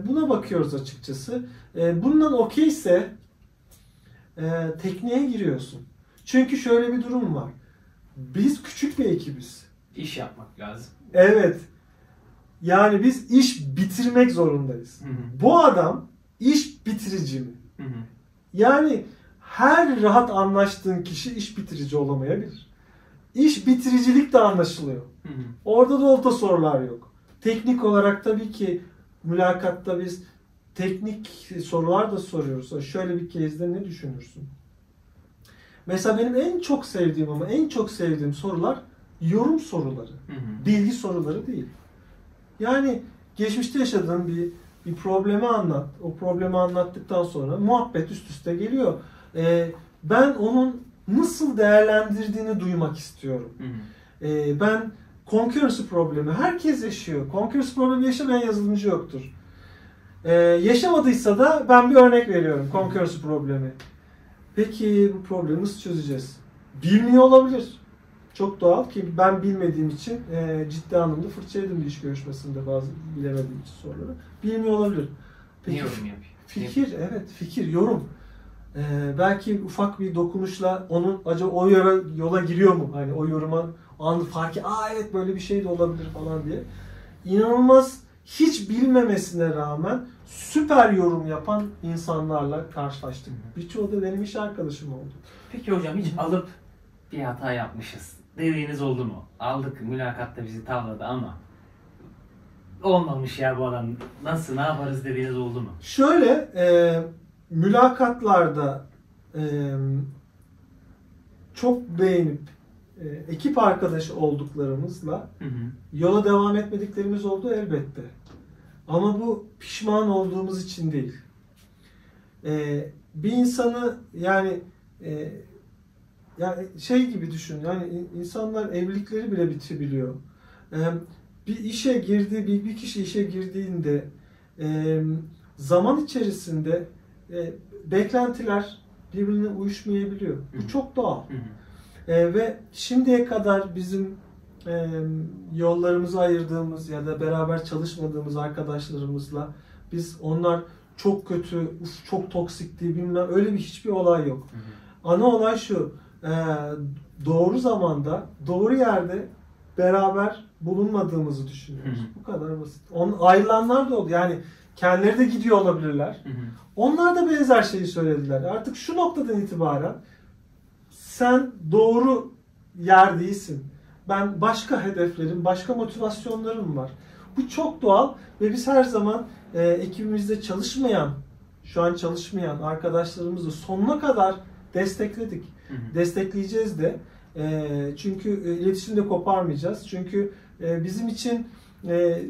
Buna bakıyoruz açıkçası. Bundan okeyse tekniğe giriyorsun. Çünkü şöyle bir durum var. Biz küçük bir ekibiz. İş yapmak lazım. Evet. Yani biz iş bitirmek zorundayız. Hı hı. Bu adam iş bitirici mi? Hı hı. Yani her rahat anlaştığın kişi iş bitirici olamayabilir. İş bitiricilik de anlaşılıyor. Hı hı. Orada da olta sorular yok. Teknik olarak tabii ki mülakatta biz teknik sorular da soruyoruz. Şöyle bir kezde ne düşünürsün? Mesela benim en çok sevdiğim ama en çok sevdiğim sorular yorum soruları, hı hı. bilgi soruları değil. Yani geçmişte yaşadığın bir, bir problemi anlat. O problemi anlattıktan sonra muhabbet üst üste geliyor. Ee, ben onun nasıl değerlendirdiğini duymak istiyorum. Hı hı. Ee, ben Concurrency problemi, herkes yaşıyor. Concurrency problemi yaşamayan yazılımcı yoktur. Ee, yaşamadıysa da ben bir örnek veriyorum. Concurrency problemi. Peki bu problemi nasıl çözeceğiz? Bilmiyor olabilir. Çok doğal ki ben bilmediğim için e, ciddi anlamda fırça yedim bir iş görüşmesinde bazı bilemediğim için soruları. Bilmiyor olabilir. Peki, ne yorum yapayım? Fikir, ne? Evet fikir, yorum. E, belki ufak bir dokunuşla onun acaba o yola, yola giriyor mu? Hani o yoruma anı farkı, aa evet böyle bir şey de olabilir falan diye. İnanılmaz hiç bilmemesine rağmen süper yorum yapan insanlarla karşılaştım. Birçoğu da benim iş arkadaşım oldu. Peki hocam hiç alıp bir hata yapmışız dediğiniz oldu mu? Aldık mülakatta bizi tavladı ama olmamış ya bu adam, nasıl ne yaparız dediğiniz oldu mu? Şöyle e, mülakatlarda e, çok beğenip e, ekip arkadaşı olduklarımızla hı hı. yola devam etmediklerimiz oldu elbette. Ama bu pişman olduğumuz için değil. E, bir insanı yani e, Yani şey gibi düşün, yani insanlar evlilikleri bile bitebiliyor. Ee, bir işe girdiği, bir, bir kişi işe girdiğinde e, zaman içerisinde e, beklentiler birbirine uyuşmayabiliyor. Bu çok doğal. E, ve şimdiye kadar bizim e, yollarımızı ayırdığımız ya da beraber çalışmadığımız arkadaşlarımızla biz onlar çok kötü, çok toksikti bilmem öyle bir hiçbir olay yok. Hı hı. Ana olay şu. Ee, doğru zamanda, doğru yerde beraber bulunmadığımızı düşünüyoruz. Hı hı. Bu kadar basit. On, ayrılanlar da oldu. Yani kendileri de gidiyor olabilirler. Hı hı. Onlar da benzer şeyi söylediler. Artık şu noktadan itibaren sen doğru yer değilsin. Ben başka hedeflerim, başka motivasyonlarım var. Bu çok doğal ve biz her zaman e, ekibimizde çalışmayan, şu an çalışmayan arkadaşlarımızı sonuna kadar destekledik. Hı hı. Destekleyeceğiz de. E, çünkü iletişimde koparmayacağız. Çünkü e, bizim için e,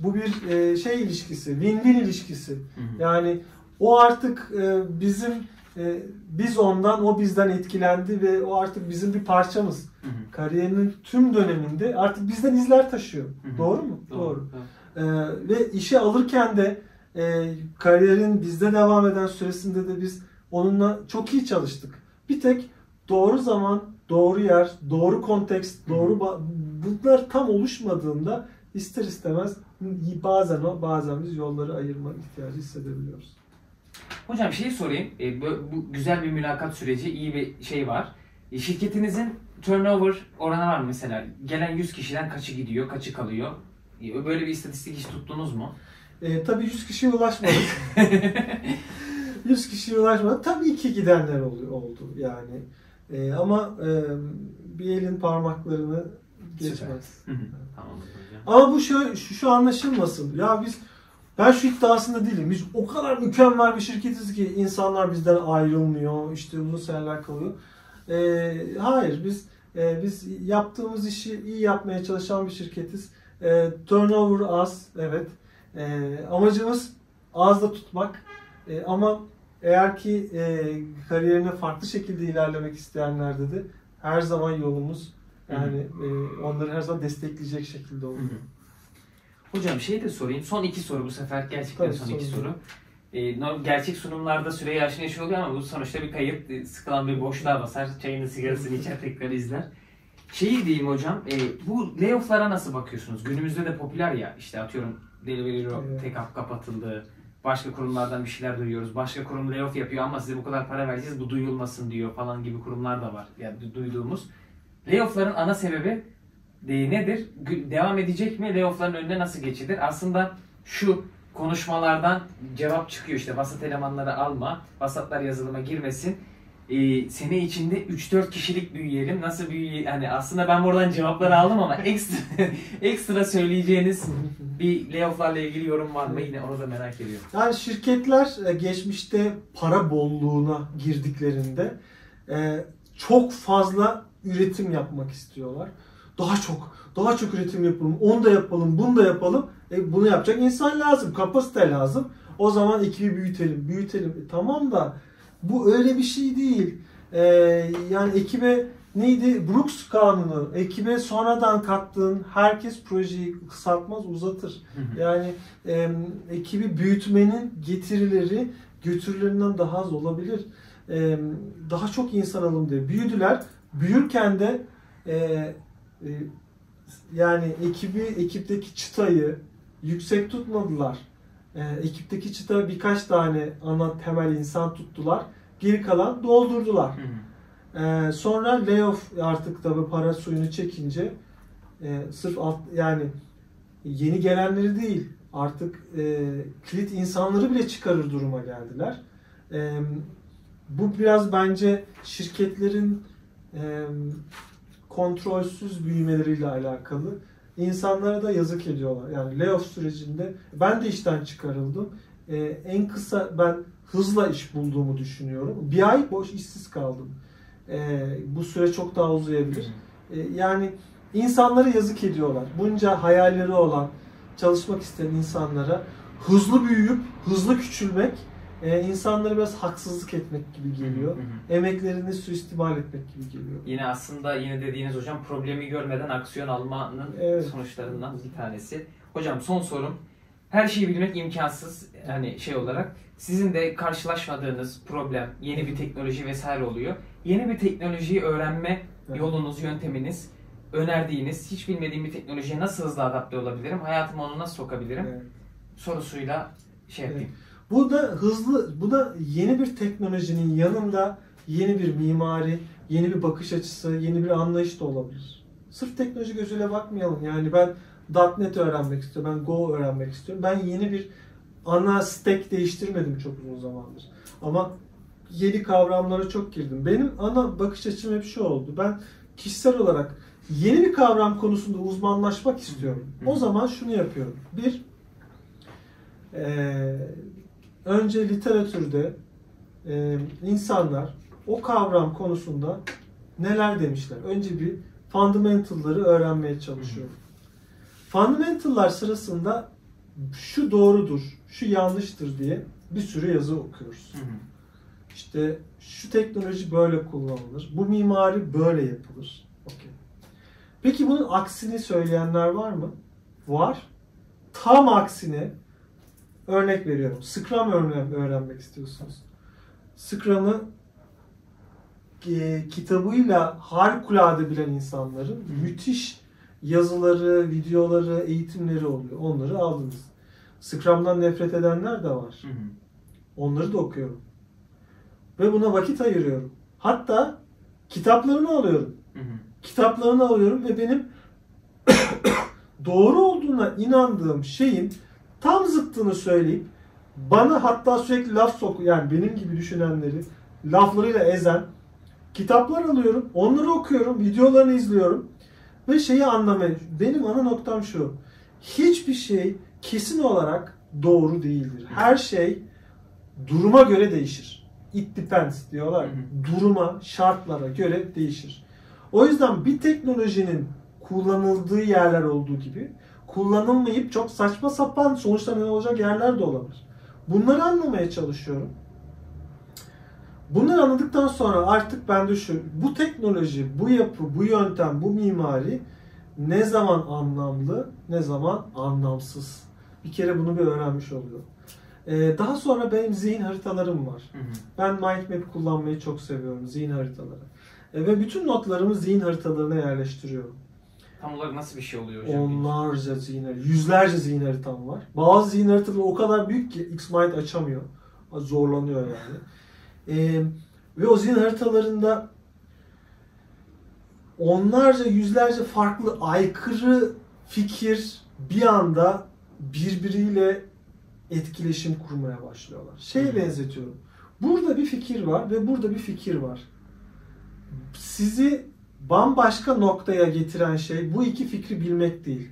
bu bir e, şey ilişkisi, win-win ilişkisi. Hı hı. Yani O artık e, bizim e, biz ondan, o bizden etkilendi ve o artık bizim bir parçamız. Hı hı. Kariyerinin tüm döneminde artık bizden izler taşıyor. Hı hı. Doğru mu? Doğru. Doğru. E, ve işe alırken de e, kariyerin bizde devam eden süresinde de biz onunla çok iyi çalıştık. Bir tek doğru zaman, doğru yer, doğru kontekst, doğru ba- bunlar tam oluşmadığında ister istemez bazen o, bazen biz yolları ayırma ihtiyacı hissedebiliyoruz. Hocam şeyi sorayım, e, bu, bu güzel bir mülakat süreci, iyi bir şey var. E, şirketinizin turnover oranı var mı mesela? Gelen yüz kişiden kaçı gidiyor, kaçı kalıyor? E, böyle bir istatistik hiç tuttunuz mu? E, tabii yüz kişiye ulaşmadık. yüz kişiye ulaşmadık. Tabii ki gidenler oluyor, oldu yani. E, ama e, bir elin parmaklarını geçmez. Tamam. Ama bu şu, şu, şu anlaşılmasın. Ya biz, ben şu iddiasında değilim. Biz o kadar mükemmel bir şirketiz ki insanlar bizden ayrılmıyor, işte uzun seneler kalıyor. E, hayır, biz e, biz yaptığımız işi iyi yapmaya çalışan bir şirketiz. E, turnover az, evet. E, amacımız ağızda tutmak. E, ama eğer ki e, kariyerine farklı şekilde ilerlemek isteyenlerde de her zaman yolumuz, yani e, onları her zaman destekleyecek şekilde oluyor. Hocam şey de sorayım. Son iki soru bu sefer. Gerçekten tabii, son iki soru. E, gerçek sunumlarda süreyi aşın yaşı oluyor ama bu sonuçta bir kayıt. Sıkılan bir boşluğa basar. Çayını, sigarasını içer, tekrar izler. Şeyi diyeyim hocam. E, bu layoff'lara nasıl bakıyorsunuz? Günümüzde de popüler ya. İşte atıyorum Deliveroo, evet. Tekap kapatıldı. Başka kurumlardan bir şeyler duyuyoruz. Başka kurum layoff yapıyor ama size bu kadar para vereceğiz, bu duyulmasın diyor falan gibi kurumlar da var. Yani duyduğumuz. Layoff'ların ana sebebi nedir? Devam edecek mi? Layoff'ların önüne nasıl geçilir? Aslında şu konuşmalardan cevap çıkıyor işte. Vasat elemanları alma, vasatlar yazılıma girmesin. Ee, sene içinde üç dört kişilik büyüyelim. Nasıl büyüyelim? Yani aslında ben buradan cevapları aldım ama ekstra, ekstra söyleyeceğiniz bir layoff'larla ilgili yorum var mı? Yine onu da merak ediyorum. Yani şirketler geçmişte para bolluğuna girdiklerinde çok fazla üretim yapmak istiyorlar. Daha çok, daha çok üretim yapalım, onu da yapalım, bunu da yapalım. E bunu yapacak insan lazım, kapasite lazım. O zaman ekibi büyütelim, büyütelim. E tamam da bu öyle bir şey değil. E, yani ekibe neydi? Brooks kanunu. Ekibe sonradan kattığın herkes projeyi kısaltmaz, uzatır. Yani e, ekibi büyütmenin getirileri götürülerinden daha az olabilir. E, daha çok insan alın diye büyüdüler. Büyürken de e, e, yani ekibi, ekipteki çıtayı yüksek tutmadılar. E, ekipteki çıta birkaç tane ana temel insan tuttular. Geri kalan doldurdular. E, sonra layoff artık tabii para suyunu çekince e, sırf alt, yani yeni gelenleri değil artık e, kilit insanları bile çıkarır duruma geldiler. E, bu biraz bence şirketlerin E, kontrolsüz büyümeleriyle alakalı. İnsanlara da yazık ediyorlar. Yani layoff sürecinde ben de işten çıkarıldım. E, en kısa ben hızla iş bulduğumu düşünüyorum. Bir ay boş işsiz kaldım. E, bu süre çok daha uzayabilir. E, yani insanlara yazık ediyorlar. Bunca hayalleri olan, çalışmak isteyen insanlara hızlı büyüyüp hızlı küçülmek Ee, insanlara biraz haksızlık etmek gibi geliyor. Hı hı. Emeklerini suistimal etmek gibi geliyor. Yine aslında yine dediğiniz hocam problemi görmeden aksiyon almanın evet. sonuçlarından bir tanesi. Hocam son sorum. Her şeyi bilmek imkansız. Hani şey olarak sizin de karşılaşmadığınız problem, yeni bir teknoloji vesaire oluyor. Yeni bir teknolojiyi öğrenme yolunuz, yönteminiz, önerdiğiniz, hiç bilmediğim bir teknolojiye nasıl hızlı adapte olabilirim? Hayatıma onu nasıl sokabilirim? Evet. Sorusuyla şey yapayım. Evet. Bu da hızlı, bu da yeni bir teknolojinin yanında yeni bir mimari, yeni bir bakış açısı, yeni bir anlayış da olabilir. Sırf teknoloji gözüyle bakmayalım. Yani ben .nokta net öğrenmek istiyorum, ben Go öğrenmek istiyorum. Ben yeni bir ana stack değiştirmedim çok uzun zamandır. Ama yeni kavramlara çok girdim. Benim ana bakış açım hep şu oldu. Ben kişisel olarak yeni bir kavram konusunda uzmanlaşmak istiyorum. O zaman şunu yapıyorum. Bir, ee, önce literatürde e, insanlar o kavram konusunda neler demişler? Önce bir fundamental'ları öğrenmeye çalışıyorum. Fundamental'lar sırasında şu doğrudur, şu yanlıştır diye bir sürü yazı okuyoruz. Hı hı. İşte şu teknoloji böyle kullanılır, bu mimari böyle yapılır. Okay. Peki bunun aksini söyleyenler var mı? Var. Tam aksine örnek veriyorum. Scrum öğrenmek istiyorsunuz. Scrum'ı e, kitabıyla harikulade bilen insanların Hı. müthiş yazıları, videoları, eğitimleri oluyor. Onları aldınız. Scrum'dan nefret edenler de var. Hı hı. Onları da okuyorum. Ve buna vakit ayırıyorum. Hatta kitaplarını alıyorum. Hı hı. Kitaplarını alıyorum ve benim doğru olduğuna inandığım şeyin tam zıttını söyleyip bana hatta sürekli laf sok, yani benim gibi düşünenleri laflarıyla ezen kitaplar alıyorum. Onları okuyorum. Videolarını izliyorum. Ve şeyi anlamaya, benim ana noktam şu. Hiçbir şey kesin olarak doğru değildir. Her şey duruma göre değişir. It depends diyorlar. Hı hı. Duruma, şartlara göre değişir. O yüzden bir teknolojinin kullanıldığı yerler olduğu gibi kullanılmayıp çok saçma sapan sonuçlarına olacak yerler de olabilir. Bunları anlamaya çalışıyorum. Bunları anladıktan sonra artık ben de şu, bu teknoloji, bu yapı, bu yöntem, bu mimari ne zaman anlamlı, ne zaman anlamsız. Bir kere bunu bir öğrenmiş oluyorum. Ee, daha sonra benim zihin haritalarım var. Hı hı. Ben mind map kullanmayı çok seviyorum, zihin haritaları. Ee, ve bütün notlarımı zihin haritalarına yerleştiriyorum. Tam olarak nasıl bir şey oluyor hocam? Onlarca zihin haritası, yüzlerce zihin haritam var. Bazı zihin haritaları o kadar büyük ki X-Mind açamıyor. Zorlanıyor yani. Ee, ve o zihin haritalarında onlarca, yüzlerce farklı aykırı fikir bir anda birbiriyle etkileşim kurmaya başlıyorlar. Şeye benzetiyorum. Burada bir fikir var ve burada bir fikir var. Sizi bambaşka noktaya getiren şey bu iki fikri bilmek değil.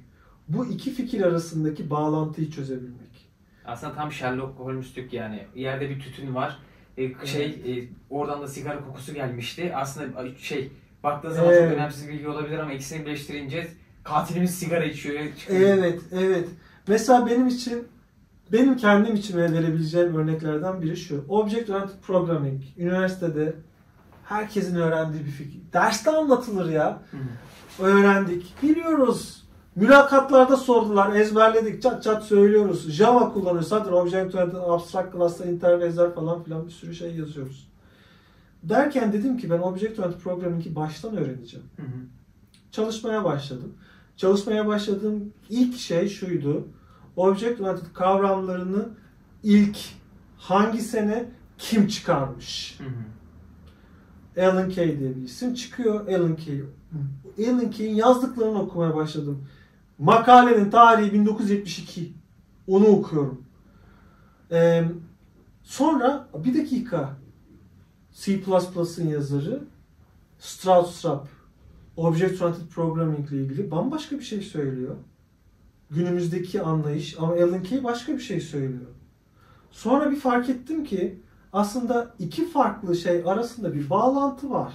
Bu iki fikir arasındaki bağlantıyı çözebilmek. Aslında tam Sherlock Holmes'lük yani. Yerde bir tütün var. Ee, şey evet. e, Oradan da sigara kokusu gelmişti. Aslında şey... Baktığınız zaman evet. çok önemsiz bilgi olabilir ama ikisini birleştirince katilimiz sigara içiyor. Evet, evet. Mesela benim için, benim kendim için verebileceğim örneklerden biri şu. Object Oriented Programming. Üniversitede herkesin öğrendiği bir fikir. Derste anlatılır ya. Hı. Öğrendik. Biliyoruz. Mülakatlarda sordular. Ezberledik. Çat çat söylüyoruz. Java kullanıyoruz. Zaten Object Oriented Abstract Class'ta interface'ler falan filan bir sürü şey yazıyoruz. Derken dedim ki ben Object Oriented Programming'i baştan öğreneceğim. Hı hı. Çalışmaya başladım. Çalışmaya başladığım ilk şey şuydu. Object Oriented kavramlarını ilk hangi sene kim çıkarmış? Hı hı. Alan Kay diye bir isim çıkıyor. Alan Kay. Alan Kay'in yazdıklarını okumaya başladım. Makalenin tarihi bin dokuz yüz yetmiş iki. Onu okuyorum. Ee, sonra bir dakika. C++'ın yazarı Straub, Object Oriented Programming ile ilgili bambaşka bir şey söylüyor. Günümüzdeki anlayış ama Alan Kay başka bir şey söylüyor. Sonra bir fark ettim ki aslında iki farklı şey arasında bir bağlantı var.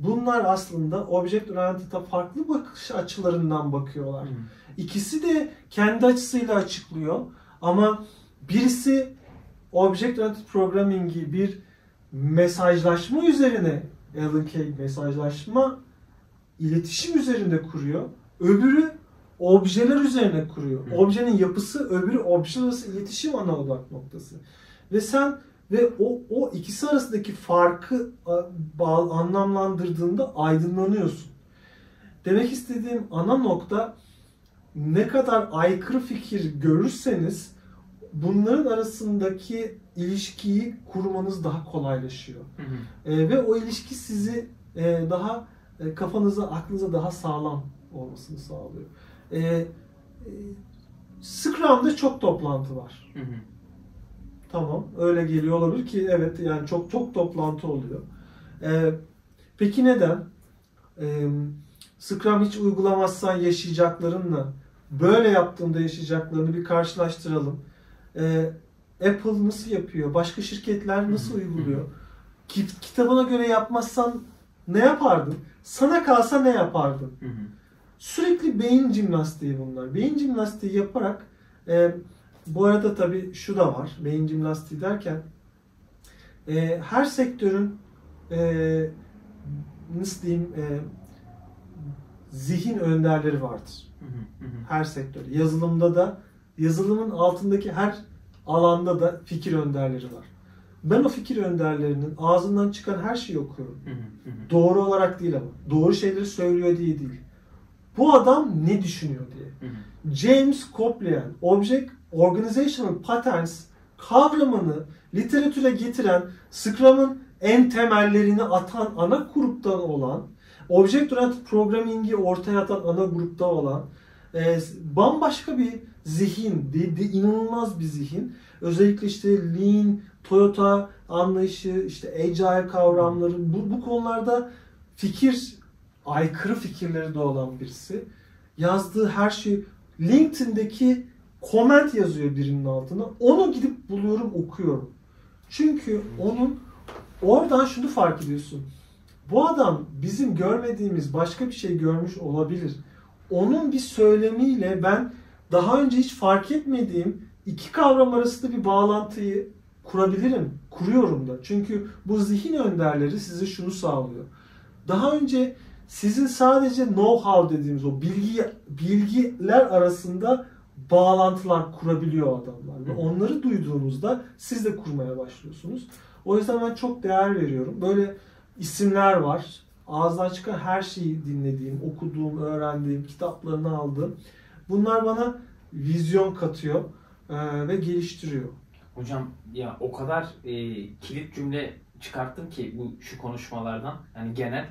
Bunlar aslında Object Oriented'a farklı bakış açılarından bakıyorlar. Hmm. İkisi de kendi açısıyla açıklıyor ama birisi Object Oriented Programming'i bir mesajlaşma üzerine, Alan Kay mesajlaşma, iletişim üzerinde kuruyor. Öbürü objeler üzerine kuruyor. Hı. Objenin yapısı, öbürü objeler arası iletişim ana odak noktası. Ve sen ve o, o ikisi arasındaki farkı anlamlandırdığında aydınlanıyorsun. Demek istediğim ana nokta, ne kadar aykırı fikir görürseniz bunların arasındaki ilişkiyi kurmanız daha kolaylaşıyor. Hı hı. E, ve o ilişki sizi e, daha e, kafanıza, aklınıza daha sağlam olmasını sağlıyor. E, e, Scrum'da çok toplantı var. Hı hı. Tamam, öyle geliyor olabilir ki evet yani çok çok toplantı oluyor. E, peki neden? E, Scrum hiç uygulamazsan yaşayacaklarınla böyle yaptığında yaşayacaklarını bir karşılaştıralım. E, Apple nasıl yapıyor? Başka şirketler nasıl uyguluyor? Kitabına göre yapmazsan ne yapardın? Sana kalsa ne yapardın? Sürekli beyin jimnastiği bunlar. Beyin jimnastiği yaparak e, Bu arada tabii şu da var, beyin jimnastiği derken e, her sektörün e, nasıl diyeyim e, zihin önderleri vardır. Her sektör. Yazılımda da, yazılımın altındaki her alanda da fikir önderleri var. Ben o fikir önderlerinin ağzından çıkan her şeyi okuyorum. Doğru olarak değil ama. Doğru şeyleri söylüyor diye değil. Bu adam ne düşünüyor diye. James Copley'in Object Organizational Patterns kavramını literatüre getiren, Scrum'ın en temellerini atan, ana gruptan olan, Object Oriented Programming'i ortaya atan ana grupta olan e, bambaşka bir zihin, de, de, inanılmaz bir zihin. Özellikle işte Lean, Toyota anlayışı, işte Agile kavramları, bu, bu konularda fikir, aykırı fikirleri de olan birisi. Yazdığı her şeyi, LinkedIn'deki comment yazıyor birinin altına, onu gidip buluyorum, okuyorum. Çünkü onun, oradan şunu fark ediyorsun. Bu adam bizim görmediğimiz başka bir şey görmüş olabilir. Onun bir söylemiyle ben daha önce hiç fark etmediğim iki kavram arasında bir bağlantıyı kurabilirim. Kuruyorum da. Çünkü bu zihin önderleri size şunu sağlıyor. Daha önce sizin sadece know-how dediğimiz o bilgi, bilgiler arasında bağlantılar kurabiliyor adamlar. Ve onları duyduğunuzda siz de kurmaya başlıyorsunuz. O yüzden ben çok değer veriyorum. Böyle İsimler var. Ağızdan çıkan her şeyi dinlediğim, okuduğum, öğrendiğim, kitaplarını aldığım. Bunlar bana vizyon katıyor e, ve geliştiriyor. Hocam ya o kadar e, kilit cümle çıkarttım ki bu şu konuşmalardan, yani genel.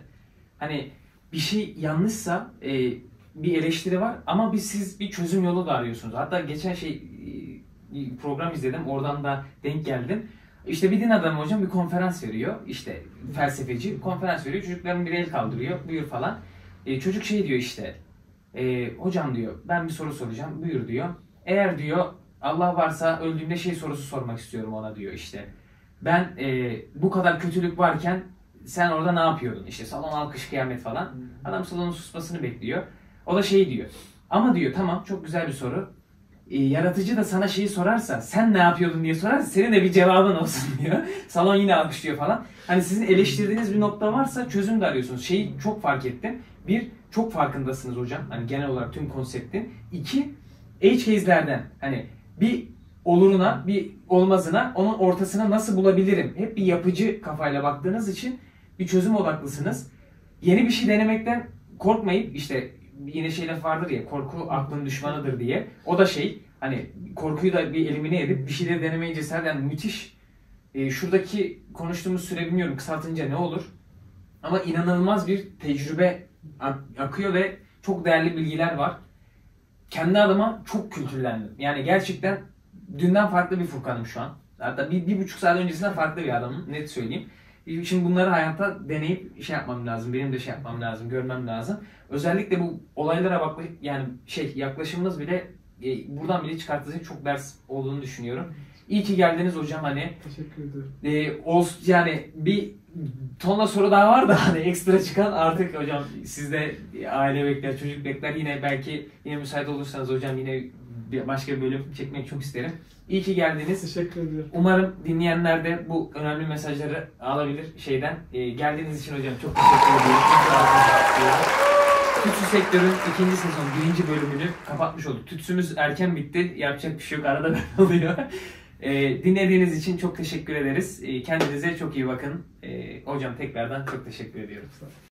Hani bir şey yanlışsa e, bir eleştiri var ama bir, siz bir çözüm yolu da arıyorsunuz. Hatta geçen şey e, program izledim, oradan da denk geldim. İşte bir din adamı hocam bir konferans veriyor, işte felsefeci konferans veriyor, çocukların bir el kaldırıyor, buyur falan. E, çocuk şey diyor işte, e, hocam diyor ben bir soru soracağım, buyur diyor. Eğer diyor Allah varsa öldüğümde şey sorusu sormak istiyorum ona diyor işte. Ben e, bu kadar kötülük varken sen orada ne yapıyordun? İşte salon alkış kıyamet falan. Adam salonun susmasını bekliyor. O da şey diyor, ama diyor tamam çok güzel bir soru. Yaratıcı da sana şeyi sorarsa, sen ne yapıyordun diye sorarsa senin de bir cevabın olsun diyor. Salon yine alkışlıyor falan. Hani sizin eleştirdiğiniz bir nokta varsa çözüm de arıyorsunuz. Şeyi çok fark ettim. Bir, çok farkındasınız hocam. Hani genel olarak tüm konseptin. İki, edge case'lerden hani bir oluruna, bir olmazına, onun ortasına nasıl bulabilirim? Hep bir yapıcı kafayla baktığınız için bir çözüm odaklısınız. Yeni bir şey denemekten korkmayıp işte yine şey laf vardır ya, korku aklın düşmanıdır diye. O da şey, hani korkuyu da bir elimine edip bir şeyleri denemeye cesaret, yani müthiş. E, şuradaki konuştuğumuz süre bilmiyorum kısaltınca ne olur. Ama inanılmaz bir tecrübe akıyor ve çok değerli bilgiler var. Kendi adıma çok kültürlendim. Yani gerçekten dünden farklı bir Furkan'ım şu an. Hatta bir, bir buçuk saat öncesinden farklı bir adamım, net söyleyeyim. Şimdi bunları hayatta deneyip şey yapmam lazım, benim de şey yapmam lazım, görmem lazım. Özellikle bu olaylara bakma, yani şey yaklaşımınız bile e, buradan bile çıkarttığınız çok ders olduğunu düşünüyorum. İyi ki geldiniz hocam hani. Teşekkür ederim. E, o, yani bir tonla soru daha var da hani ekstra çıkan artık hocam sizde aile bekler, çocuk bekler, yine belki yine müsait olursanız hocam yine başka bir bölüm çekmek çok isterim. İyi ki geldiniz. Teşekkür ederim. Umarım dinleyenler de bu önemli mesajları alabilir şeyden. E, geldiğiniz için hocam çok teşekkür ederim. Tütsü sektörün ikinci sezon birinci bölümünü kapatmış olduk. Tütsümüz erken bitti. Yapacak bir şey yok. Arada ben oluyor. E, dinlediğiniz için çok teşekkür ederiz. E, kendinize çok iyi bakın. E, hocam tekrardan çok teşekkür ediyorum.